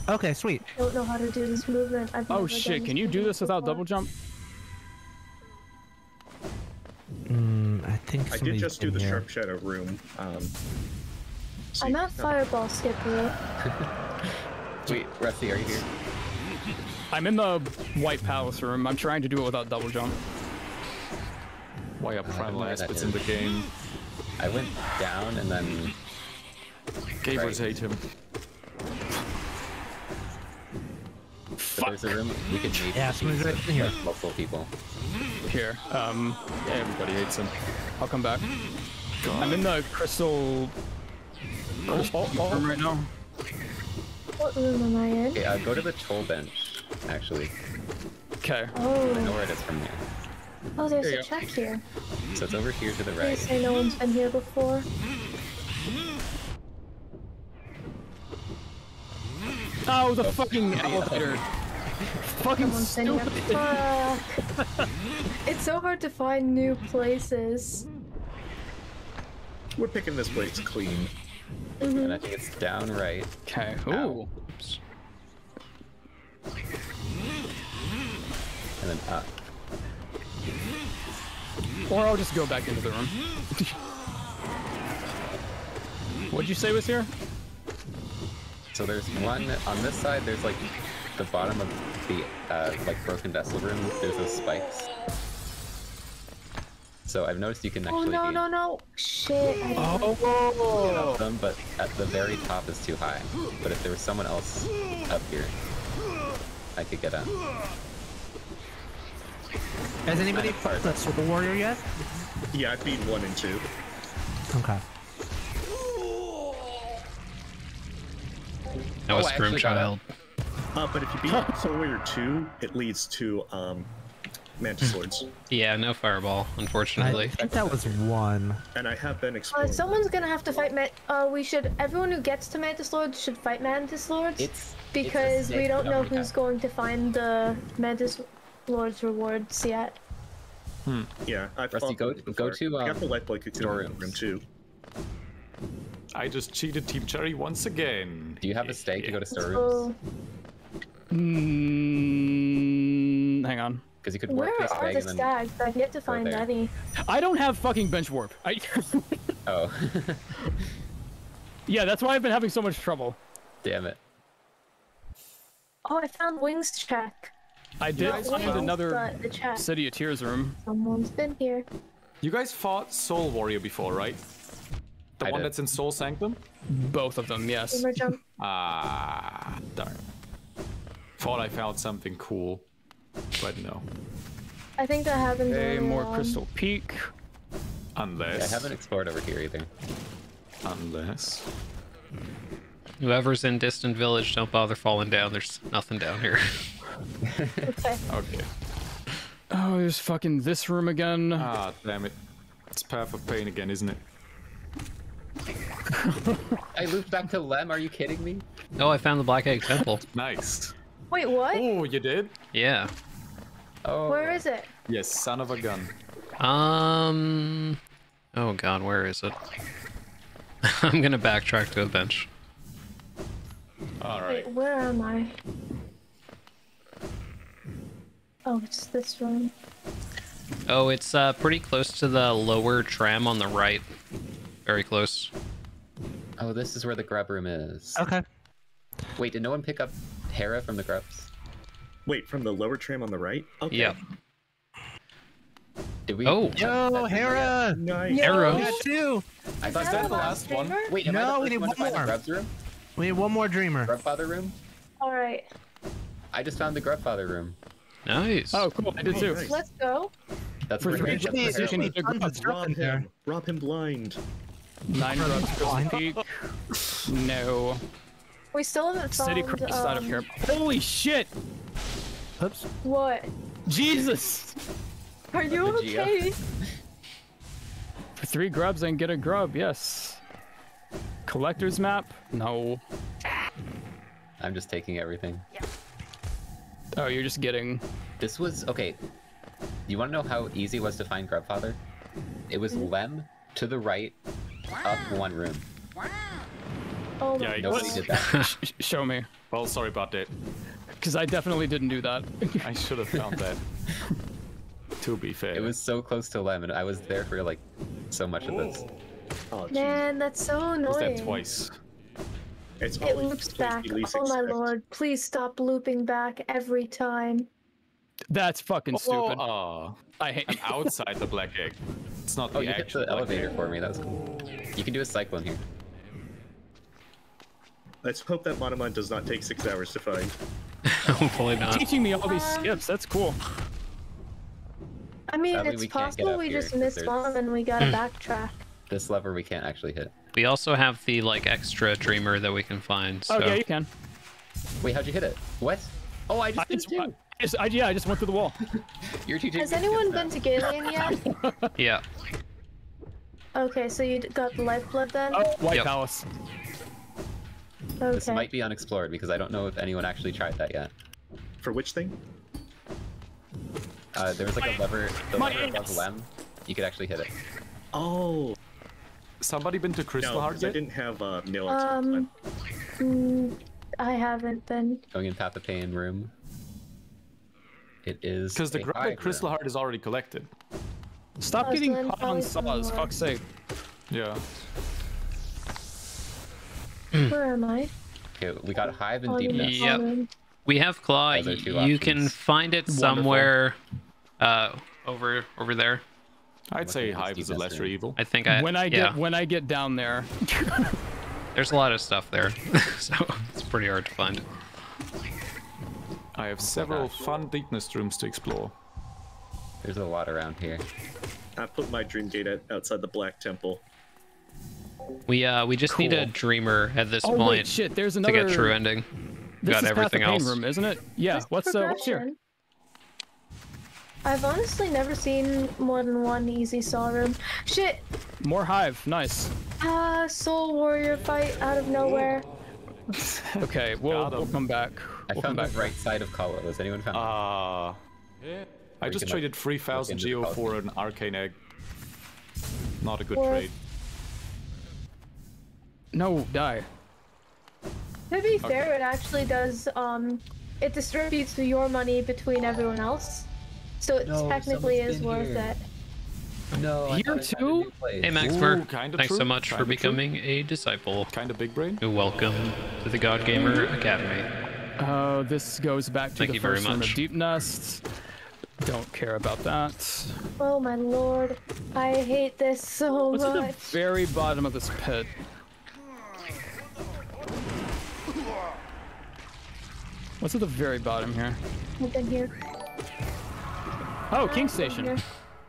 Okay, sweet. I don't know how to do this movement. I've oh shit! Can you do this without double jump? Mm, I think. I did just do the here. Sharp Shadow room. Um, so I'm at Fireball Skipper. Wait, Rusty, are you here? I'm in the White Palace room. I'm trying to do it without double jump. Why up front last bits in the game. I went down and then... Gabriel's right. hate him. Fuck! There's a room we could meet yeah, right here. multiple people. Here, um... Yeah, everybody hates him. I'll come back. God. I'm in the crystal... Oh, oh, oh. room right now. What room am I in? Okay, uh, go to the toll bench, actually. Okay. Oh. I know where it is from here. Oh, there's there a check here. So it's over here to the right. Please say no one's been here before. Oh, the oh, fucking elevator. Fucking stupid. Fuck. It's so hard to find new places. We're picking this place clean. Mm-hmm. And I think it's down right. Okay. Ooh. Oops. And then up. Or I'll just go back into the room. What'd you say was here? So there's one on this side. There's like the bottom of the uh, like broken vessel room. There's those spikes. So I've noticed you can actually. Oh no no no! Shit! I don't oh! Them, but at the very top is too high. But if there was someone else up here, I could get on. Has anybody fought that Soul Warrior yet? Yeah, I beat one and two. Okay. That was oh, Groomchild. Uh, but if you beat Soul Warrior two, it leads to um, Mantis Lords. Yeah, no Fireball, unfortunately. I think that was one. And I have been exploring. Uh, someone's gonna have to fight Man- Uh, we should- everyone who gets to Mantis Lords should fight Mantis Lords. It's, because it's we don't know who's time. going to find the Mantis Lords rewards yet. Hmm. Yeah, I Rusty, go, go to um, the Lifeblood store room too. I just cheated Team Cherry once again. Do you have a stake yeah. to go to store rooms? Mm, hang on. Because you could warp this stag and then... Where are the stags? I've yet to find any. I don't have fucking bench warp. I... oh. Yeah, that's why I've been having so much trouble. Damn it. Oh, I found wings check. I did yeah, find well, another City of Tears room. Someone's been here. You guys fought Soul Warrior before, right? The I one did. that's in Soul Sanctum? Both of them, yes. Ah, darn. Thought I found something cool, but no. I think that happened. Hey, okay, more um... Crystal Peak. Unless. Yeah, I haven't explored over here either. Unless. Whoever's in Distant Village, don't bother falling down. There's nothing down here. Okay. Okay. Oh, there's fucking this room again. Ah, damn it. It's Path of Pain again, isn't it? I looped back to Lemm, are you kidding me? No, I found the Black Egg Temple. Nice. Wait, what? Oh, you did? Yeah. Oh. Where is it? Yes, son of a gun. Um... Oh god, where is it? I'm gonna backtrack to a bench. Alright. Wait, where am I? Oh, it's this room. Oh, it's uh, pretty close to the lower tram on the right. Very close. Oh, this is where the grub room is. Okay. Wait, did no one pick up Hera from the grubs? Wait, from the lower tram on the right? Okay. Yeah. Did we? Oh, no, Hera! Nice. No, Hera! Yeah, too! I thought that was the last dreamer? one. Wait, am no, I the first we need one, one to find more. The grubs room? We need one more dreamer. Grubfather room? Alright. I just found the Grubfather room. Nice. Oh, cool. I did too. Nice. Let's go. That's for three days. You can need to rob him. There. Rob him blind. Nine rubs. Blind peak. No. We still haven't found. City crash um... out of here. Holy shit! Oops. What? Jesus. Are you okay? For three grubs, I can get a grub. Yes. Collector's map? No. I'm just taking everything. Yeah. Oh, you're just getting... This was... Okay. You want to know how easy it was to find Grubfather? It was mm-hmm. Lemm, to the right, up one room. Oh, yeah, nobody did that. Show me. Well, sorry about that. Because I definitely didn't do that. I should have found that. To be fair. It was so close to Lemm, and I was there for, like, so much of this. Oh, man, that's so annoying. I was there twice. It's it loops back. Oh expect. my lord! Please stop looping back every time. That's fucking stupid. Oh, oh. I hate. I'm outside the black egg. It's not the. Oh, you hit the elevator egg. for me. That was cool. You can do a cyclone here. Let's hope that Monomon does not take six hours to find. Hopefully not. Teaching me all these um, skips. That's cool. I mean, Probably it's we possible we just missed Mom and we gotta backtrack. This lever we can't actually hit. We also have the like extra dreamer that we can find. So. Oh yeah, you can. Wait, how'd you hit it? What? Oh, I just I did just, it too. I just, I, yeah, I just went through the wall. You're too Has anyone been now. to Galen yet? Yeah. Okay, so you got the lifeblood then? Oh, White yep. Palace. Okay. This might be unexplored because I don't know if anyone actually tried that yet. For which thing? Uh, there was like my, a lever, the lever above Lemm. You could actually hit it. Oh. Somebody been to Crystal no, Heart yet? I didn't have uh, no Um, mm, I haven't been. Going in Path of Pain room. It is. Because the grub at Crystal Heart is already collected. Stop oh, getting caught on saws, fuck's sake. Yeah. Where am I? Okay, we got Hive and oh, Deepnest. Yep. We have Claw. You options. can find it Wonderful. somewhere. Uh, over over there. I'd say Hive is a lesser evil. I think I when I yeah. get when I get down there. There's a lot of stuff there, so it's pretty hard to find. I have several fun Deepnest rooms to explore. There's a lot around here. I put my dream gate outside the Black Temple. We uh we just cool. need a dreamer at this oh, point wait, shit. There's another... to get true ending. This Got is everything Path of else. Pain room, isn't it? Yeah. Just what's uh what's here? I've honestly never seen more than one easy saw room. Shit. More Hive. Nice. Uh, Soul Warrior fight out of nowhere. Okay, we'll, we'll come back. We'll I found the right side of Kala. Was anyone found uh, yeah. I just traded like, three thousand Geo for an Arcane Egg. Not a good or... trade. No, die. To be fair, okay. it actually does, um, it distributes your money between everyone else. So it no, technically is worth here. it. No, Here too? Hey Max Merc, kind of thanks true. so much kind for becoming true. a disciple. Kind of big brain. You're welcome to the God Gamer Academy. Uh, this goes back to Thank the first room of Deepnest. Don't care about that. Oh my lord, I hate this so What's much. What's at the very bottom of this pit? What's at the very bottom here? Nothing here. Oh, King Station.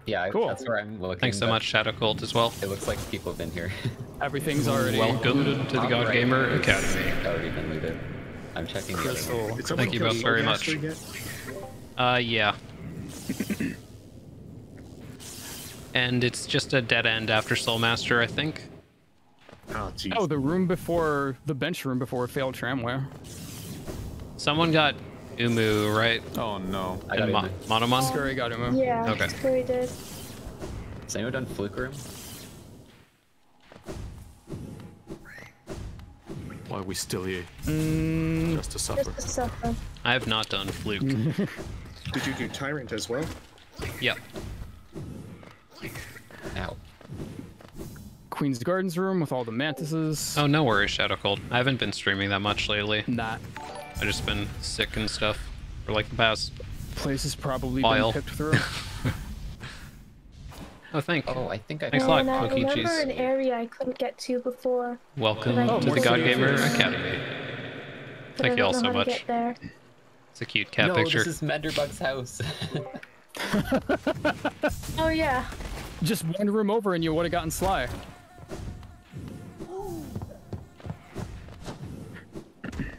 Yeah, cool. That's where I'm looking. Thanks so much, Shadow Cult, as well. It looks like people have been here. Everything's already welcome looted. to the God right Gamer Academy. Already been looted. I'm checking. Crystal. Thank you both very much. Uh, yeah. And it's just a dead end after Soul Master, I think. Oh, geez. Oh, the room before the bench room before failed tramway. Someone got Uumuu, right? Oh no. I got Mo Monomon? Skurry got Uumuu? Yeah, okay. Skurry did. Has anyone done Fluke Room? Why are we still here? Mm, just to suffer. Just to suffer. I have not done Fluke. Did you do Tyrant as well? Yep. Ow. Queen's Gardens room with all the mantises. Oh, no worries, Shadow Cold. I haven't been streaming that much lately. Nah. I've just been sick and stuff for like the past place is probably while. been pipped through. Oh, thank you. Oh, I think I Thanks a lot, I remember cheese. an area I couldn't get to before. Welcome oh, to the God Gamer Academy. But thank you all so much. It's a cute cat no, picture. No, this is Menderbug's house. Oh, yeah. Just one room over and you would have gotten Sly.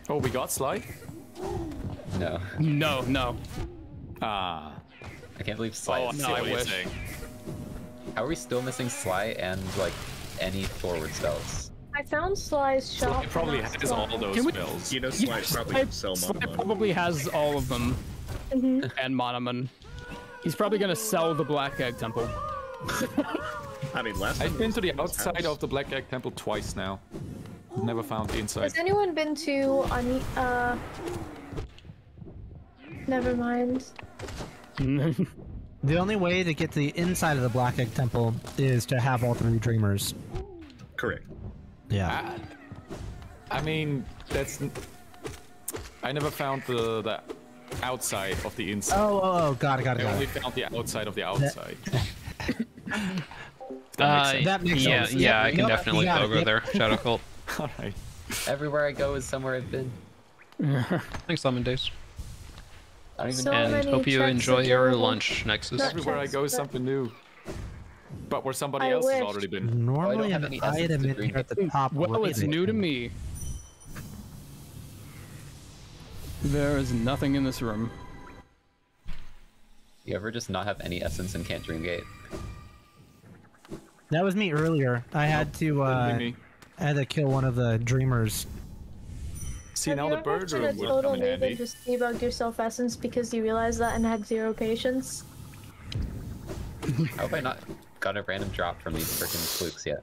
Oh, we got Sly? No. No, no. Ah. I can't believe Sly oh, is no, still missing. How are we still missing Sly and, like, any forward spells? I found Sly's shop. He probably has all those we, spells. You know, Sly probably can sell Monomon. Sly probably has all of them. Mm-hmm. And Monomon. He's probably going to sell the Black Egg Temple. I mean, last I've been to the outside house. of the Black Egg Temple twice now. Never found the inside. Has anyone been to on uh never mind. The only way to get to the inside of the Black Egg Temple is to have all three dreamers. Correct. Yeah. I, I mean that's I never found the the outside of the inside. Oh oh, oh got it got it. I got only it. found the outside of the outside. that makes, uh, that makes yeah, sense. Yeah, yeah, I can no, definitely go it. there. Shadow Cult. All right. Everywhere I go is somewhere I've been. Thanks, Lemon Days. I don't even so and hope you enjoy your lunch, Nexus. Everywhere I go is something new. But where somebody I else wish. has already been. Normally oh, I have an item in here at the top. Well, it's new to me. There is nothing in this room. You ever just not have any essence and can't dream gate? That was me earlier. I had to, uh... I had to kill one of the dreamers. See, Have now the bird room will come in handy. Just debugged your self-essence because you realized that and had zero patience. How have I not got a random drop from these frickin' flukes yet?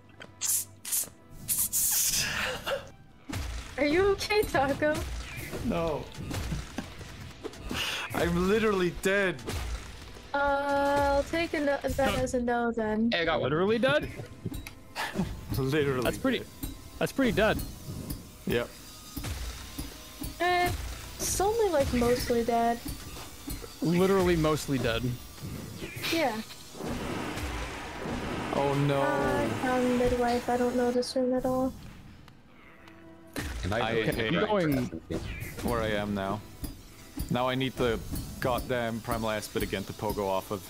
Are you okay, Taco? No. I'm literally dead. Uh, I'll take a no that as a no then. Hey, I got literally dead? Literally. That's pretty. That's pretty dead. Yep. Eh, it's only like mostly dead. Literally mostly dead. Yeah. Oh no. Uh, I'm midwife. I don't know this room at all. I okay, I'm going where I am now. Now I need the goddamn primal aspid again to pogo off of.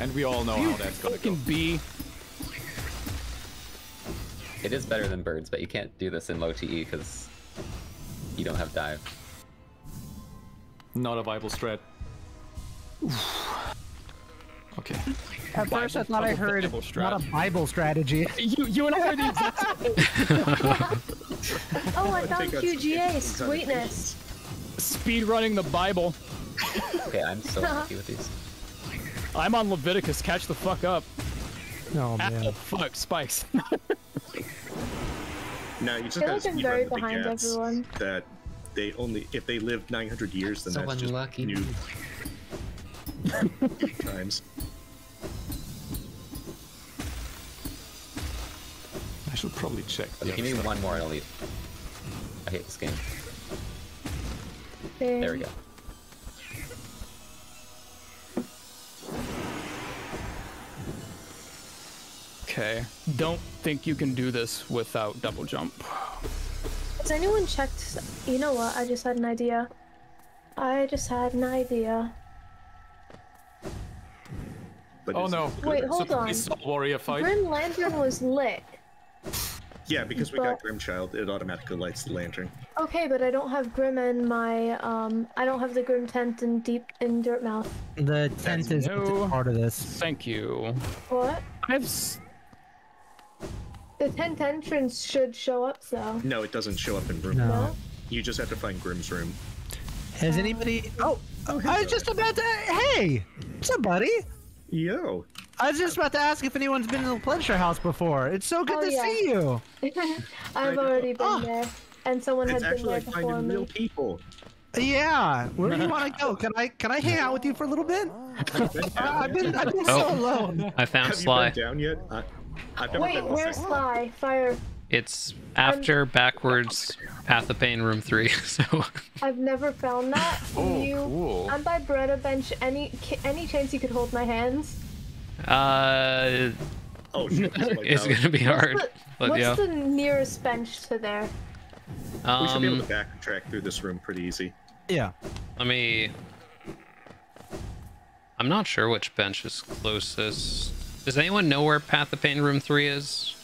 And we all know how that's gonna go. Be. It is better than birds, but you can't do this in low T E because you don't have dive. Not a viable strat. Oof. Okay. At Bible, first I thought I heard not a Bible strategy. you you and I are the exact. Oh, I found Q G A. Sweetness. Speed running the Bible. Okay, I'm so lucky with these. I'm on Leviticus. Catch the fuck up. Oh man. Oh, fuck spikes. No, you just gotta speed run the big ads that they only if they lived nine hundred years, then so that's unlucky. Just new. Times. I should probably check. Okay, give me one more and I'll leave. I hate this game. There, there we go. Okay. Don't think you can do this without double jump. Has anyone checked? You know what? I just had an idea. I just had an idea. But oh no! Wait, hold so on. Soul Warrior fight. Grim Lantern was lit. Yeah, because we but... got Grimchild, it automatically lights the lantern. Okay, but I don't have Grim in my um. I don't have the Grim tent in deep in Dirtmouth. The tent That's is no... part of this. Thank you. What? I've. The tent entrance should show up though. No, it doesn't show up in Grim. No. no. You just have to find Grim's room. Has anybody? Oh, okay. I was just about to. Hey, somebody. Yo. I was just about to ask if anyone's been in the Pleasure House before. It's so good oh, to yeah. see you. I've already been oh. there, and someone has been there like before me. It's actually finding real people. Yeah. Where do you want to go? Can I can I hang out with you for a little bit? I've been I've been oh. so alone. I found Have Sly. You been down yet? I, I've never Wait, been where's second. Sly? Fire. It's after I'm... backwards Path of Pain room three. So I've never found that. Oh, you... cool. I'm by Beretta bench. Any any chance you could hold my hands? Uh. Oh shit! It's gonna be hard. What's the, what's yeah. the nearest bench to there? Um, we should be able to backtrack through this room pretty easy. Yeah. Let me. I'm not sure which bench is closest. Does anyone know where Path of Pain room three is?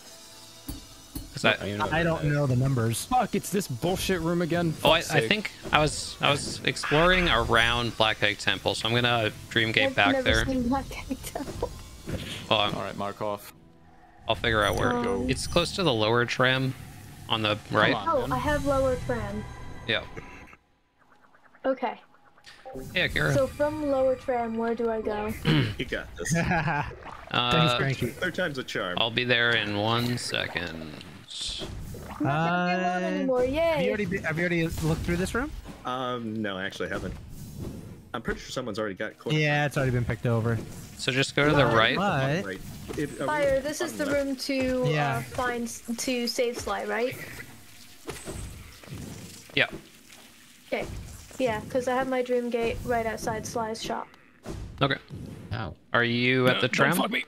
I, I, don't, I don't know the numbers. Fuck! It's this bullshit room again. Oh, I, I think I was I was exploring around Black Egg Temple, so I'm gonna dream gate I've back never there. Seen Black Egg Temple. Well, I'm, all right, mark off. I'll figure out where um, it go. It's close to the lower tram, on the right. On, oh, man. I have lower tram. Yeah. Okay. Yeah, Kara. So from lower tram, where do I go? You got this. uh, Thanks, Cranky. Third time's a charm. I'll be there in one second. I'm not gonna be alone anymore. Yay. Have you already be, have you already looked through this room? Um, no, I actually haven't. I'm pretty sure someone's already got. Caught. Yeah, it's already been picked over. So just go to the right. But... right. It, Fire. This is the left. room to yeah. uh, find to save Sly, right? Yeah. Okay. Yeah, because I have my dream gate right outside Sly's shop. Okay. Ow. Are you no, at the tram? Don't fuck me.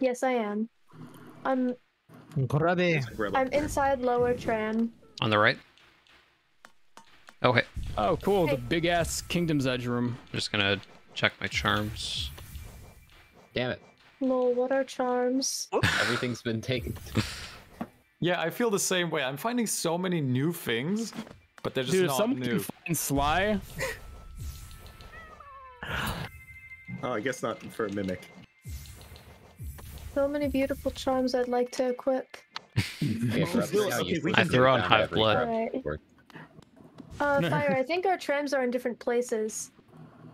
Yes, I am. I'm. Grubby. I'm inside lower tram. On the right? Okay. Oh, cool. Hey. The big ass Kingdom's Edge room. I'm just gonna check my charms. Damn it. Lol, what are charms? Everything's been taken. Yeah, I feel the same way. I'm finding so many new things, but they're just Dude, not some new. Dude, find Sly. Oh, I guess not for a mimic. So many beautiful charms I'd like to equip. Yeah, I throw on high blood. Right. Uh, Fire, I think our trams are in different places.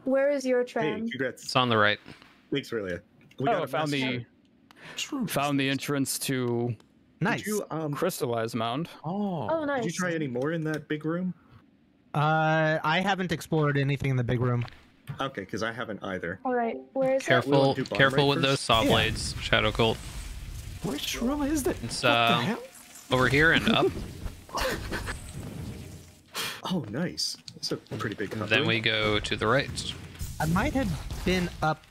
Where is your tram? Hey, congrats. It's on the right. Thanks, really. We oh, found the time. found the entrance to nice you, um, Crystallize Mound. Oh, oh, nice. Did you try any more in that big room? Uh, I haven't explored anything in the big room. Okay, because I haven't either. All right, where is careful, that? Careful with those saw blades, yeah. Shadow Colt. Which room is that? It's uh, over here and up. Oh, nice. That's a pretty big company. Then we go to the right. I might have been up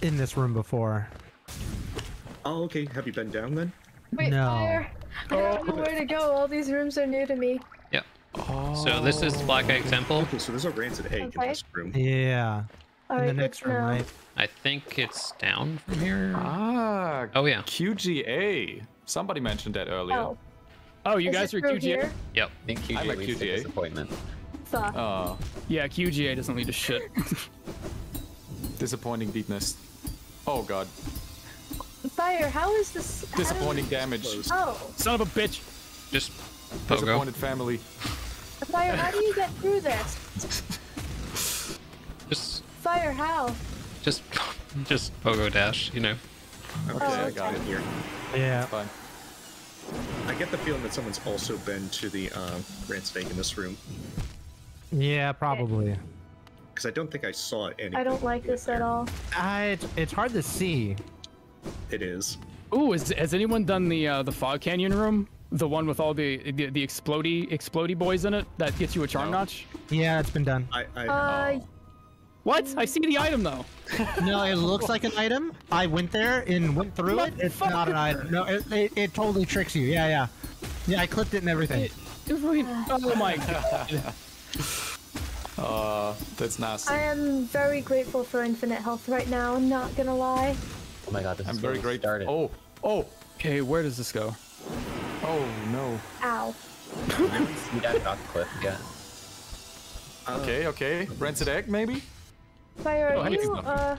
in this room before. Oh, okay. Have you been down then? Wait, no. Fire! I don't know where to go. All these rooms are new to me. Yeah. Oh. So this is Black Egg Temple. Okay, so there's a rancid egg okay. in this room. Yeah. All in right, the next room, right? I think it's down from here. Ah. Oh yeah. Q G A. Somebody mentioned that earlier. Oh, oh you is guys are Q G A. Here? Yep. I think Q G A. I'm a Q G A. Disappointment. Fuck. Oh. Yeah, Q G A doesn't lead to shit. Disappointing deepness. Oh god. Fire, how is this? Disappointing damage. Oh. Son of a bitch. Just pogo. Disappointed family. Fire, how do you get through this? Just. Fire, how? Just, just pogo dash, you know. Okay, oh, I got okay. it here. Yeah. Fine. I get the feeling that someone's also been to the uh, rancid egg in this room. Yeah, probably. Because I don't think I saw it anywhere. I don't like this there. at all. I, it's hard to see. It is. Ooh, is, has anyone done the uh, the Fog Canyon room? The one with all the the, the explodey explodey boys in it that gets you a charm no. notch? Yeah, it's been done. I, I, uh, oh. What? I see the item though. No, it looks like an item. I went there and went through it. It's not an item. No, it, it, it totally tricks you. Yeah, yeah. Yeah, I clipped it and everything. It, it really, oh my god. Uh, that's nasty. I am very grateful for infinite health right now. I'm not gonna lie. Oh my god, this I'm is very great. Started. Oh, oh. Okay, where does this go? Oh no. Ow. You got knocked quick, yeah. Okay, okay. Rancid egg, maybe. Fire, are you? Uh,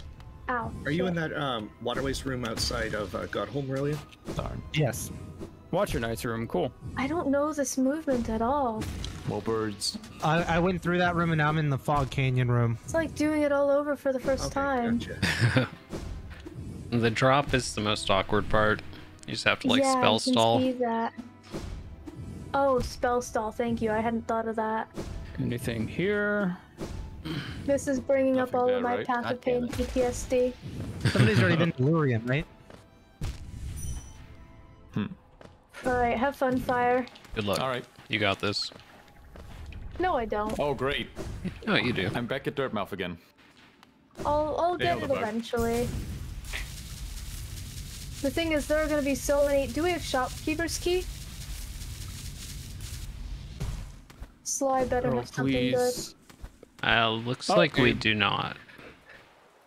ow. Are you in that um waterways room outside of uh, Godhome earlier? Darn. Yes. Watcher Knight's room. Cool. I don't know this movement at all. Well, birds. I, I went through that room and now I'm in the Fog Canyon room. It's like doing it all over for the first okay, time. Gotcha. The drop is the most awkward part. You just have to like yeah, spell I can stall. See that. Oh, spell stall. Thank you. I hadn't thought of that. Anything here? This is bringing Nothing up all bad, of my right? Path God of Pain P T S D. Somebody's already been delirium, right? Hmm. All right. Have fun, Fire. Good luck. All right. You got this. No, I don't. Oh, great. No, you do. I'm back at Dirtmouth again. I'll, I'll get it eventually. The thing is, there are going to be so many... Do we have shopkeeper's key? Sly better oh, have something good. Uh, looks oh, like okay. we do not.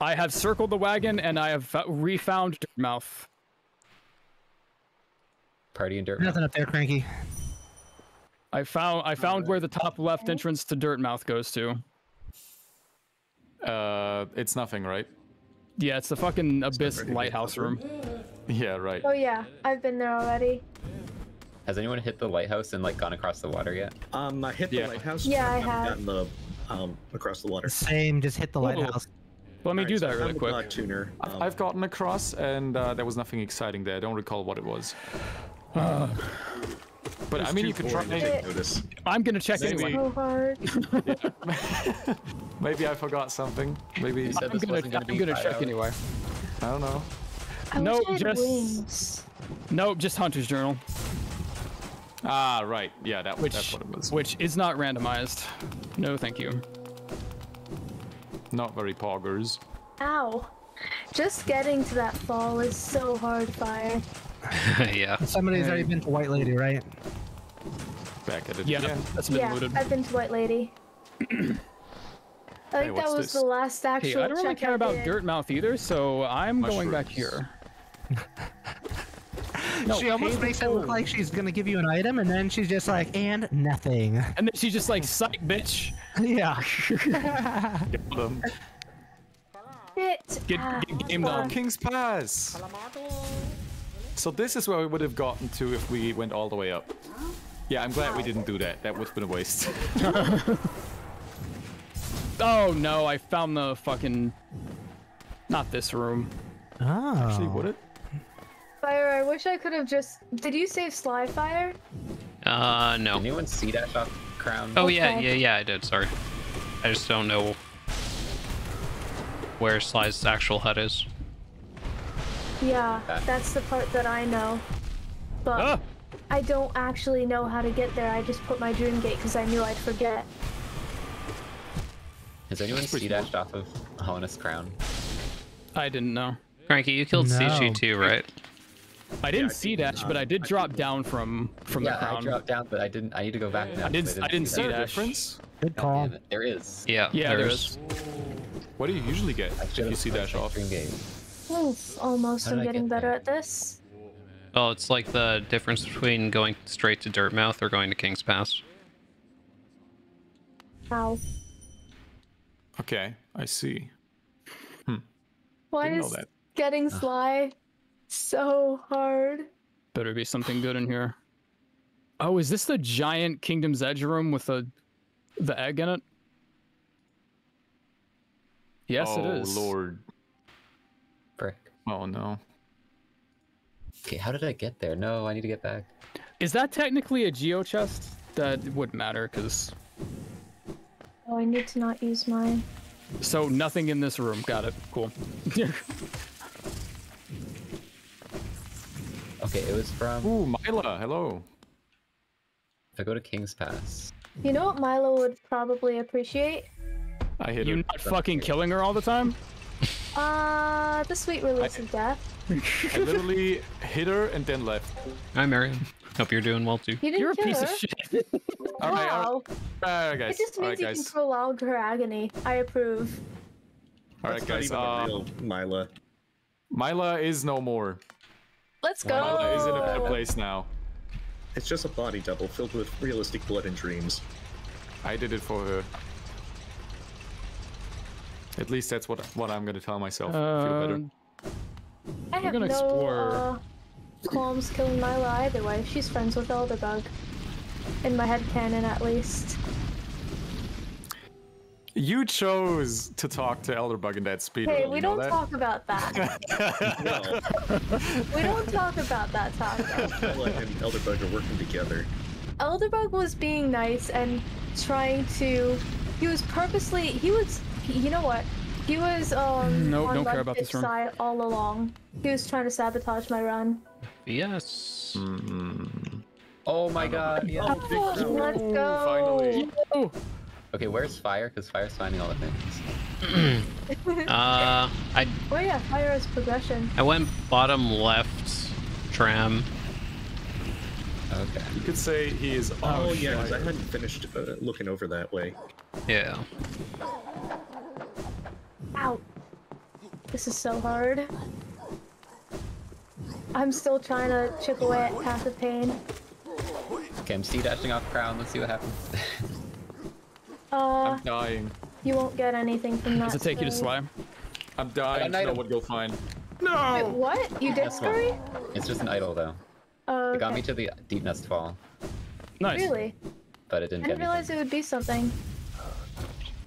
I have circled the wagon, and I have refound Dirtmouth. Party in Dirtmouth. Nothing up there, Cranky. I found I found right. where the top left entrance to Dirtmouth goes to. Uh, it's nothing, right? Yeah, it's the fucking Abyss lighthouse room. Yeah, right. Oh yeah, I've been there already. Has anyone hit the lighthouse and like gone across the water yet? Um, I hit the yeah. lighthouse. Yeah, I have. Gotten the, um, across the water. Same, just hit the lighthouse. Well, let me right, do that so really quick. Uh, tuner. Um, I've gotten across, and uh, there was nothing exciting there. I don't recall what it was. Uh, but I mean, you could try. It, I'm gonna check maybe, anyway. So hard. Maybe I forgot something. Maybe you said I'm this gonna, wasn't gonna I'm be gonna check hours. Anyway. I don't know. I nope, wish I had just wings. Nope, just Hunter's Journal. Ah, right. Yeah, that which, that's what it was. Which is not randomized. No, thank you. Not very poggers. Ow! Just getting to that fall is so hard, Fire. Yeah. Somebody's hey. already been to White Lady, right? Back at it. Yeah, yeah. That's been yeah, looted. I've been to White Lady. I think hey, that was this? the last actual hey, I don't really care about Dirtmouth either, so I'm Mushrooms. going back here. No, she almost makes it look like she's gonna give you an item, and then she's just like, and nothing. And then she's just like, psych, bitch. Yeah. Get, get game down. King's Pass. So this is where we would have gotten to if we went all the way up. Yeah, I'm glad we didn't do that. That would have been a waste. Oh no, I found the fucking... Not this room. Oh. Actually, would it? Fire, I wish I could have just... Did you save Sly, Fire? Uh, no. Did anyone see that shop crown? Oh okay. yeah, yeah, yeah, I did, sorry. I just don't know where Sly's actual hut is. Yeah, that's the part that I know. But ah! I don't actually know how to get there. I just put my dream gate because I knew I'd forget. Has anyone C-dashed off of Honest Crown? I didn't know. Cranky, you killed no. C G two, right? I didn't yeah, see dash, um, but I did I drop did... down from from yeah, the crown. I dropped down, but I didn't. I need to go back now. I didn't. I didn't, I didn't see dash. Difference? Good call. Oh, there is. Yeah. Yeah. There, there is. is. What do you usually get if you see dash off? Game. Oh, almost. I'm getting get better there? at this. Oh, it's like the difference between going straight to Dirtmouth or going to King's Pass. Ow. Okay, I see. Hmm. Why Didn't is know that. getting Sly so hard? Better be something good in here. Oh, is this the giant Kingdom's Edge room with the the egg in it? Yes, oh, it is. Oh Lord. Brick. Oh no. Okay, how did I get there? No, I need to get back. Is that technically a geo chest? That wouldn't matter, because... Oh, I need to not use mine. So, nothing in this room. Got it. Cool. Okay, it was from... Ooh, Myla, hello. If I go to King's Pass... You know what Myla would probably appreciate? I hit You her. not fucking killing her all the time? Uh, the sweet release I... of death. I literally hit her and then left. Hi, Marion. Hope you're doing well, too. You didn't you're kill a piece her. of shit. all right, wow. All right, guys. It just means right, you guys. can prolong her agony. I approve. All right, That's guys. Uh, Myla. Myla is no more. Let's go. Myla is in a better place now. It's just a body double filled with realistic blood and dreams. I did it for her. At least that's what what I'm gonna tell myself. Uh... Feel better. I We're have gonna no explore. Uh, qualms killing Myla either way. She's friends with Elderbug. In my headcanon, at least. You chose to talk to Elderbug in that speed. Hey, we don't that? talk about that. We don't talk about that topic. Myla and Elderbug are working together. Elderbug was being nice and trying to... He was purposely... He was... You know what? He was um nope, on don't care about this room. side all along. He was trying to sabotage my run. Yes. Mm-hmm. Oh my god. Yes. Oh, let's go. Finally. Oh. Okay, where's fire? Because fire's finding all the things. uh, I. Oh yeah, fire is progression. I went bottom left, tram. Okay. You could say he is. Oh yeah, because I hadn't finished uh, looking over that way. Yeah. Ow. This is so hard. I'm still trying to chip away at half the pain. Okay, I'm C-dashing off crown. Let's see what happens. uh, I'm dying. You won't get anything from that. Does it take story. you to slime? I'm dying. I know what you'll find. No! Wait, what? You did, Skurry? It's just an idol, though. Oh, okay. It got me to the Deepnest fall. Nice. Really? But it didn't I didn't get realize anything. it would be something.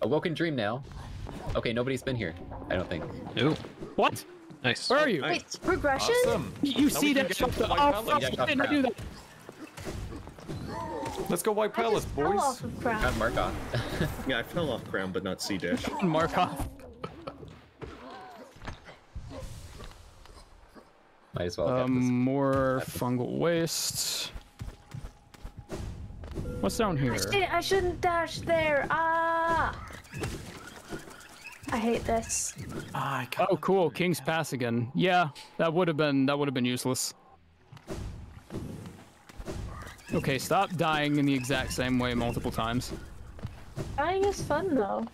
Awoken Dream Nail. Okay, nobody's been here. I don't think. No. What? Nice. Where are you? Wait, progression? Awesome. You now see that? Off the oh, fuck, I didn't do that. Let's go White Palace, boys. I fell off of crown. Got mark off. Yeah, I fell off crown, but not C-dash. Mark off. Might as well. Um, this. More fungal waste. What's down here? I, sh I shouldn't dash there. Ah. I hate this. Ah, I oh, cool. King's Pass again. Yeah, that would have been that would have been useless. Okay, stop dying in the exact same way multiple times. Dying is fun though.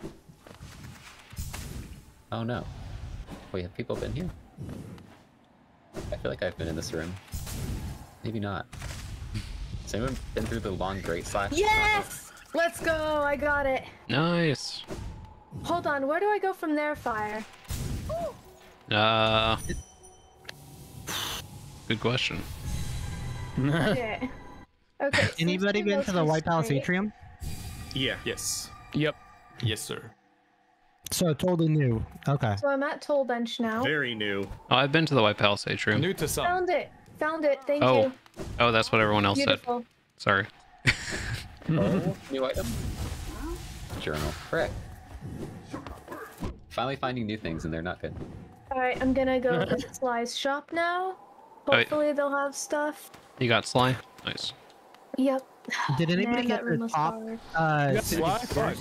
Oh no. Wait, have people been here? I feel like I've been in this room. Maybe not. Has anyone been through the long great slash? Yes! Let's go! I got it. Nice. Hold on, where do I go from there, Fire? Uh... Good question. Okay. Okay. Anybody been to the White Palace atrium? Yeah. Yes. Yep. Yes, sir. So, totally new. Okay. So I'm at Toll Bench now. Very new. Oh, I've been to the White Palace atrium. New to some. Found it. Found it. Thank oh. you. Oh, that's what everyone else Beautiful. said. Sorry. Oh, new item. Journal. Correct. Finally finding new things and they're not good. Alright, I'm gonna go to Sly's shop now. Hopefully oh, they'll have stuff. You got Sly? Nice. Yep. Did anybody Man, get the top? Uh, you got Sly? Sly?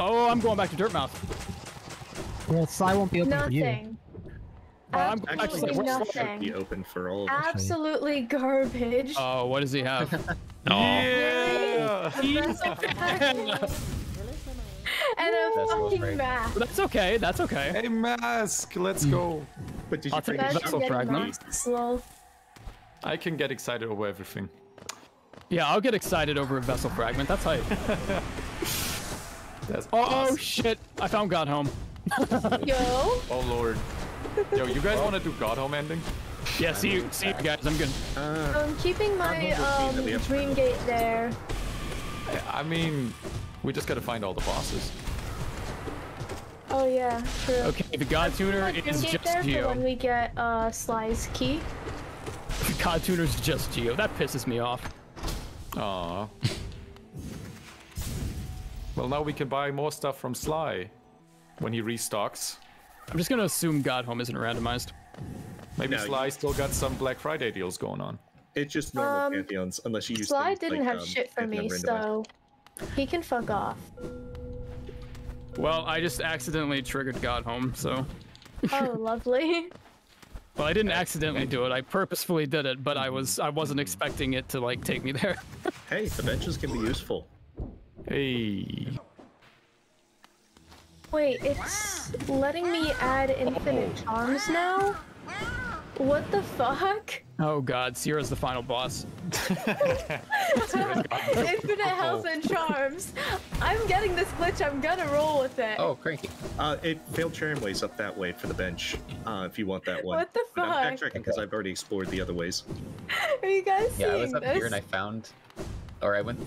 Oh, I'm going back to Dirtmouth. Well, Sly won't be open Nothing. for you. I'm actually nothing. Be open for all absolutely garbage. Oh, uh, what does he have? Oh. Yeah. Yeah. And a fucking mask. That's okay. That's okay. Hey, mask. Let's go. But did you take a vessel fragment? I can get excited over everything. Yeah, I'll get excited over a vessel fragment. That's hype. That's oh, awesome. Oh shit! I found Godhome. Yo. Oh lord. Yo, you guys want to do Godhome ending? Yeah. See you. See you guys. I'm good. Uh, I'm keeping my um dream gate there. I mean. We just gotta find all the bosses. Oh yeah, true. Okay, the God Tuner is just there Geo. For when we get uh, Sly's key. The God Tuner's just Geo. That pisses me off. Aww. Well, now we can buy more stuff from Sly when he restocks. I'm just gonna assume Godhome isn't randomized. Maybe no, Sly you... still got some Black Friday deals going on. It's just normal um, pantheons, unless you use. Sly to, didn't like, have um, shit for me, so. He can fuck off. Well, I just accidentally triggered Godhome, so. Oh, lovely. Well, I didn't accidentally do it. I purposefully did it, but I was I wasn't expecting it to like take me there. Hey, the benches can be useful. Hey. Wait, it's letting me add infinite oh. charms now? What the fuck? Oh god, Syrah's the final boss. Infinite health and charms. I'm getting this glitch, I'm gonna roll with it. Oh, cranky. Uh, it failed Charon ways up that way for the bench, uh, if you want that one. What the fuck? But I'm backtracking because I've already explored the other ways. Are you guys yeah, seeing this? Yeah, I was up this? Here and I found... Or I went...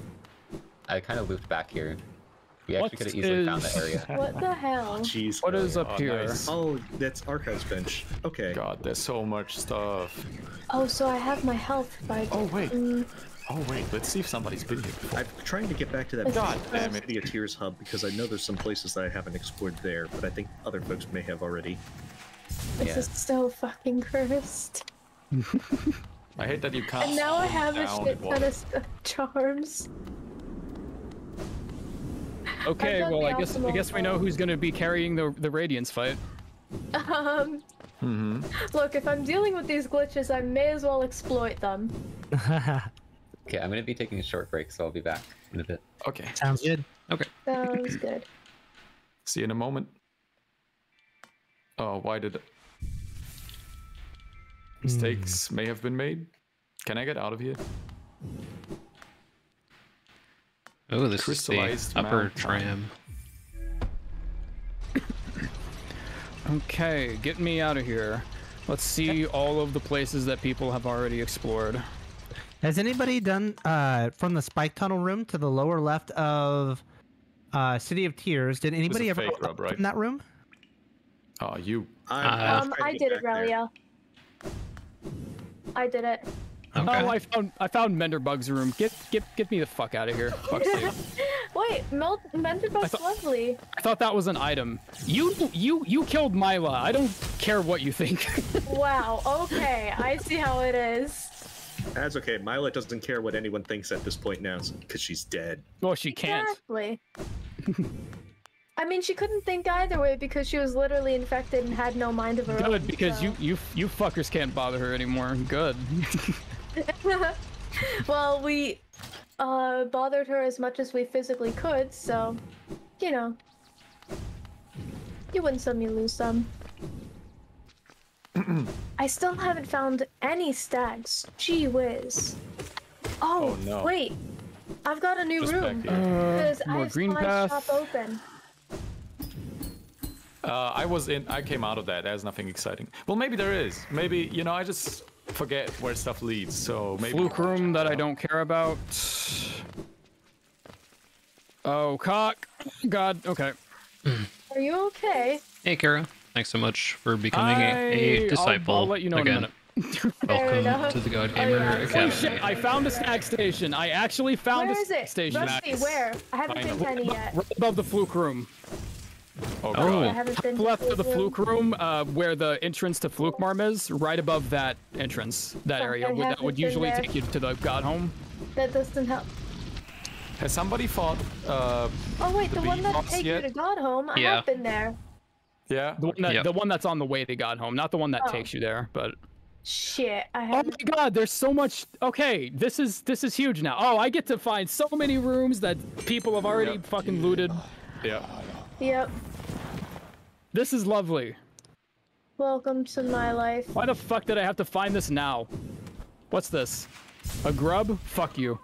I kind of looped back here. We actually could have easily is... found that area. What the hell? Jeez, what is up oh, here? Nice. Oh, that's Archives bench. Okay. God, there's so much stuff. Oh, so I have my health by. Oh wait. Mm. Oh wait. Let's see if somebody's been here before. I'm trying to get back to that. God damn it. City of Tears hub because I know there's some places that I haven't explored there, but I think other folks may have already. This yeah. is so fucking cursed. I hate that you can't. And now I have a shit ton of charms. Okay, well, I guess I guess we know who's gonna be carrying the the Radiance fight. Um. Mm-hmm. Look, if I'm dealing with these glitches, I may as well exploit them. Okay, I'm gonna be taking a short break, so I'll be back in a bit. Okay. Sounds good. Okay. Sounds good. See you in a moment. Oh, why did mistakes mm. may have been made? Can I get out of here? Oh, this is the upper tram. Okay, get me out of here. Let's see all of the places that people have already explored. Has anybody done uh, from the spike tunnel room to the lower left of uh, City of Tears? Did anybody ever go up in that room? Oh, you. Uh, um, I did it, Relia. I did it. Okay. Oh, I found I found Menderbug's room. Get get get me the fuck out of here. Fuck sake. Wait, Mel Menderbug's I lovely. I thought that was an item. You you you killed Myla. I don't care what you think. Wow. Okay, I see how it is. That's okay. Myla doesn't care what anyone thinks at this point now, because she's dead. Well, she can't. Exactly. I mean, she couldn't think either way because she was literally infected and had no mind of her own. Good, because so. you you you fuckers can't bother her anymore. Good. Well, we uh, bothered her as much as we physically could, so, you know, you win some, you lose some. I still haven't found any stags. Gee whiz. Oh, oh no. Wait, I've got a new Just room because uh, I have green path. Shop open. Uh, I was in. I came out of that. There's nothing exciting. Well, maybe there is. Maybe you know. I just. Forget where stuff leads, so maybe... Fluke room that I don't care about. Oh, cock. God, okay. Are you okay? Hey, Kara. Thanks so much for becoming I... a, a disciple. I'll, I'll let you know again. In a minute. Welcome to the God Gamer oh, yeah. Academy. Oh, shit. I found a snack station. I actually found where a snack station. Where is it? Rusty, where? I haven't been tiny yet. Right above the fluke room. Oh, oh. I haven't been left of the fluke room, uh, where the entrance to Fluke Marm is, right above that entrance, that oh, area I that would usually there. Take you to the Godhome. That doesn't help. Has somebody fought? Uh, oh wait, the, the one that takes you to Godhome. I yeah. have been there. Yeah. The one that, yep. the one that's on the way to Godhome, not the one that oh. takes you there, but. Shit. I have... Oh my God! There's so much. Okay, this is this is huge now. Oh, I get to find so many rooms that people have already yep. fucking looted. Yeah. Yep. This is lovely. Welcome to my life. Why the fuck did I have to find this now? What's this? A grub? Fuck you.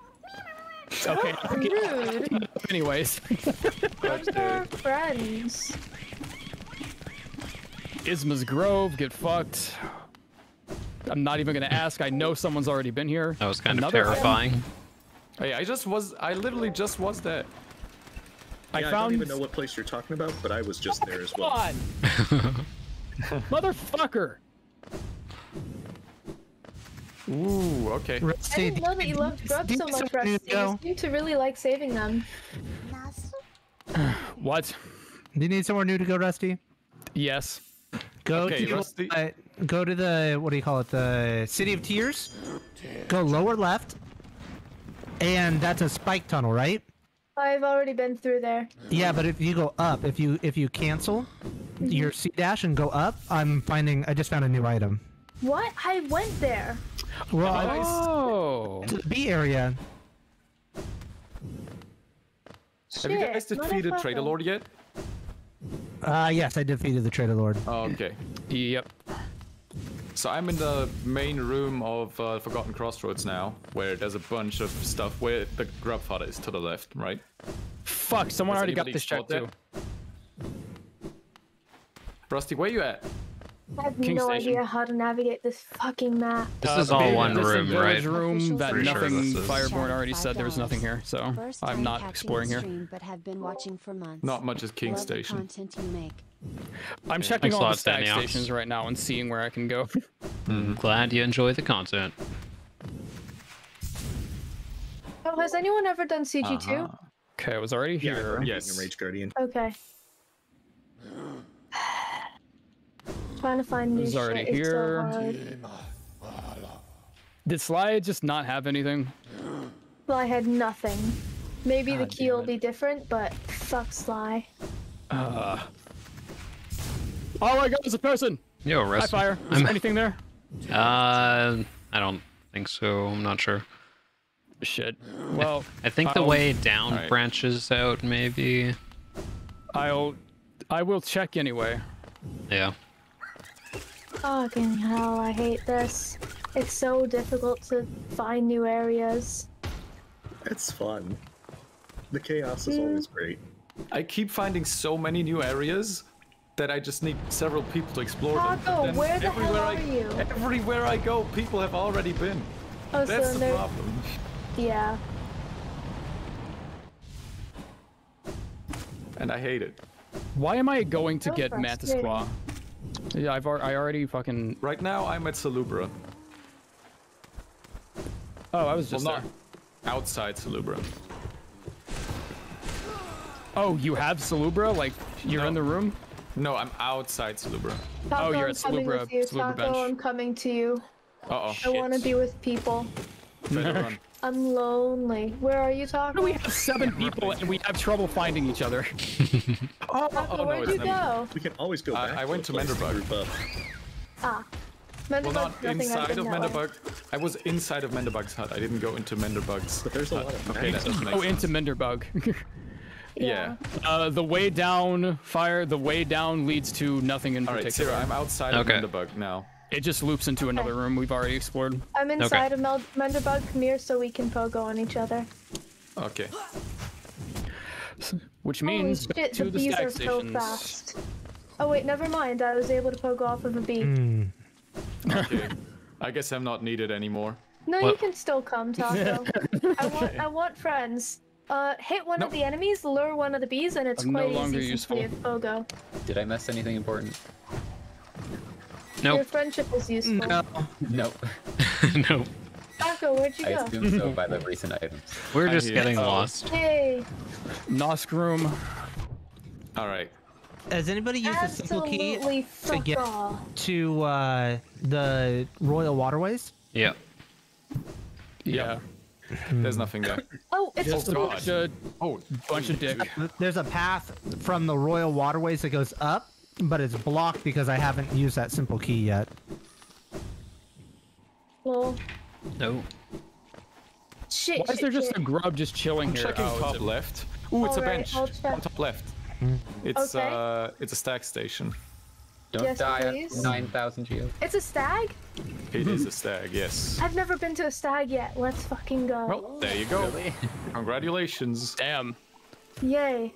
Okay. Rude. Anyways. Grubs are friends. Isma's Grove, get fucked. I'm not even gonna ask. I know someone's already been here. That was kind Another of terrifying. Friend. Hey, I just was. I literally just was there. Yeah, I found. I don't even know what place you're talking about, but I was just oh, there as well. Come on. Motherfucker! Ooh, okay. I didn't know that you loved grubs so much, Rusty. You seem to really like saving them. What? Do you need somewhere new to go, Rusty? Yes. Go okay, to Rusty. Uh, go to the what do you call it? The City of Tears. Go lower left, and that's a spike tunnel, right? I've already been through there. Yeah, but if you go up, if you if you cancel mm-hmm. your C dash and go up, I'm finding. I just found a new item. What? I went there. Well, oh. I, to the B area. Shit, have you guys defeated Trader Lord yet? Uh, yes, I defeated the Trader Lord. Oh, okay. Yep. So I'm in the main room of uh, Forgotten Crossroads now, where there's a bunch of stuff where the grub fodder is to the left, right? Fuck, someone Has already got this check too. Rusty, where you at? I have King no Station. idea how to navigate this fucking map. This uh, is all big, one room, right? room that nothing sure Fireborn already said there was nothing here, so First I'm not exploring here. Stream, but have been watching for months. Not much is King Love Station. I'm yeah. checking Thanks all the stag stations right now and seeing where I can go. I'm glad you enjoy the content. Oh, has anyone ever done C G two? Uh-huh. Okay, I was already here. Yeah, yes. Rage Guardian. Okay. Trying to find new shit already here. Is so hard. Did Sly just not have anything? Sly had nothing. Maybe God the key will be different, but fuck Sly. Uh. All I got is a person. Yo, Rusty. Hi, Fire. Is there anything there? Uh, I don't think so. I'm not sure. Shit. Well, I, I think I'll, the way down right. branches out, maybe. I'll, I will check anyway. Yeah. Fucking hell, I hate this. It's so difficult to find new areas. It's fun. The chaos is mm. always great. I keep finding so many new areas that I just need several people to explore Taco, them. Taco, where the hell are I, you? Everywhere I go, people have already been. Oh, That's so the they're... problem. Yeah. And I hate it. Why am I going to so get Mantis Claw? Yeah, I've ar I already fucking. Right now, I'm at Salubra. Oh, I was just well, not there. outside Salubra. Oh, you have Salubra? Like you're no. in the room? No, I'm outside Salubra. Taco, oh, you're I'm at Salubra. You. Salubra Taco, bench. I'm coming to you. Uh oh. I want to be with people. Run. I'm lonely. Where are you talking? We have seven people and we have trouble finding each other. oh, Taco, oh, where'd no, you go? We can always go back. Uh, I went to Menderbug. Ah. Menderbug. Well, not inside of Menderbug. I was inside of Menderbug's hut. I didn't go into Menderbug's. But there's a lot of. Okay, that doesn't make sense. Oh, into Menderbug. Yeah. yeah. Uh, the way down, Fire, the way down leads to nothing in All particular. Right, Syrah, I'm outside okay. of Menderbug now. It just loops into okay. another room we've already explored. I'm inside okay. of Menderbug. Come here so we can pogo on each other. Okay. Which means Holy shit, to the, the bees stack are stations. So fast. Oh wait, never mind. I was able to pogo off of a bee. Mm. Okay. I guess I'm not needed anymore. No, what? You can still come, Taco. I want, I want friends. Uh, hit one no. of the enemies, lure one of the bees, and it's I'm quite no easy to be pogo. Did I miss anything important? Nope. Your friendship is useful. No. Nope. Nope. Taco, where'd you I go? I assume so by the recent items. We're just getting oh. lost. Hey. Nosk room. All right. Has anybody used Absolutely a simple key to get off. to uh, the Royal Waterways? Yeah. Yeah. yeah. There's nothing there. Oh, it's just a bunch of, oh, bunch of dick. There's a path from the Royal Waterways that goes up. but it's blocked because I haven't used that simple key yet. Well, no. Shit, Why shit, is there just shit. a grub just chilling I'm here? Checking oh, top left. Ooh, All it's right, a bench. On top left. Mm. It's okay. uh, it's a stag station. Don't yes, die please. at nine thousand geos. It's a stag? It is a stag, yes. I've never been to a stag yet. Let's fucking go. Well, there you go. Really? Congratulations. Damn. Yay.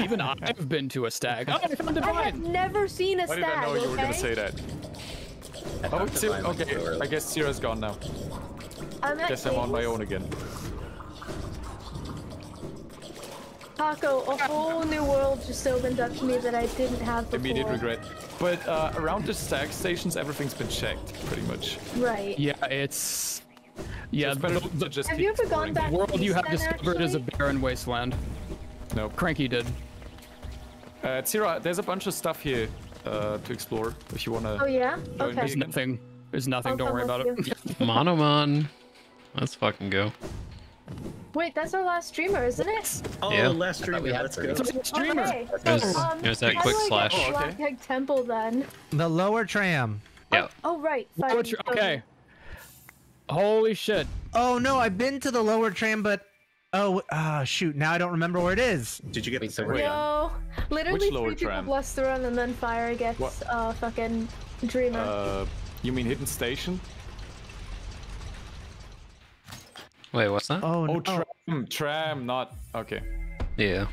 Even I've been to a stag. Oh, I found divine. I have never seen a Why stag. I didn't know you okay? were going to say that. Oh, it's okay. Really. I guess Syrah's gone now. I'm at guess Dave's. I'm on my own again. Taco, a whole new world just opened up to me that I didn't have before. Immediate regret. But uh, around the stag stations, everything's been checked, pretty much. Right. Yeah, it's... Yeah, so it's but just have you ever gone back the world you have then, discovered actually? is a barren wasteland. No. Cranky did. Uh, Syrah, there's a bunch of stuff here uh, to explore, if you want to... Oh, yeah? Okay. There's nothing. There's nothing, I'll don't worry about you. it. Monomon. Let's fucking go. Wait, that's our last streamer, isn't it? Oh, yeah. last streamer. We Let's go. Streamer. Okay. There's, um, there's that quick slash. Oh, okay. Temple then. The lower tram. Yeah. Oh, oh right. Lower tra okay. Holy shit. Oh no, I've been to the lower tram, but oh uh, shoot, now I don't remember where it is. Did you get the No, on? literally Which lower three people blessed the run, and then Fire gets what? uh fucking Dreamer. Uh, you mean Hidden Station? Wait, what's that? Oh, no. oh tram, oh. tram, not okay. Yeah.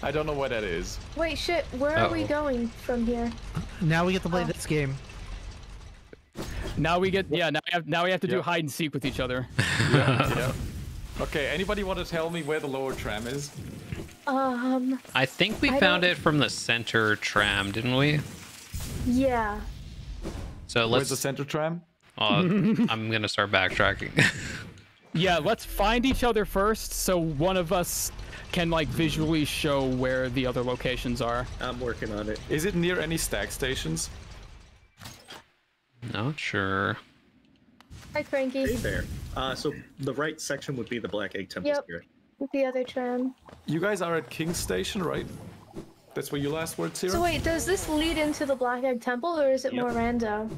I don't know what that is. Wait, shit. Where uh -oh. are we going from here? Now we get to play oh. this game. Now we get yeah. Now we have now we have to yep. do hide and seek with each other. Yeah, yeah. Okay. Anybody want to tell me where the lower tram is? Um. I think we I found don't... it from the center tram, didn't we? Yeah. So let's. Where's the center tram? Uh, I'm gonna start backtracking. Yeah, let's find each other first, so one of us can like visually show where the other locations are. I'm working on it. Is it near any stag stations? Not sure. Hi, Cranky. Hey there. Uh, so the right section would be the Black Egg Temple. Yep. Here. The other tram. You guys are at King's Station, right? That's where your last words here. So wait, does this lead into the Black Egg Temple, or is it yep. more random?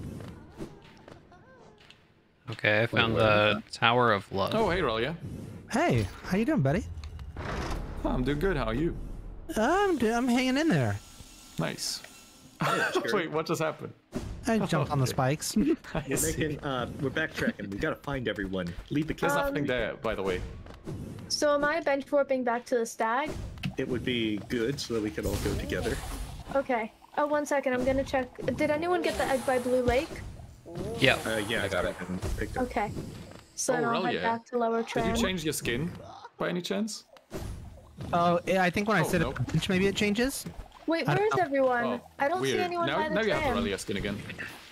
Okay, I found the Tower of Love. Oh, hey, Relia. Hey, how you doing, buddy? Oh, I'm doing good. How are you? I'm I'm hanging in there. Nice. Hey, Wait, what just happened? I jumped oh, on the spikes. we're, making, uh, we're backtracking. We gotta find everyone. Leave the kids. There's nothing um, there, by the way. So am I bench warping back to the stag? It would be good so that we could all go together. Okay. Oh, one second. I'm gonna check. Did anyone get the egg by Blue Lake? Yeah, uh, yeah, I got it. Picked up. Okay, so oh, I'll head yeah. back to lower tram. Did you change your skin by any chance? Oh, yeah, I think when oh, I said no. it, maybe it changes. Wait, where is everyone? Oh, I don't weird. see anyone now, by the Now tram. you have Aurelia skin again.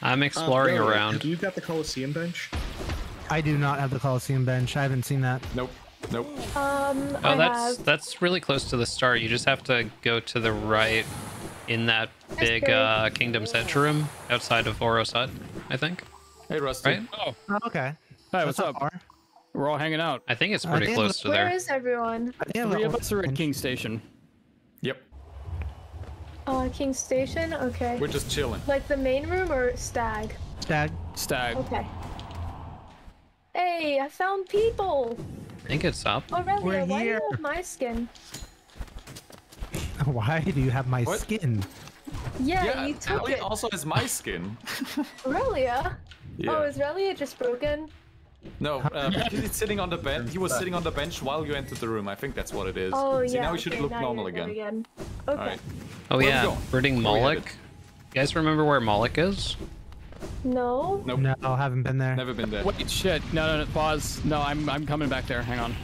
I'm exploring um, no, around. Do you got the Colosseum bench? I do not have the Colosseum bench. I haven't seen that. Nope. Nope. Um, oh, I that's have. that's really close to the star. You just have to go to the right in that big uh, Kingdom's Edge room outside of Oro's Hut. I think. Hey, Rusty. Right? Oh. oh, okay. Hi, what's up? Far. We're all hanging out. I think it's pretty think close to where there. Where is everyone? Three of us are at King's Station. Yep. Oh, King's Station? Okay. We're just chilling. Like the main room or stag? Stag. Stag. Okay. Hey, I found people. I think it's up. Oh, Relia, We're why here. do you have my skin? Why do you have my what? skin? Yeah, yeah, you took Relia it. also has my skin. Relia? Yeah. Oh, is Relia just broken? No, uh, because he's sitting on the bench. He was sitting on the bench while you entered the room. I think that's what it is. Oh, See, yeah. now we should okay, look normal again. again. Okay. Right. Oh, Where yeah. Birding Moloch. You guys remember where Moloch is? No. Nope. No, I haven't been there. Never been there. Wait, shit. No, no, no. Pause. No, I'm, I'm coming back there. Hang on.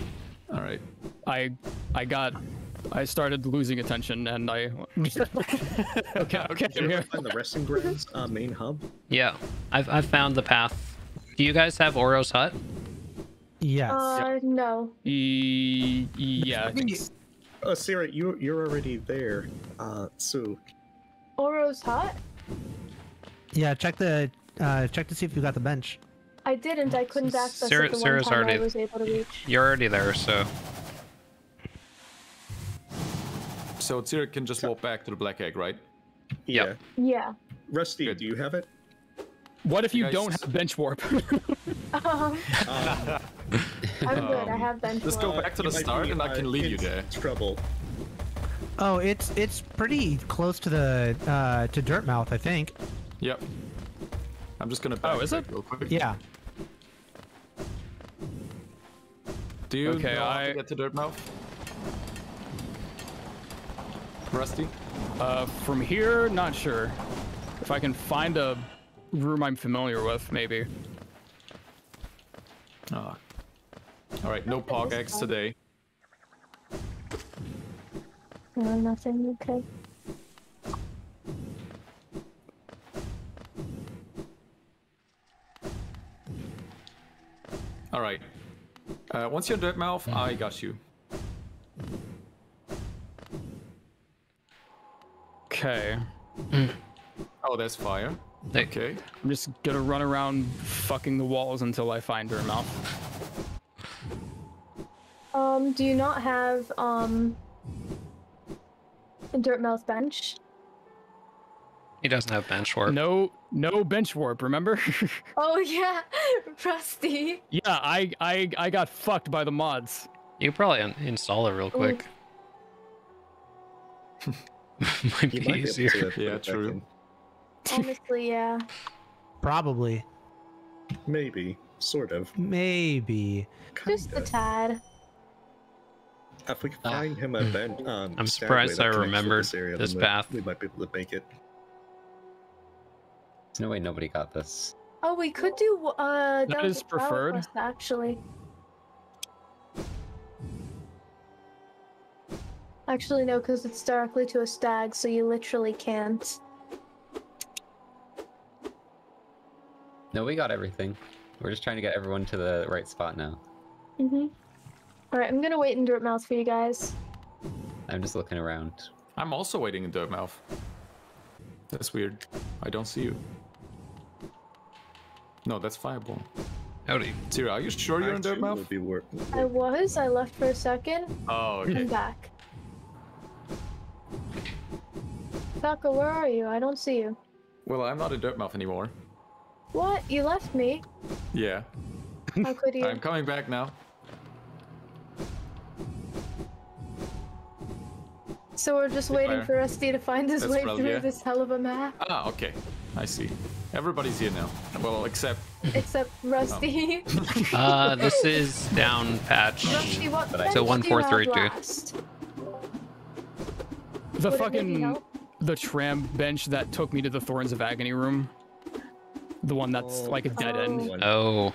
All right. I, I got... I started losing attention, and I. okay, okay. Did you find the resting grounds, uh, main hub? Yeah, I've I've found the path. Do you guys have Oro's Hut? Yes. Uh, no. E yeah. Oh, Syrah, you you're already there. Uh, so. Oro's Hut. Yeah, check the uh, check to see if you got the bench. I didn't. I couldn't access Syrah, it the Syrah's one time already, I was able to reach. You're already there, so. so Tsiri can just walk back to the black egg, right? Yeah. Yeah. Rusty, good. Do you have it? What if you guys... don't have bench warp? um, I'm good. I have bench warp. Let's go back to the start, and I can lead you there. Trouble. Oh, it's it's pretty close to the uh, to Dirtmouth, I think. Yep. I'm just gonna. Back oh, is it? Real quick. Yeah. Do you okay, know I... how to get to Dirtmouth? Rusty? Uh, from here, not sure. If I can find a room I'm familiar with, maybe. Oh. All right, no pog eggs today. No, nothing. Okay. All right. Uh, once you're Dirtmouth, mm-hmm. I got you. Okay. Mm. Oh, there's fire. Hey. Okay. I'm just gonna run around fucking the walls until I find Dirtmouth. Um, do you not have, um, a Dirtmouth bench? He doesn't have bench warp. No, no bench warp, remember? Oh yeah, Rusty. Yeah, I, I, I got fucked by the mods. You could probably un install it real quick. might be, might be easier. Yeah, true. Honestly, yeah. Probably. Maybe. Sort of. Maybe. Kinda. Just a tad. If we can find uh, him a bench, um, I'm surprised I remembered this path. We might be able to make it. There's no way nobody got this. Oh, we could do uh that is preferred us, actually. Actually, no, because it's directly to a stag, so you literally can't. No, we got everything. We're just trying to get everyone to the right spot now. Mm-hmm. Alright, I'm gonna wait in Dirtmouth for you guys. I'm just looking around. I'm also waiting in Dirtmouth. That's weird. I don't see you. No, that's Fireborn. Howdy. Syrah, are you sure you're in Dirtmouth? I was. I left for a second. Oh, okay. I'm back. Taco, where are you? I don't see you. Well, I'm not a Dirtmouth anymore. What? You left me? Yeah. How could you? I'm coming back now. So we're just waiting fire. for Rusty to find his That's way probably, through yeah. this hell of a map. Ah, okay. I see. Everybody's here now. Well, except... Except Rusty. Oh. uh, this is down patch. Rusty, what patch so one four three two. The Would fucking... The tram bench that took me to the Thorns of Agony room. The one that's oh, like a dead oh. end. Oh.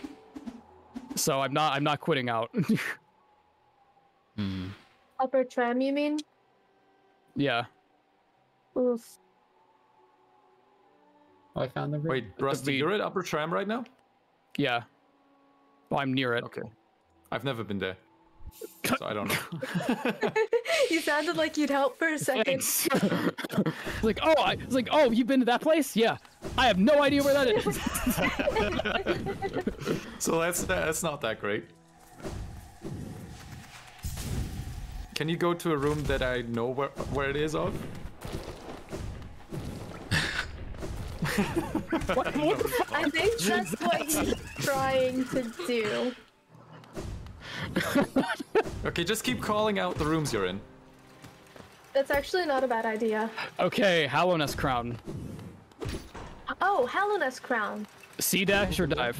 So I'm not I'm not quitting out. mm. Upper tram, you mean? Yeah. Oof. I found the room. Wait, Rusty, you're at upper tram right now? Yeah. Well, I'm near it. Okay. I've never been there. So I don't know. You sounded like you'd help for a second. like, oh, I was like, oh, you've been to that place? Yeah. I have no idea where that is. So that's that's not that great. Can you go to a room that I know where where it is of? what, what I think that's what he's trying to do. Okay, just keep calling out the rooms you're in. That's actually not a bad idea. Okay, Hallownest Crown. Oh, Hallownest Crown. C dash or dive?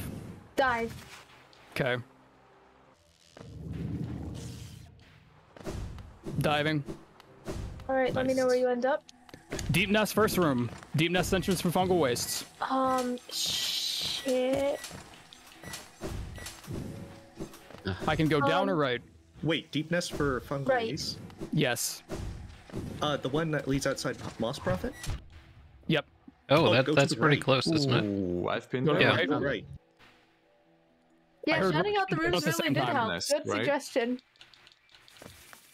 Dive. Okay. Diving. All right, nice. Let me know where you end up. Deepnest first room. Deepnest entrance for fungal wastes. Um, shit. I can go um, down or right. Wait, Deepnest for fungal right. wastes? Yes. Uh, the one that leads outside Moss Prophet? Yep. Oh, oh that, that's pretty right. close, isn't it? Ooh, I've been there. Yeah, right. right. Yeah, shouting out the rooms really did help. Nest, Good right? suggestion.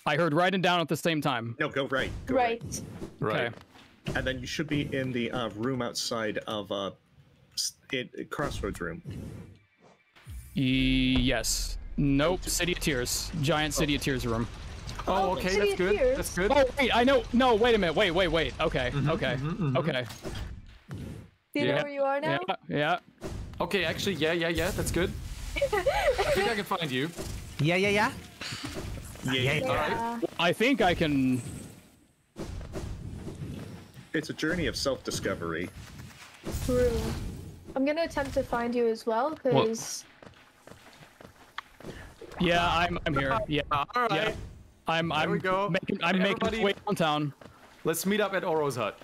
I heard right and down at the same time. No, go right. Go right. Right. Okay. And then you should be in the uh, room outside of uh, it, Crossroads room. E yes. Nope. City of Tears. Giant City oh. of Tears room. Oh, okay, that's good. Tears. That's good. Oh, wait, I know. No, wait a minute. Wait, wait, wait. Okay, mm-hmm, okay, mm-hmm, okay. Do you yeah. know where you are now? Yeah, yeah. Okay, actually, yeah, yeah, yeah. That's good. I think I can find you. Yeah, yeah, yeah. Yeah, yeah, yeah. All right. I think I can. It's a journey of self-discovery. True. I'm gonna attempt to find you as well, because. Yeah, I'm. I'm here. Yeah. All right. Yeah. I'm. I'm. There we go. Making, I'm Everybody, making my way downtown. Let's meet up at Oro's hut.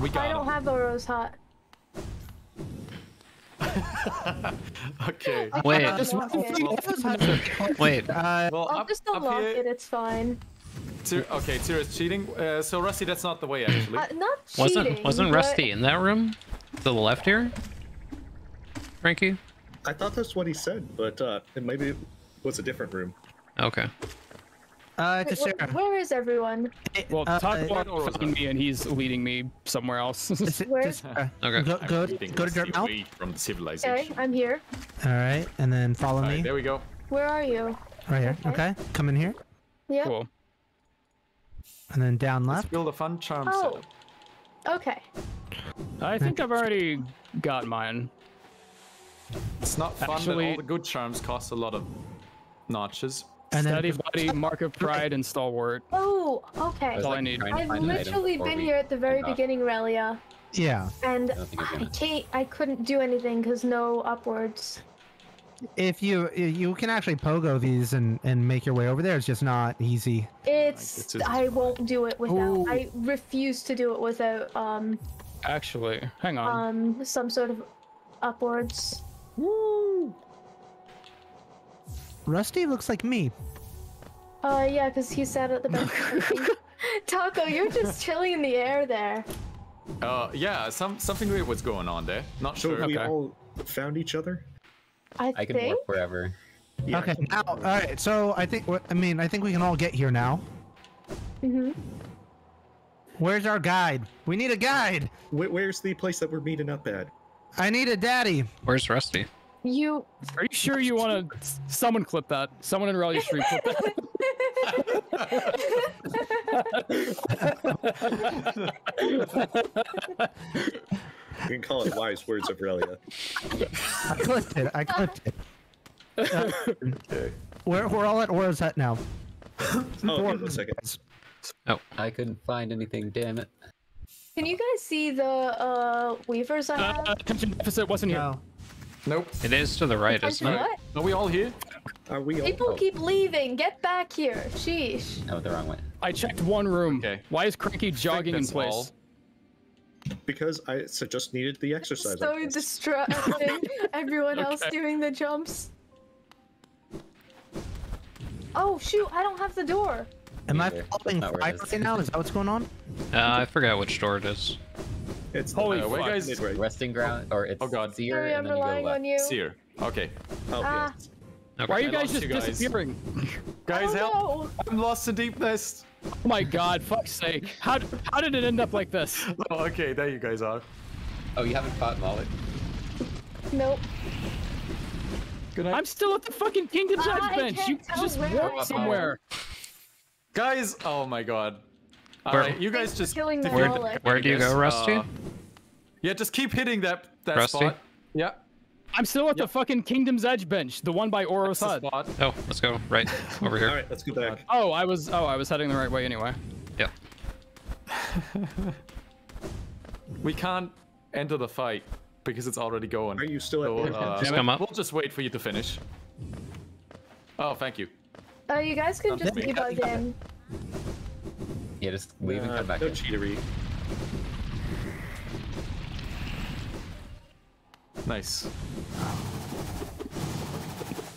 We got. I don't him. have Oro's hut. okay. Wait. I just Wait. Uh, well, I'll up, just unlock it. It's fine. Tyr okay, Tyr's cheating. Uh, so Rusty, that's not the way actually. Uh, not cheating. Wasn't wasn't but... Rusty in that room? To the left here. Cranky. I thought that's what he said, but uh, it maybe it was a different room. Okay. Uh, Wait, where, where is everyone? Well, uh, Taco uh, is me, and he's leading me somewhere else. Where's? Uh, okay. Go, go, to, go to Dirtmouth. From civilization. Okay, I'm here. All right, and then follow right, me. There we go. Where are you? Right here. Okay. okay. Come in here. Yeah. Cool. And then down left. Let's build a fun charm oh. setup. Okay. I think I've already got mine. It's not fun. Actually, that all the good charms cost a lot of notches. And Steady then... Body, Mark of Pride, and Stalwart. Oh, okay. That's all I need. I've literally been here at the very beginning, Relia. Yeah. And I can't, I couldn't do anything because no upwards. If you, you can actually pogo these and, and make your way over there. It's just not easy. It's, it's just... I won't do it without, Ooh. I refuse to do it without, um. Actually, hang on. Um, some sort of upwards. Woo! Rusty looks like me. Uh, yeah, because he sat at the back. Taco, you're just chilling in the air there. Uh, yeah, some something weird was going on there. Not so sure. So we okay. all found each other? I, I can think? walk wherever. Yeah, okay, now, all right, so I think, I mean, I think we can all get here now. Mm-hmm. Where's our guide? We need a guide! Where's the place that we're meeting up at? I need a daddy! Where's Rusty? You are you sure you want to? Someone clip that. Someone in Raleigh Street clip that. You can call it wise words of Relia. I clipped it. I clipped it. Uh, okay. We're we're all at Oro's hut now. Oh, wait a second. Oh, I couldn't find anything. Damn it. Can you guys see the uh, weavers I have? Uh, attention deficit wasn't no. here. Nope. It is to the right, isn't it? What? Are we all here? Are we all? People oh. keep leaving. Get back here. Sheesh. No, the wrong way. I checked one room. Okay. Why is Cranky jogging in place? All. Because I so just needed the exercise. So distracting. Everyone okay. else doing the jumps. Oh shoot! I don't have the door. Am I following Five right now? Is that what's going on? Uh, I forgot which door it is. It's holy uh, fuck. Guys, it's resting ground, or it's oh god, Seer, and then you go left. Seer. Okay. Help ah. okay. Why are you guys just you guys. disappearing? guys, help! Know. I'm lost to Deepnest. Oh my god, fuck's sake! How how did it end up like this? Oh, okay, there you guys are. Oh, you haven't fought Molly. Nope. Good night. I'm still at the fucking Kingdom's Edge uh, bench. You just walk somewhere. Guys, oh my god. All where, right, you guys just where, where do you go, Rusty? Uh, yeah, just keep hitting that that Rusty? spot. Yeah, I'm still at yep. the fucking Kingdom's Edge bench, the one by Oro's hut. Oh, let's go right over here. All right, let's go back. Oh, I was oh I was heading the right way anyway. Yeah. We can't enter the fight because it's already going. Are you still so, at uh, just come up. We'll just wait for you to finish. Oh, thank you. Oh, uh, you guys can Something. just debug in. Yeah, just leave uh, and come back. No cheatery. Nice.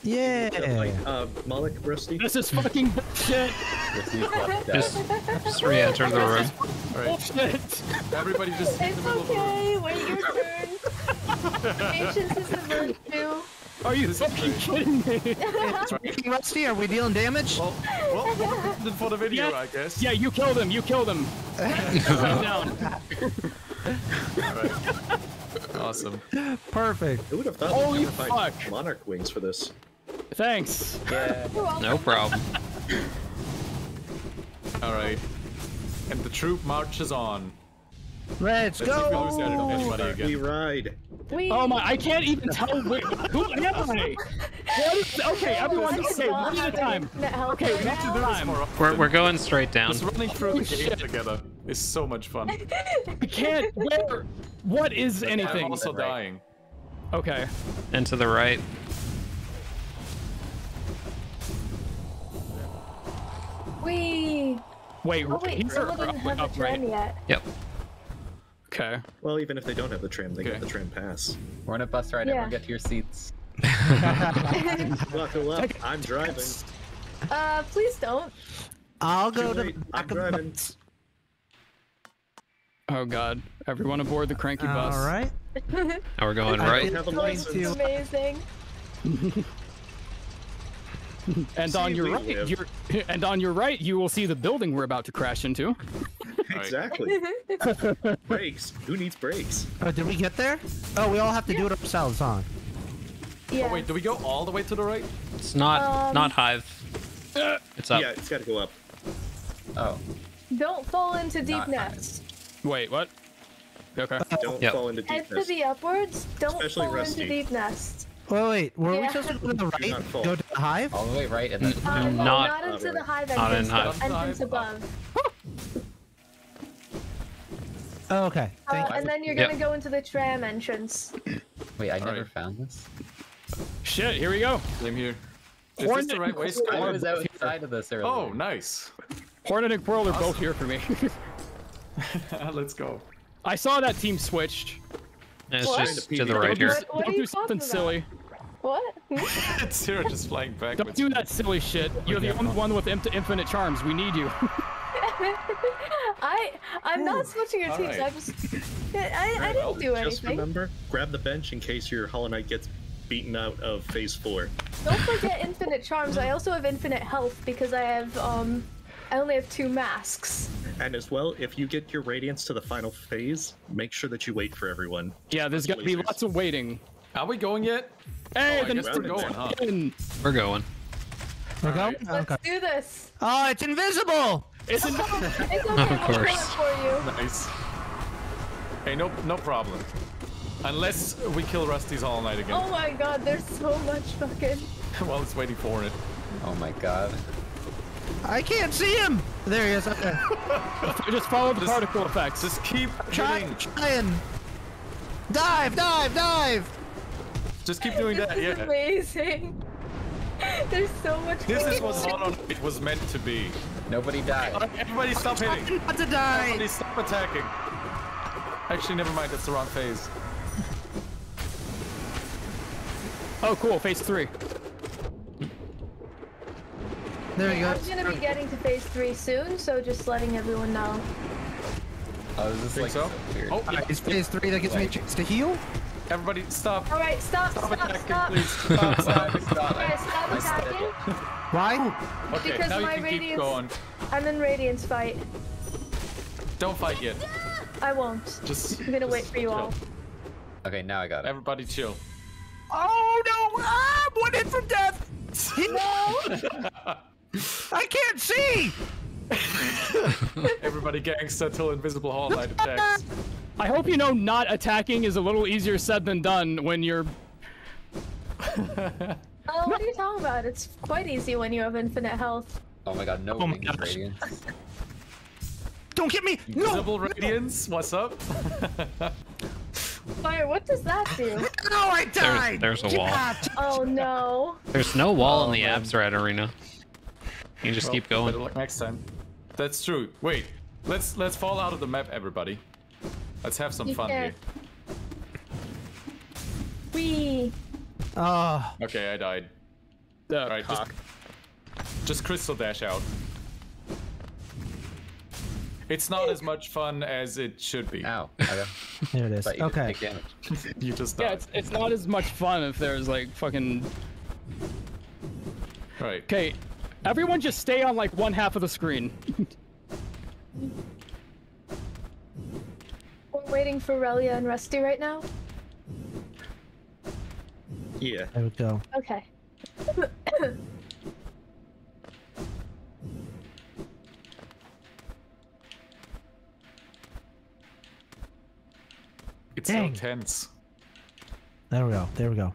Yeah. yeah. Uh, Malik, Rusty. This is fucking bullshit. just, just re-enter the room. All right. Bullshit. Everybody just. It's okay. Wait your turn. Patience is a virtue. Are you fucking kidding me? Right. Rusty, are we dealing damage? Well, well for the video, yeah. I guess. Yeah, you killed him. You killed him. Calm down. Right. Awesome. Perfect. Who would have thought Holy fuck. Fight Monarch Wings for this? Thanks. Yeah. No problem. Alright. And the troop marches on. Let's, Let's go! See if we, anybody again. We ride. We... Oh my, I can't even tell where, who am I? What is, okay, everyone, okay, one at a time. Okay, we have to do this more often. We're, we're going straight down. Just running through the game together is so much fun. I can't, where, what is anything? I'm also dying. Okay. And to the right. Wee! Wait, oh, wait, he's up, right. Up, right? Yet. Yep. Okay. Well, even if they don't have the tram, they okay. get the tram pass. We're on a bus ride, yeah. Everyone get to your seats. Buckle up, I'm driving. Uh, please don't. I'll go to the back of the bus. Oh god, everyone aboard the cranky bus. Alright. Now we're going right. It's amazing. And see, on your right, you're, and on your right, you will see the building we're about to crash into. Exactly. Brakes. Who needs brakes? Oh, did we get there? Oh, we all have to yeah. do it ourselves, huh? Yeah. Oh, wait, do we go all the way to the right? It's not um, not Hive. It's up. Yeah, it's got to go up. Oh. Don't fall into Deepnest. Wait, what? Okay. Don't yep. fall into Deepnest. Head to the upwards. Don't Especially fall Rusty. into Deepnest. Wait, wait, were yeah. we supposed to go to the right? Go to the Hive? All the way right and then... Um, not, not into the Hive entrance, not in hive. entrance above. Oh, okay. Uh, and then you're gonna yep. go into the tram entrance. Wait, I All never right. found this. Shit, here we go. I'm here. Is Hornet this the right way? I was outside of this earlier. Oh, nice. Hornet and Quirrell are awesome. both here for me. Let's go. I saw that team switched. And it's what? just to the right here. What, what don't do something about? silly. What? Syrah just flying back. Don't do that silly shit. You're the only one with infinite charms. We need you. I I'm Ooh, not switching your teams. Right. I just I, I didn't I'll do just anything. Just remember, grab the bench in case your Hollow Knight gets beaten out of phase four. Don't forget infinite charms. I also have infinite health because I have um I only have two masks. And as well, if you get your Radiance to the final phase, make sure that you wait for everyone. Yeah, there's gonna be lots of waiting. Are we going yet? Hey, oh, then we're going, huh? We're going. We're going? Right. Let's okay. do this. Oh, it's invisible! It's invisible! It's okay, of course. I'll kill it for you. Nice. Hey, no, no problem. Unless we kill Rusty's All Night again. Oh my god, there's so much fucking... Well, it's waiting for it. Oh my god. I can't see him! There he is, okay. Just follow the just, particle effects. Just keep trying. Trying. Dive, dive, dive! Just keep doing this that, yeah. This is amazing. There's so much This is what Hollow Knight was meant to be. Nobody died. Everybody stop I'm hitting. Not to die. Everybody stop attacking. Actually, never mind. That's the wrong phase. Oh, cool. Phase three. There we go. I'm going to be getting to phase three soon, so just letting everyone know. Oh, is this like so? so weird. Oh, yeah. Right, it's phase three that gives me a chance to heal? Everybody stop. All right, stop, stop, stop, attacking, stop. Please. Stop, stop, stop. Okay, stop attacking. Why? Okay, because now my you can Radiance, keep going. I'm in Radiance fight. Don't fight yet. I won't. Just, I'm going to wait for you chill. all. Okay, now I got it. Everybody chill. Oh, no. Ah, I'm one hit from death. No. I can't see. Everybody gangsta till Invisible Hollow Knight attacks. I hope you know not attacking is a little easier said than done when you're... Oh, what are you talking about? It's quite easy when you have infinite health. Oh my god, no oh my Radiance. Don't get me! No! Invisible Radiance, what's up? Fire, what does that do? No, I died! There's, there's a wall. Oh no. There's no wall oh, in the man. abs rat arena. You just well, keep going. Better luck next time. That's true. Wait, let's let's fall out of the map, everybody. Let's have some you fun can't. here. Wee. Oh. Okay, I died. Oh, all right, just, just crystal dash out. It's not as much fun as it should be. Ow. There it is. You okay. Just you just died. Yeah, it's, it's not as much fun if there's like fucking. All right. Okay, everyone, just stay on like one half of the screen. Waiting for Relia and Rusty right now? Yeah. I would go. Okay. It's Dang. so tense. There we go. There we go.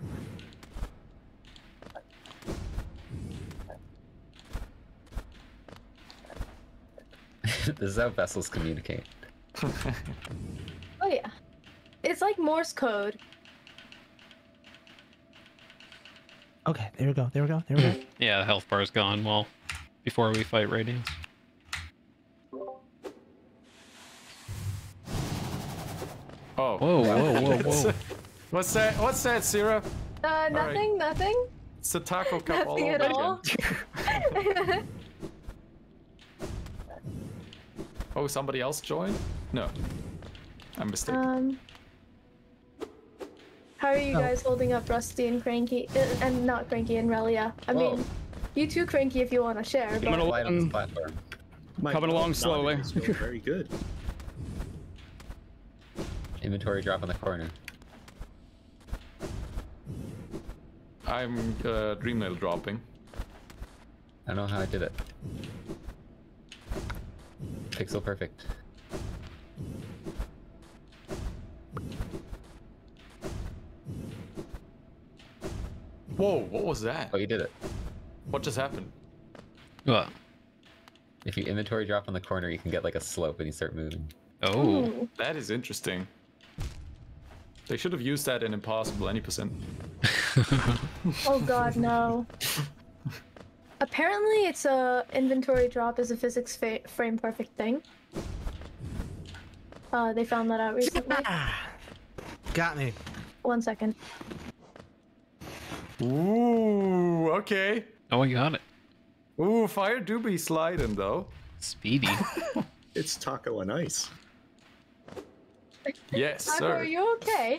This is how vessels communicate. Oh yeah, it's like Morse code. Okay, there we go. There we go. There we go. Yeah, the health bar is gone. Well, before we fight Radiance. Oh. Whoa! Whoa! Whoa! Whoa! What's that? What's that, Syrah? Uh, nothing. Right. Nothing. It's a taco cup all over again. Oh, somebody else joined? No, I'm mistaken. Um, how are you oh. guys holding up, Rusty and Cranky, uh, and not Cranky and Relia? I Whoa. mean, you too, Cranky, if you want to share. But... Coming along, Coming along slowly. Very good. Inventory drop in the corner. I'm uh, Dreamnail dropping. I don't know how I did it. Pixel perfect. Whoa, what was that? Oh, you did it. What just happened? What? If you inventory drop on the corner, you can get like a slope and you start moving. Oh. Ooh. That is interesting. They should have used that in Impossible Any Percent. Oh god, no. Apparently, it's a inventory drop is a physics fa frame perfect thing. Uh, they found that out recently. Got me. One second. Ooh, okay. Oh, you got it. Ooh, fire do be sliding though. Speedy. It's taco and ice. Yes, taco, sir. Are you okay?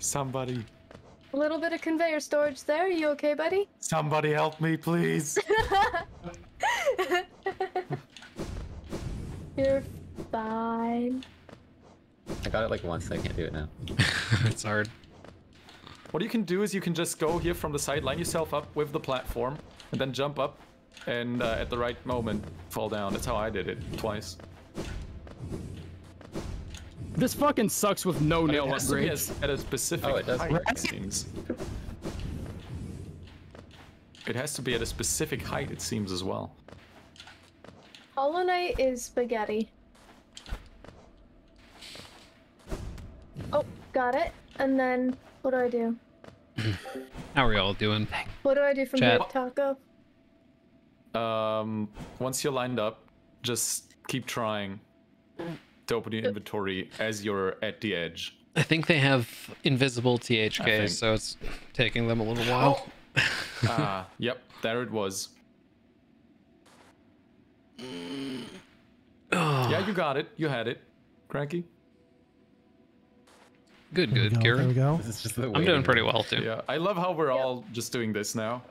Somebody. A little bit of conveyor storage there. Are you okay, buddy? Somebody help me, please. You're fine. I got it like once, so I can't do it now. It's hard. What you can do is you can just go here from the side, line yourself up with the platform, and then jump up, and uh, at the right moment, fall down. That's how I did it, twice. This fucking sucks with no nail upgrades. At a specific oh, it, height, it seems. It has to be at a specific height, it seems, as well. Hollow Knight is spaghetti. Oh, got it. And then, what do I do? How are we all doing? What do I do from here, Taco? Um, once you're lined up, just keep trying. To open your inventory as you're at the edge. I think they have invisible T H K, so it's taking them a little while. Ah, oh. uh, yep, there it was. Mm. Oh. Yeah, you got it. You had it, Cranky. Good, good, Garrett. There we go. This is just the I'm doing pretty well too. Yeah, I love how we're yep. all just doing this now.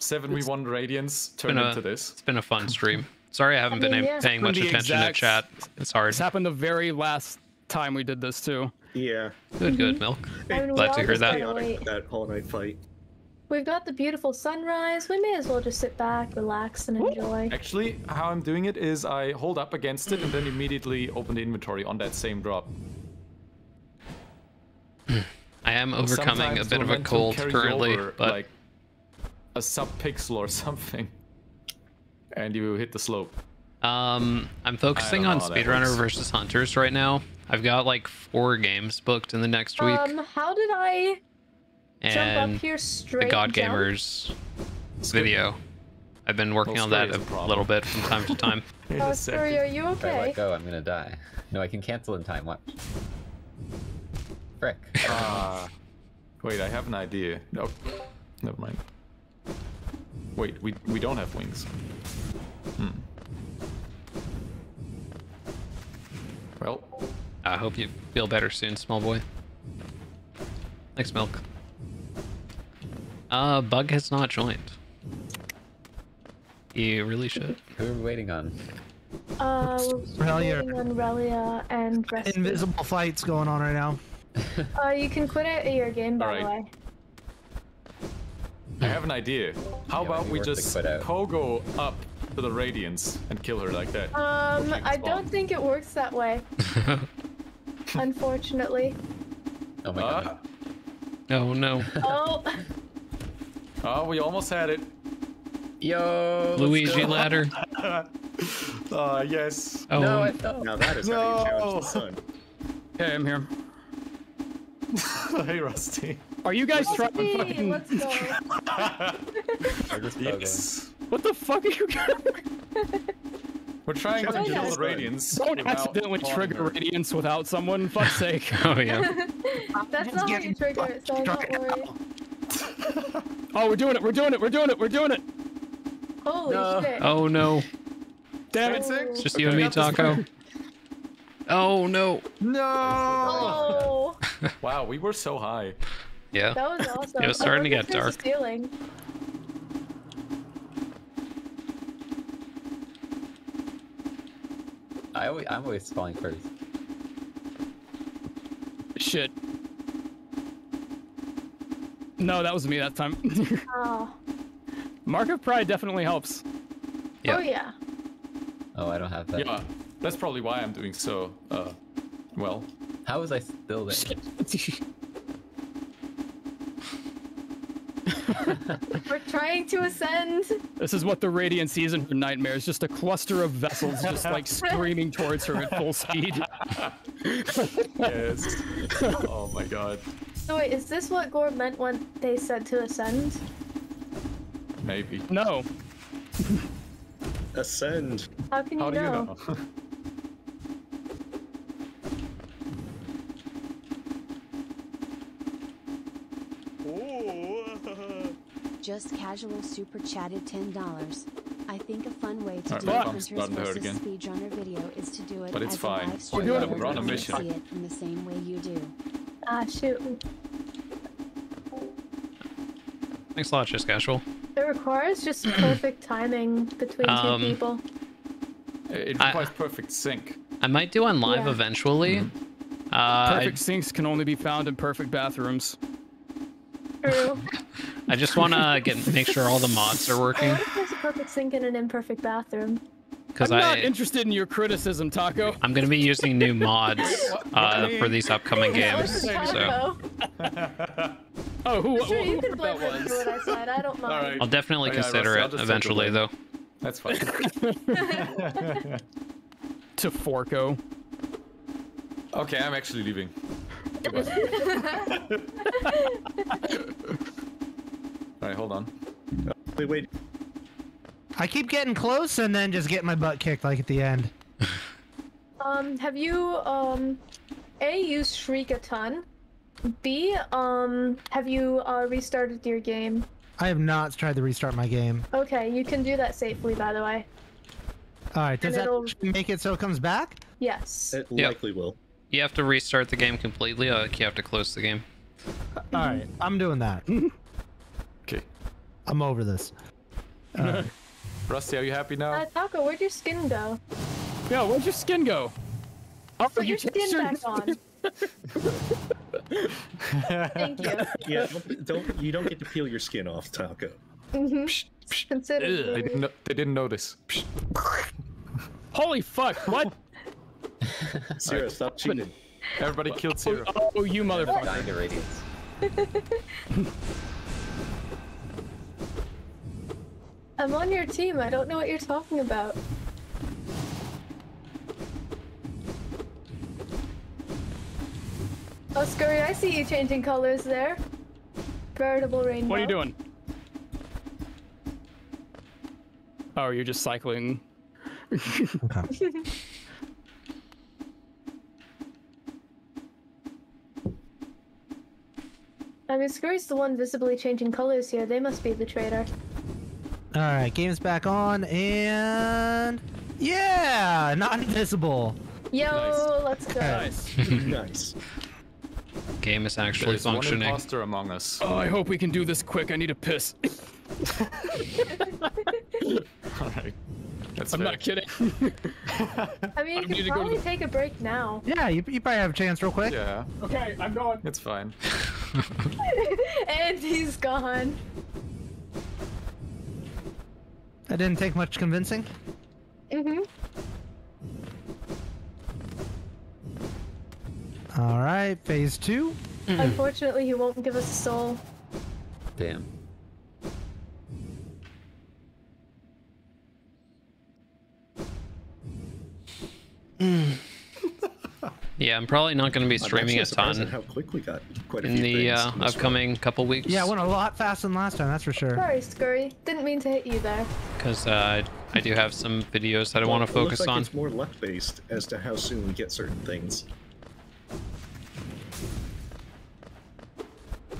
seventy-one Radiance turned into this. It's been a fun stream. Sorry, I haven't I mean, been yeah. paying much attention exact, to chat. It's hard. This happened the very last time we did this too. Yeah. Good, good, Milk. I mean, glad to hear that. That whole night fight. We've got the beautiful sunrise. We may as well just sit back, relax, and enjoy. Actually, how I'm doing it is I hold up against it and then immediately open the inventory on that same drop. I am overcoming Sometimes a bit of a cold currently, over, but like a sub-pixel or something. And you hit the slope. Um, I'm focusing on Speedrunner versus Hunters right now. I've got like four games booked in the next week. Um, how did I jump up here straight? The God Gamer's video. I've been working on that a little bit from time to time. Oh, Skurry, are you okay? Let go. I'm gonna die. No, I can cancel in time. What? Frick. Uh, wait, I have an idea. Nope. Never mind. Wait, we we don't have wings. Hmm. Well, I hope you feel better soon, small boy. Thanks, Milk. Uh, Bug has not joined. He really should. Who are we waiting on? Uh, we're waiting on Relia and Rusty. Invisible fights going on right now. uh, you can quit out your game, by the way. I have an idea. How yeah, about we just pogo up to the Radiance and kill her like that? Um, I don't think it works that way. unfortunately. Oh my uh, god. Oh no. Oh. Oh, we almost had it. Yo. Luigi ladder. Ah, uh, yes. Oh. No, I fell. Now that is no. how you challenge the sun. Hey, I'm here. Hey, Rusty. Are you guys Rusty, trying fucking... Let's go. I just yes. What the fuck are you guys... We're trying to kill the Radiance. Don't accidentally trigger Radiance without someone, fuck's sake. Oh, yeah. That's not how you trigger it, so don't worry. Oh, we're doing it, we're doing it, we're doing it, we're doing it! Holy no. shit. Oh, no. Damn it, Six! It's just you and me, Taco. Oh, no. No! Oh. Wow, we were so high. Yeah. That was awesome. It was starting to get dark. Stealing. I always, I'm always falling first. Shit. No, that was me that time. Oh. Mark of Pride definitely helps. Yeah. Oh, yeah. Oh, I don't have that. Yeah, that's probably why I'm doing so, uh, well. How was I still there? We're trying to ascend. This is what the Radiant season for Nightmare is, just a cluster of vessels just like screaming towards her at full speed. Yes. Oh my god. So wait, is this what Gore meant when they said to ascend? Maybe. No. Ascend. How can you How do know? You know? Just casual super chatted ten dollars. I think a fun way to right, do well, a speedrunner video is to do it. But it's as fine. We're doing it. We're on a mission. See it in the same way you do. Ah shoot. Thanks a lot, just casual. It requires just perfect timing between um, two people. It requires I, perfect sync. I might do on live yeah. eventually. Mm-hmm. uh, perfect I, syncs can only be found in perfect bathrooms. True. I just want to get make sure all the mods are working. What if there's a perfect sink in an imperfect bathroom? I'm I, not interested in your criticism, Taco. I'm going to be using new mods uh, for these upcoming games. So. Oh, who, sure, who, who, who that was? What I said. I don't mind. All right. I'll definitely okay, consider I'll it eventually, though. That's fine. To Forco. Okay, I'm actually leaving. Alright, hold on. Wait, wait. I keep getting close and then just get my butt kicked like at the end. Um, have you, um, A, used Shriek a ton? B, um, have you uh, restarted your game? I have not tried to restart my game. Okay, you can do that safely, by the way. Alright, does and that it'll... make it so it comes back? Yes. It yep. likely will. You have to restart the game completely, uh, you have to close the game. Alright, I'm doing that. Okay. I'm over this. Uh, Rusty, are you happy now? Uh, Taco, where'd your skin go? Yo, where'd your skin go? Oh, Put you your skin your... back on. Thank you. Yeah, don't, don't, you don't get to peel your skin off, Taco. Mm-hmm. Psh, psh, Consider they, didn't, they didn't notice. Holy fuck, what? Syrah, right. Stop cheating. Everybody killed Syrah. Oh, oh, you motherfucker. Dying to Radiance. I'm on your team. I don't know what you're talking about. Oh, Skurry, I see you changing colors there. Veritable rainbow. What are you doing? Oh, you're just cycling. Okay. I mean, Skurry's the one visibly changing colors here. They must be the traitor. All right, game's back on, and yeah, not invisible. Yo, nice. Let's go. Nice. Nice. Game is actually There's functioning. There's one imposter among us. Oh, I hope we can do this quick. I need a piss. All right. That's I'm fair. Not kidding. I mean, you I can need probably to go to the... take a break now. Yeah, you, you probably have a chance real quick. Yeah. Okay, I'm going. It's fine. And he's gone. That didn't take much convincing. Mm-hmm. All right, phase two. Unfortunately, he won't give us a soul. Damn. Mm. Yeah, I'm probably not going to be streaming a ton how quick we got quite a in few the uh, in upcoming way. couple weeks. Yeah, I went a lot faster than last time, that's for sure. Sorry, Skurry. Didn't mean to hit you there. Because uh, I do have some videos that well, I want to focus like on. It's more luck-based as to how soon we get certain things.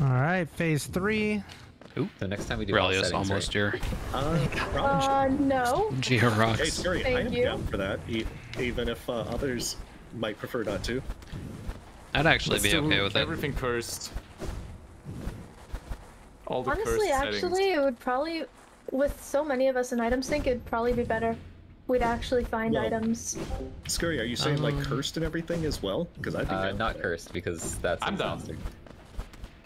All right, phase three. Oop, the next time we do Relia's almost here. Uh, uh, no. G-Rocks. Hey, Skurry, Thank I am you. down for that, even if uh, others might prefer not to. I'd actually Let's be okay with it. Everything cursed. All the Honestly, cursed actually, settings. it would probably, with so many of us in item sync, it'd probably be better. We'd actually find well, items. Skurry, are you saying um, like cursed and everything as well? Because I think uh, not cursed because that's I'm exhausting. Down.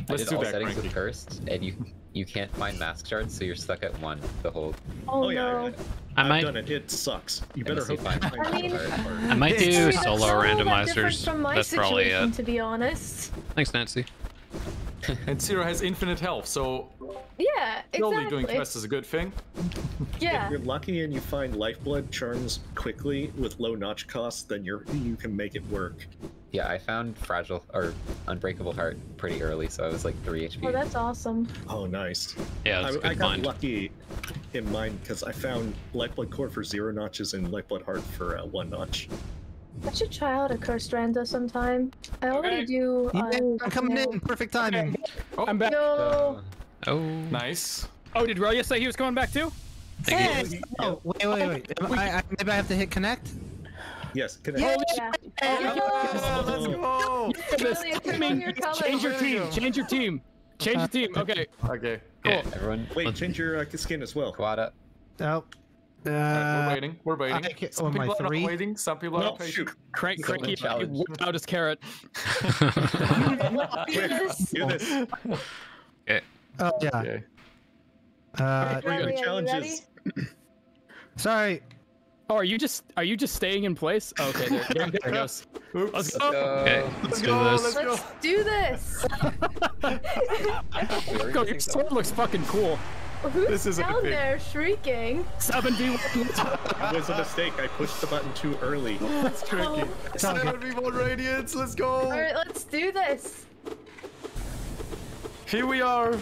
I Let's did do all that, settings Cranky. with cursed, and you you can't find mask shards, so you're stuck at one the whole. Oh, oh yeah, no. I, I, I might. Done it. It sucks. You better hope. Find I mean, I might do solo randomizers. From my That's probably it. To be honest. Thanks, Nancy. And Syrah has infinite health, so yeah, exactly. Only doing quests is a good thing. Yeah. If you're lucky and you find lifeblood charms quickly with low notch costs, then you're you can make it work. Yeah, I found fragile or unbreakable heart pretty early, so I was like three H P. Oh, that's awesome. Oh, nice. Yeah, that's I, good I got mind. lucky in mine because I found lifeblood core for zero notches and lifeblood heart for uh, one notch. I should try out a cursed rando sometime. I already okay. do. Uh, I'm coming now. in. Perfect timing. Oh, I'm back. No. Uh, oh. Nice. Oh, did Relia say he was coming back too? Hey. Oh, wait, wait, wait. I, I, maybe I have to hit connect? Yes, connect. Yeah. Yeah. Yeah. Oh, let's go. Let's go. Really change your team. Change your team. Change your team. Okay. Okay. Cool. Yeah, everyone. Wait, change your uh, skin as well. Quad up. Oh. Uh, uh, we're waiting. We're waiting. I, I, Some oh, people are three? not waiting. Some people are no, not waiting. Cranky, Cranky, whip out his carrot. yes. Do this. Okay. Oh yeah. Okay. Uh, Ready, the challenges. Sorry. Oh, are you just are you just staying in place? Oh, okay, there, there, there it goes. Oops. Let's go. Okay, let's, let's go. This. Let's do this. Go, your sword looks fucking cool. Who's this is down there shrieking? It was a mistake. I pushed the button too early. That's tricky. seven v one Radiance. Let's go. All right, let's do this. Here we are.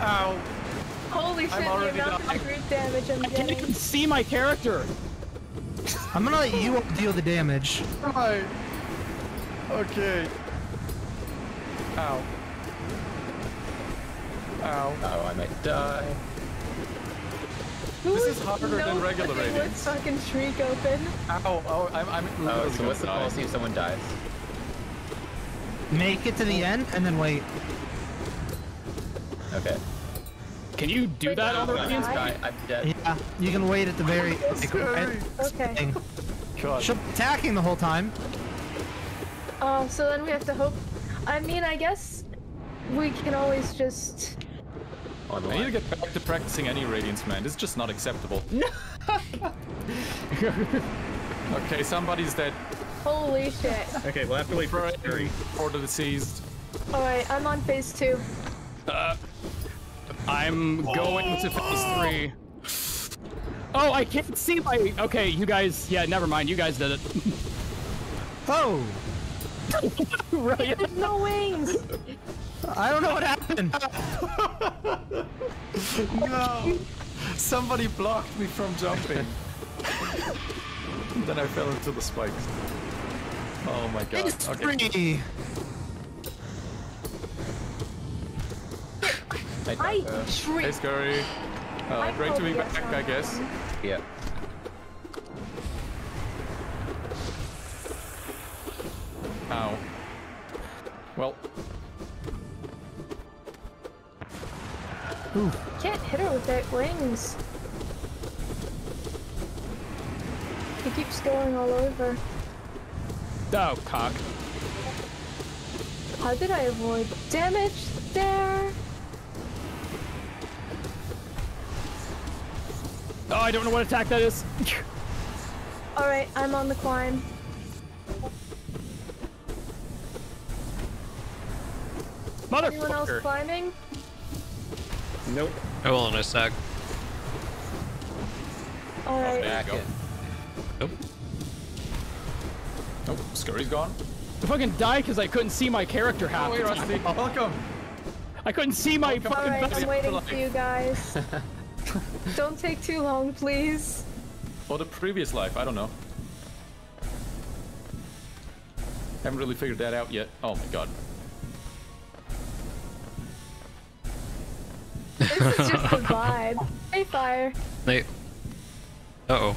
Ow. Holy shit, the amount of group damage I'm getting. I can't even see my character. I'm gonna let you deal the damage. Right. Okay. Ow. Ow. Oh, I might die. Who this is harder no than regular Radiance. Let's fucking shriek open. Ow, oh, I'm, I'm oh, so what's the policy if someone dies? Make it to the end and then wait. Okay. Can you do wait, that on the Radiance? I'm dead. Yeah, you can wait at the very end. Oh, okay. God. She'll be attacking the whole time. Oh, uh, so then we have to hope. I mean, I guess we can always just. I need to get back to practicing any Radiance, man. It's just not acceptable. Okay, somebody's dead. Holy shit. Okay, we'll have to wait for Skurry. Order the seized. Alright, I'm on phase two. Uh, I'm going oh. to phase three. Oh, I can't see my. Okay, you guys. Yeah, never mind. You guys did it. Oh! Right. It had no wings! I don't know what happened. No. Somebody blocked me from jumping. Then I fell into the spikes. Oh my god. It's okay. I uh, Hey Skurry. Uh, great to be back, back I guess. Yeah. Ow. Well. You can't hit her without wings. He keeps going all over. Oh, cock. How did I avoid damage there? Oh, I don't know what attack that is. Alright, I'm on the climb. Motherfucker! Anyone else climbing? Nope. I will in a sec. Alright. Back in. Nope. Nope. Skurry's gone. I fucking died because I couldn't see my character half. Oh, Rusty. Welcome. I couldn't see my Welcome. fucking. Alright, I'm waiting for you guys. Don't take too long, please. Or the previous life, I don't know. Haven't really figured that out yet. Oh my god. This is just a vibe. Hey, Fire. Hey. Uh oh.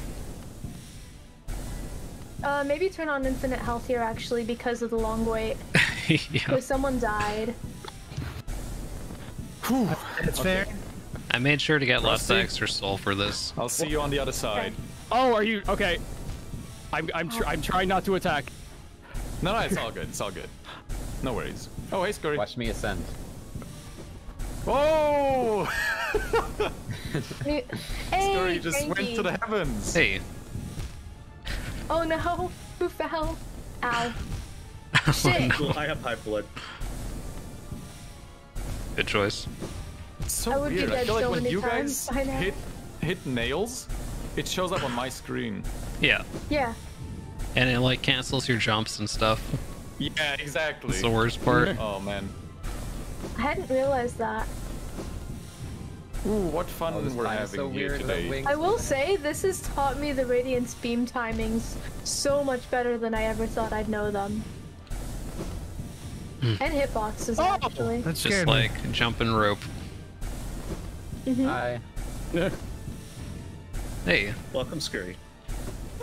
Uh, maybe turn on infinite health here, actually, because of the long wait. Yeah. Because someone died. Whew. That's okay. Fair. I made sure to get lots of extra soul for this. I'll see you on the other side. Okay. Oh, are you okay? I'm I'm tr I'm trying not to attack. No, no, it's all good. It's all good. No worries. Oh, hey, Skurry. Watch me ascend. Whoa! Hey, Skurry just Cranky. went to the heavens. Hey. Oh no! Who fell? Ow! Oh, shit! No. I have high blood. Good choice. It's so I would weird. Be dead I feel so like when you guys hit hit nails, it shows up on my screen. Yeah. Yeah. And it like cancels your jumps and stuff. Yeah, exactly. It's the worst part. Oh man. I hadn't realized that. Ooh, what fun oh, we're having so here today. I will say, this has taught me the Radiance beam timings so much better than I ever thought I'd know them. Mm. And hitboxes, oh, actually. That's just me. Like jumping rope. Mm-hmm. Hi. Hey. Welcome, Skurry.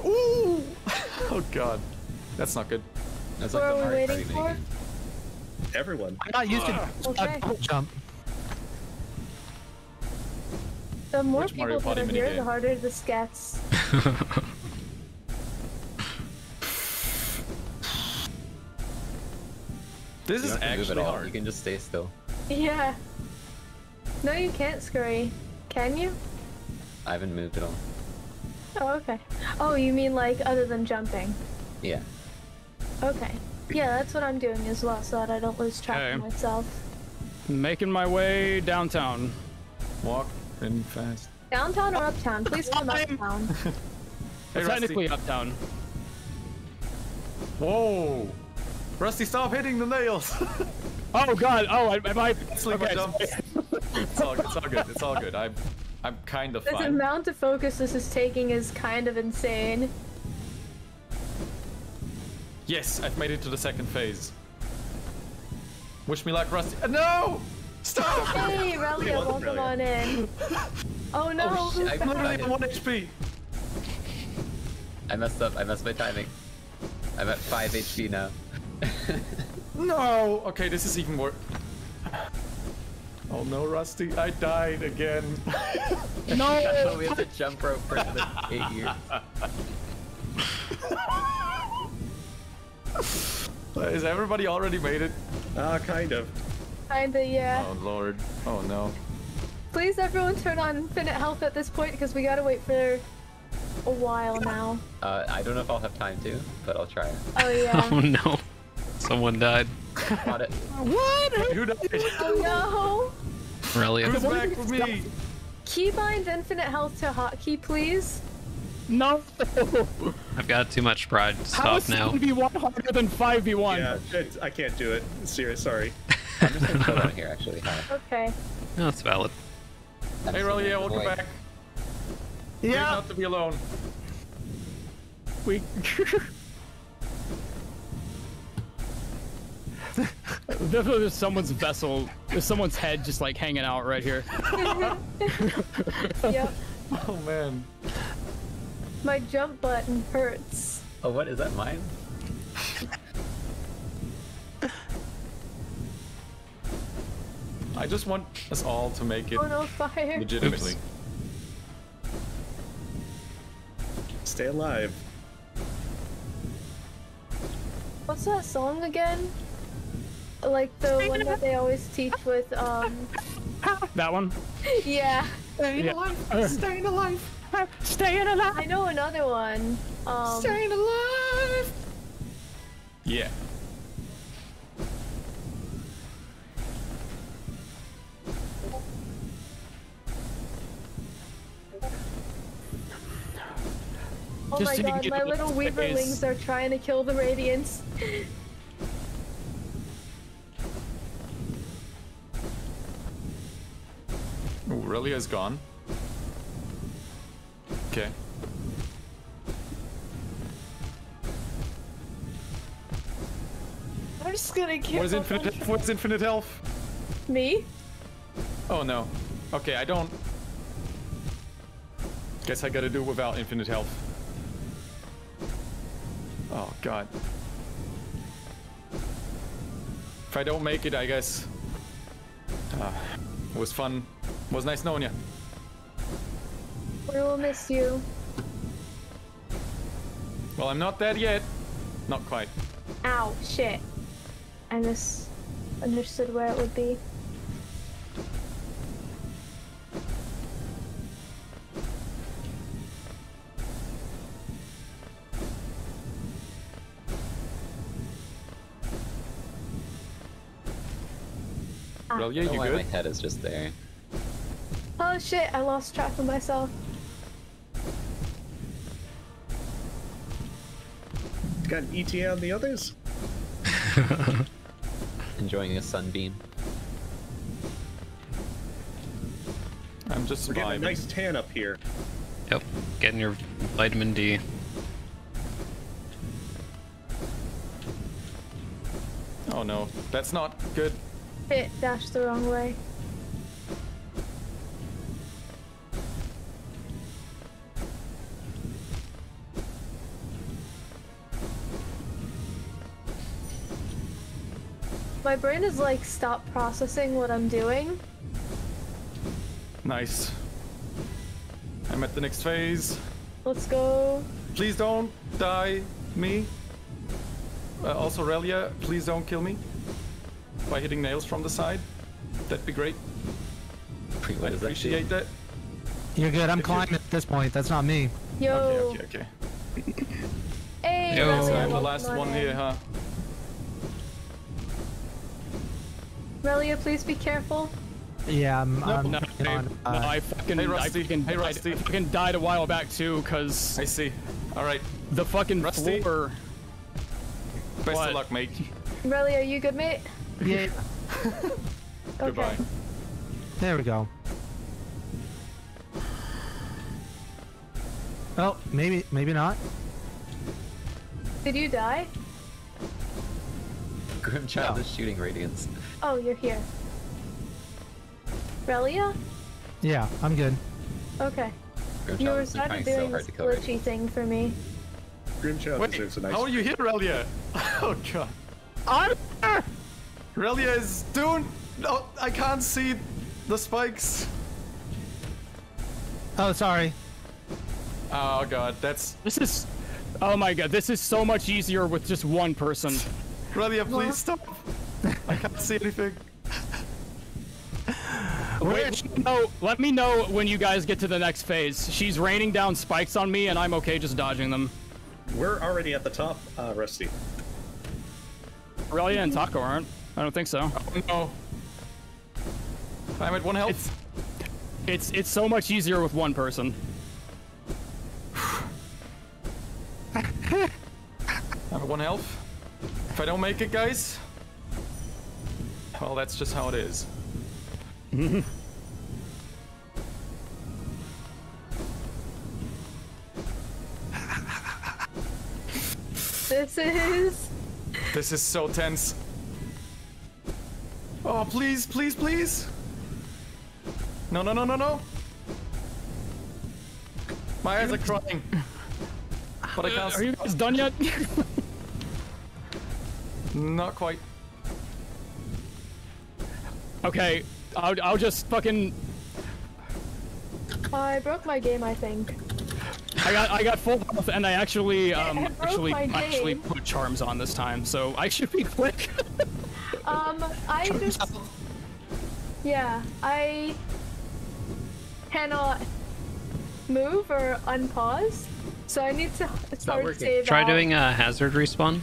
Ooh! Oh god. That's not good. That's what like are we waiting for? Naked. Everyone. I'm not used to okay. double jump. The more Which people that are here, the harder this gets. This you is actually hard. You can just stay still. Yeah. No, you can't, Skurry. Can you? I haven't moved at all. Oh, okay. Oh, you mean like other than jumping? Yeah. Okay. Yeah, that's what I'm doing as well, so that I don't lose track okay. of myself. Making my way downtown. Walk in fast. Downtown or uptown? Please come uptown. Hey, technically uptown. Whoa! Rusty, stop hitting the nails! Oh god! Oh, I, am I? Sleep okay, it's all good. It's all good. It's all good. I'm, I'm kind of. The fine. amount of focus this is taking is kind of insane. Yes, I've made it to the second phase. Wish me luck, Rusty. Uh, no! Stop! Hey, Relia, welcome brilliant. on in. Oh no! Oh, shit, I'm literally at one H P. I messed up. I messed my timing. I'm at five H P now. No! Okay, this is even worse. Oh no, Rusty, I died again. No! We have to jump rope for the eight years. Has everybody already made it? Ah, uh, kind of. Kinda, yeah. Oh lord. Oh no. Please, everyone, turn on infinite health at this point because we gotta wait for a while now. Uh, I don't know if I'll have time to, but I'll try. Oh yeah. Oh no. Someone died. Got it. What? Who died? Oh no! Relia. Who's back for me? Keybind infinite health to hotkey, please. No. I've got too much pride to How stop now. How is seven v one harder than five v one? Yeah, it, I can't do it. Serious, sorry. I'm just gonna put on here, actually. Hi. Okay. No, that's valid. Hey, Relia, welcome back. Yeah. Great not to be alone. We. There's someone's vessel, there's someone's head just like hanging out right here. Yep. Oh man. My jump button hurts. Oh, what is that, mine? I just want us all to make it oh, no, fire. legitimately. Oops. Stay alive. What's that song again? Like the one that they always teach with, um... that one? Yeah. Staying yeah. alive! Staying alive! Staying alive! I know another one. Um... Staying alive! Yeah. Oh my god, my little weaverlings are trying to kill the Radiance. Aurelia's gone. Okay. I'm just gonna kill. What is infinite? What's infinite health? Me? Oh no. Okay, I don't. Guess I gotta do it without infinite health. Oh god. If I don't make it, I guess. Uh, it was fun. It was nice knowing you. We will miss you. Well, I'm not dead yet. Not quite. Ow, shit. I misunderstood where it would be. Well, yeah, you good? My head is just there. Oh shit, I lost track of myself. Got an E T A on the others. Enjoying a sunbeam. I'm just We're getting a nice tan up here. Yep, getting your vitamin D. Oh no, that's not good. It dashed the wrong way. My brain is like, stop processing what I'm doing. Nice. I'm at the next phase. Let's go. Please don't die me. Uh, also, Relia, please don't kill me by hitting nails from the side. That'd be great. I'd appreciate that. You're good. I'm climbing at this point. That's not me. Yo. Okay, okay, okay. Hey, Yo. So I'm the last one here, huh? Relia, please be careful. Yeah, I'm, nope. I'm no, hey, on. No, uh, I fucking, hey, Rusty. I fucking, hey, Rusty. I fucking died a while back too, cause I see. All right. The fucking Rusty. Floor. Best what? Of luck, mate. Relia, are you good, mate? Yeah. Okay. Goodbye. There we go. Oh, maybe, maybe not. Did you die? Grim Child is shooting Radiance. Oh, you're here. Relia? Yeah, I'm good. Okay. Grim you were sort of doing so this glitchy thing for me. Grim Child Wait, deserves a nice. How are you here, Relia? Oh god. I'm here! Relia is doing. No, I can't see the spikes. Oh, sorry. Oh god, that's. This is. Oh my god, this is so much easier with just one person. Relia, please stop. I can't see anything. Which, no, let me know when you guys get to the next phase. She's raining down spikes on me, and I'm okay just dodging them. We're already at the top, uh, Rusty. Relia and Taco aren't. I don't think so. Oh, no. I'm at one health. It's, it's it's so much easier with one person. I'm at one health. If I don't make it, guys, well, that's just how it is. This is. This is so tense. Oh, please, please, please. No, no, no, no, no. My eyes are crying. But I can't. Are you guys done yet? Not quite. Okay, I'll, I'll just fucking. I broke my game, I think. I got I got full health, and I actually um yeah, I actually actually game. put charms on this time, so I should be quick. Um, I just, yeah, I cannot move or unpause, so I need to start to save Try out. doing a hazard respawn.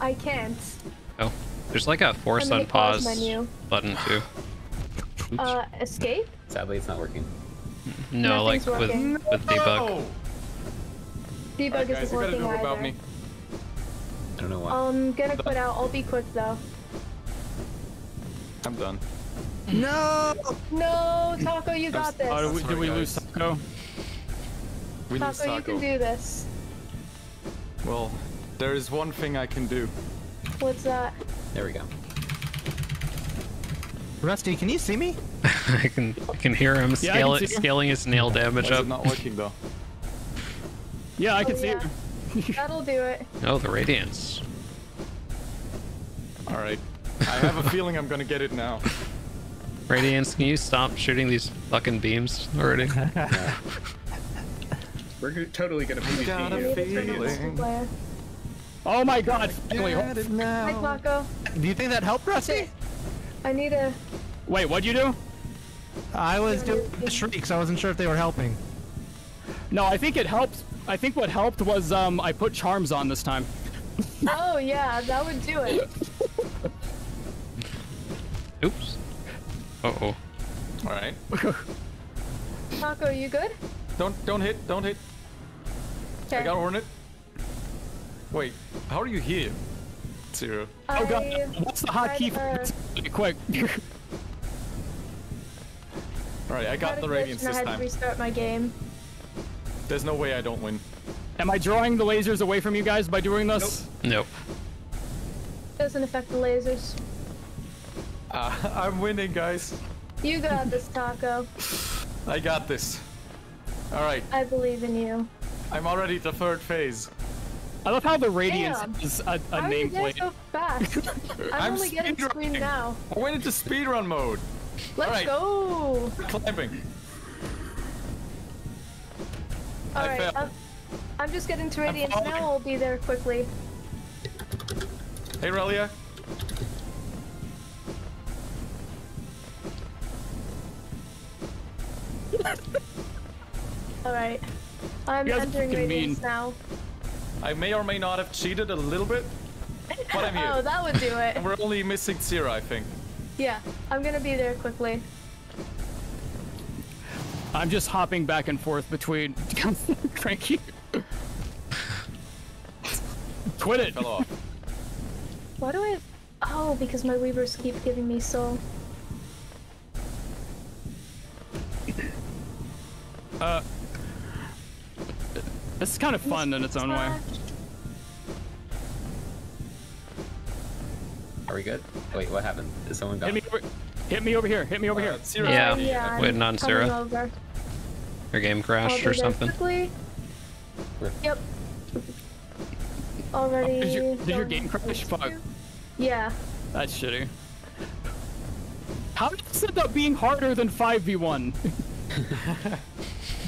I can't. Oh, there's like a force unpause pause button too. Uh, escape? Sadly, it's not working. No, Nothing's like working. with, with no! debug. Debug right, guys, isn't working do either. About me. I don't know why. I'm gonna I'm quit done. out. I'll be quick though. I'm done. No! No, Taco, you got this. Oh, did we, did we lose Taco? We Taco, lose Taco. You can do this. Well, there is one thing I can do. What's that? There we go. Rusty, can you see me? I can. I can hear him. Yeah, scale it, scaling his nail damage Why up. Is it not working though. Yeah, I oh, can see yeah. it. That'll do it. Oh, the Radiance. All right. I have a feeling I'm gonna get it now. Radiance, can you stop shooting these fucking beams already? Yeah. We're totally gonna P V P. Oh my god! Finally. Hi, Taco. Do you think that helped, Rusty? I need a. Wait, what'd you do? I was doing shrieks. I wasn't sure if they were helping. No, I think it helped. I think what helped was um, I put charms on this time. Oh yeah, that would do it. Oops. Uh oh. All right. Taco, you good? Don't don't hit! Don't hit! Kay. I got Hornet. Wait, how are you here? Zero. I oh god! What's the hotkey? Really quick. All right, I got the Radiance this time. I had to restart my game. There's no way I don't win. Am I drawing the lasers away from you guys by doing this? Nope. Nope. Doesn't affect the lasers. Uh, I'm winning, guys. You got this, Taco. I got this. All right. I believe in you. I'm already the third phase. I love how the Radiance Damn. is a, a nameplate. So fast. I'm only getting screen now. I went into speedrun mode. Let's right. go. Climbing. All I right. I'm, I'm just getting to Radiance now. I'll be there quickly. Hey, Relia. Alright, I'm entering Radiance now. I may or may not have cheated a little bit, but I'm here. Oh, that would do it. And we're only missing Syrah, I think. Yeah, I'm gonna be there quickly. I'm just hopping back and forth between Cranky. Quit it! Fell off. Why do I... Oh, because my Weavers keep giving me soul. Uh, this is kind of fun in its own way. Are we good? Wait, what happened? Is someone gone? Hit me over, hit me over here. Hit me over uh, here. Yeah, yeah, waiting on Syrah. Her game crashed or something. Quickly. Yep. Already. Oh, did, you, did your game crash? Fuck. Yeah. That's shitty. How did this end up being harder than five v one?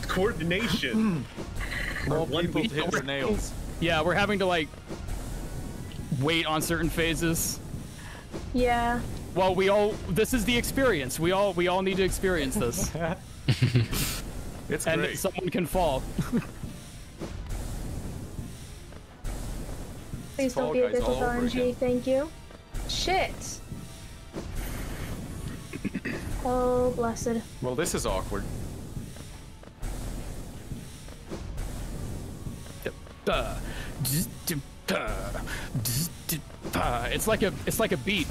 Coordination. All people hit their nails. Yeah, we're having to like wait on certain phases. Yeah. Well, we all. This is the experience. We all. We all need to experience this. It's and great. Someone can fall. Please don't be a bitch with R N G. Thank you. Shit. Oh, blessed. Well, this is awkward. It's like a, it's like a beat.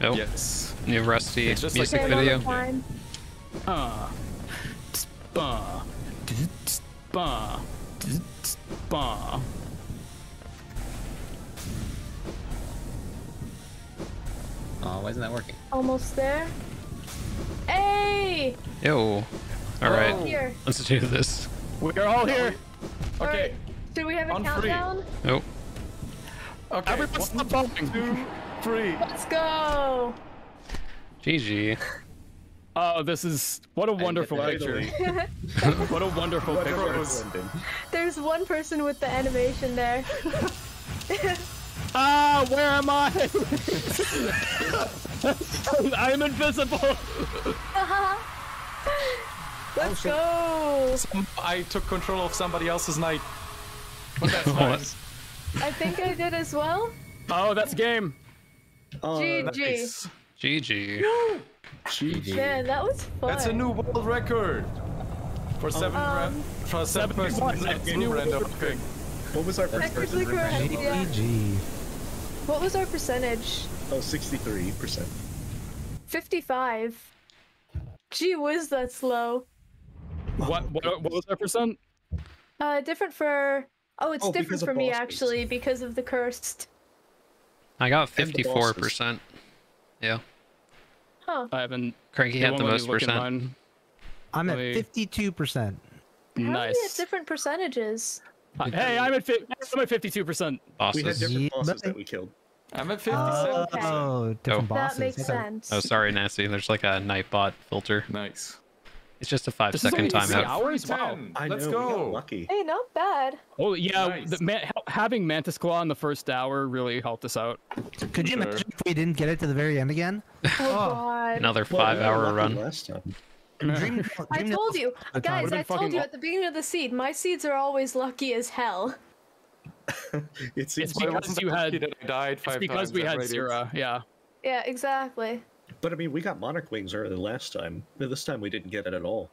Oh. Yes. New Rusty it's just music like video. Uh, bah, bah, bah. Oh, why isn't that working? Almost there. Hey! Yo. Alright. Oh. Let's do this. We're all here. Okay. Right. Do we have a On countdown? Free. Nope. Okay. Everyone's One, bumping. Two, three. Let's go. G G. Oh, this is what a wonderful picture. What a wonderful picture. There's one person with the animation there. Ah, where am I? I'm invisible. Let's oh, go. Some, I took control of somebody else's night. But that's nice. I think I did as well. Oh, that's game. Oh, G G. Nice. G G. No. G G. Yeah, that was fun. That's a new world record for seven um, reps. First person random thing. What was our first person? Correct, yeah. What was our percentage? Oh, sixty-three percent. fifty-five. Gee whiz, that's low. What, what, what was our percent? Uh, different for... Oh, it's oh, different for me, actually, space. Because of the cursed. I got fifty-four percent. Yeah. Huh. I haven't... Cranky had the most percent. I'm at fifty-two percent. Nice. At different percentages. Uh, hey, I'm at, I'm at fifty-two percent. Bosses. We had different bosses that we killed. I'm at fifty-seven percent. Oh, okay. oh different oh. bosses. That makes sense. Oh, sorry, Nasty. There's like a Nightbot filter. Nice. It's just a five-second timeout. Hours? Wow. I Let's know. go. Lucky. Hey, not bad. Oh yeah, nice. the, man, having Mantis Claw in the first hour really helped us out. Could you sure. imagine if we didn't get it to the very end again? Oh, oh. God. Another five-hour well, run. Last time. Dream, I dream told you, guys. I told you at the beginning of the seed. My seeds are always lucky as hell. it seems it's because you had died five times. Because we had Syrah. Yeah. Yeah, exactly. But I mean, we got Monarch Wings earlier last time. This time we didn't get it at all.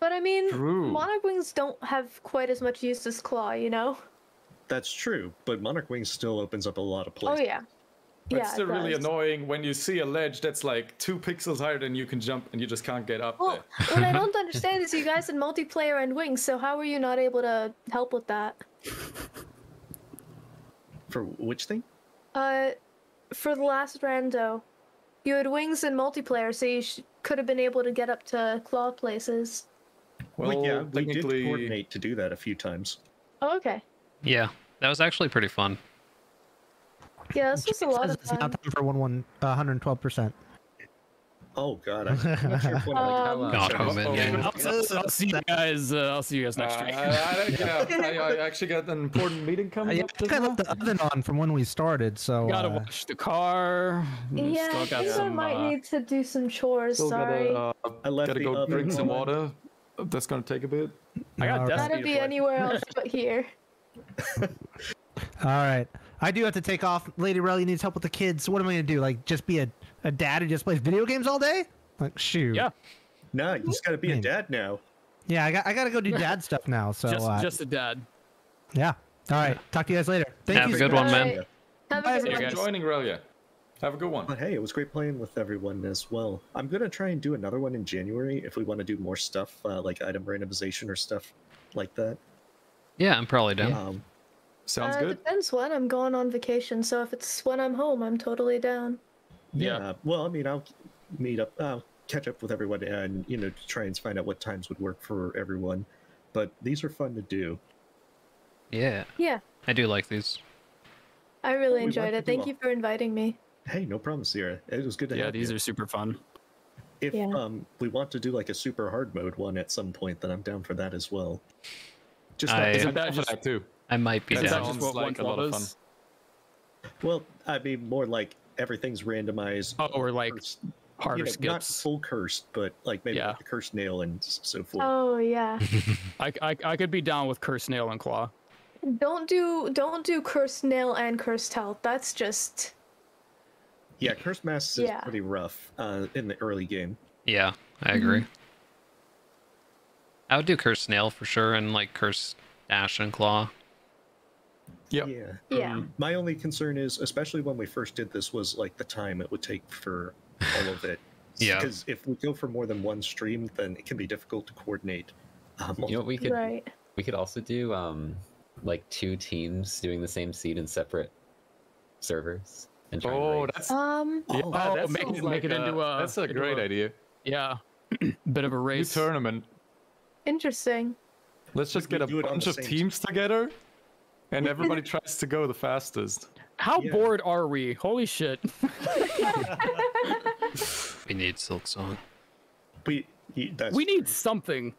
But I mean, true. Monarch Wings don't have quite as much use as Claw, you know? That's true, but Monarch Wings still opens up a lot of places. Oh, yeah. But yeah, it's still it really does. annoying when you see a ledge that's like two pixels higher than you can jump and you just can't get up well, there. What I don't understand is you guys had multiplayer and wings, so how are you not able to help with that? For which thing? Uh, for the last rando. You had wings in multiplayer, so you sh could have been able to get up to Claw places. Well, well yeah, we technically... did coordinate to do that a few times. Oh, okay. Yeah, that was actually pretty fun. Yeah, this was a lot of fun. It's now time for one hundred twelve percent. Oh, God. I'm not sure if one um, like God, oh, man. Yeah. I'll, I'll see you guys, uh, I'll see you guys next uh, week. I, I, yeah, I, I actually got an important meeting coming up. I think I left the oven on from when we started, so... Gotta uh, wash the car. Yeah, I think some, I might uh, need to do some chores, sorry. Gotta, uh, I left gotta the go oven drink some water. That's gonna take a bit. I got right. That'd be anywhere else but here. Alright. I do have to take off. Lady Relly needs help with the kids. So what am I going to do? Like, just be a, a dad who just plays video games all day? Like, shoot. Yeah. No, you just got to be Maybe. a dad now. Yeah, I got I got to go do dad stuff now. So Just, uh, just a dad. Yeah. All right. Talk to you guys later. Thank have you. Have a good one, man. Right. Have a good one. Thanks for joining, Relia. Have a good one. But hey, it was great playing with everyone as well. I'm going to try and do another one in January if we want to do more stuff, uh, like item randomization or stuff like that. Yeah, I'm probably down. Um, Sounds uh, good. Depends when I'm going on vacation, so if it's when I'm home, I'm totally down. Yeah. yeah. Well, I mean, I'll meet up, I'll catch up with everyone, and you know, try and find out what times would work for everyone. But these are fun to do. Yeah. Yeah. I do like these. I really we enjoyed it. Thank all. you for inviting me. Hey, no problem, Sierra. It was good to. Yeah, have these you. are super fun. If yeah. um we want to do like a super hard mode one at some point, then I'm down for that as well. Just I, not that just, too. I might be down. That just what like one a lot of fun. Well, I mean, more like everything's randomized. Oh, or like cursed, harder you know, skips. Not full cursed, but like maybe yeah. like the cursed nail and so forth. Oh yeah. I, I I could be down with cursed nail and claw. Don't do don't do cursed nail and cursed health. That's just. Yeah, cursed masks yeah. is pretty rough uh, in the early game. Yeah, I agree. Mm-hmm. I would do cursed nail for sure, and like cursed dash and claw. Yep. Yeah. Yeah. Um, my only concern is, especially when we first did this, was like the time it would take for all of it. yeah. Because if we go for more than one stream, then it can be difficult to coordinate. Um, you know what we could right. we could also do um like two teams doing the same seed in separate servers. And oh, that's um. Yeah, oh, wow, that make, it, like make it a, into a. That's a great a, idea. Yeah. Bit of a race New tournament. Interesting. Let's just get a bunch of teams time. together. And everybody tries to go the fastest. How yeah. bored are we? Holy shit. We need Silk Song. We, that's we need something.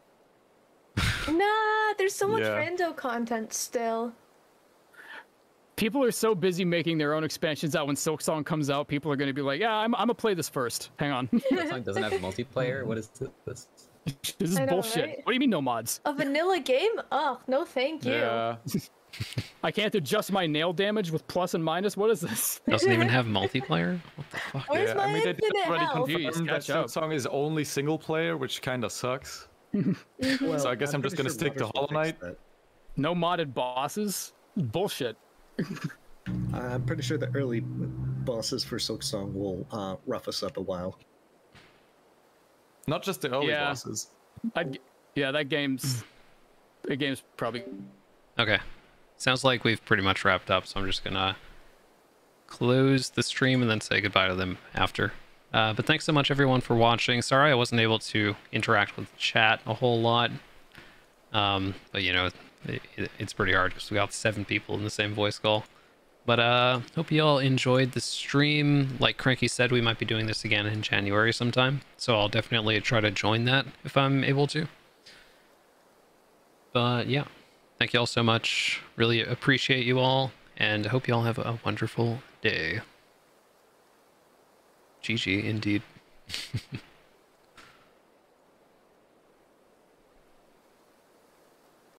Nah, there's so much yeah. rando content still. People are so busy making their own expansions out when Silk Song comes out, people are going to be like, yeah, I'm, I'm going to play this first. Hang on. Silk Song doesn't have a multiplayer? What is this? This is know, bullshit. Right? What do you mean no mods? A vanilla game? Oh, no thank you. Yeah. I can't adjust my nail damage with plus and minus. What is this? Doesn't even have multiplayer. What the fuck? Where's yeah, my I mean, they already confused. That Silk Song is only single player, which kind of sucks. Well, so I guess I'm, I'm just going to sure stick to Hollow Knight. No modded bosses? Bullshit. I'm pretty sure the early bosses for Silk Song will uh, rough us up a while. Not just the early yeah. bosses. I'd, yeah, that game's... the game's probably... Okay. Sounds like we've pretty much wrapped up, so I'm just going to close the stream and then say goodbye to them after. Uh, but thanks so much, everyone, for watching. Sorry I wasn't able to interact with chat a whole lot. Um, but, you know, it, it, it's pretty hard because we got seven people in the same voice call. But uh, hope you all enjoyed the stream. Like Cranky said, we might be doing this again in January sometime. So I'll definitely try to join that if I'm able to. But, yeah. Thank you all so much. Really appreciate you all. And I hope you all have a wonderful day. G G indeed.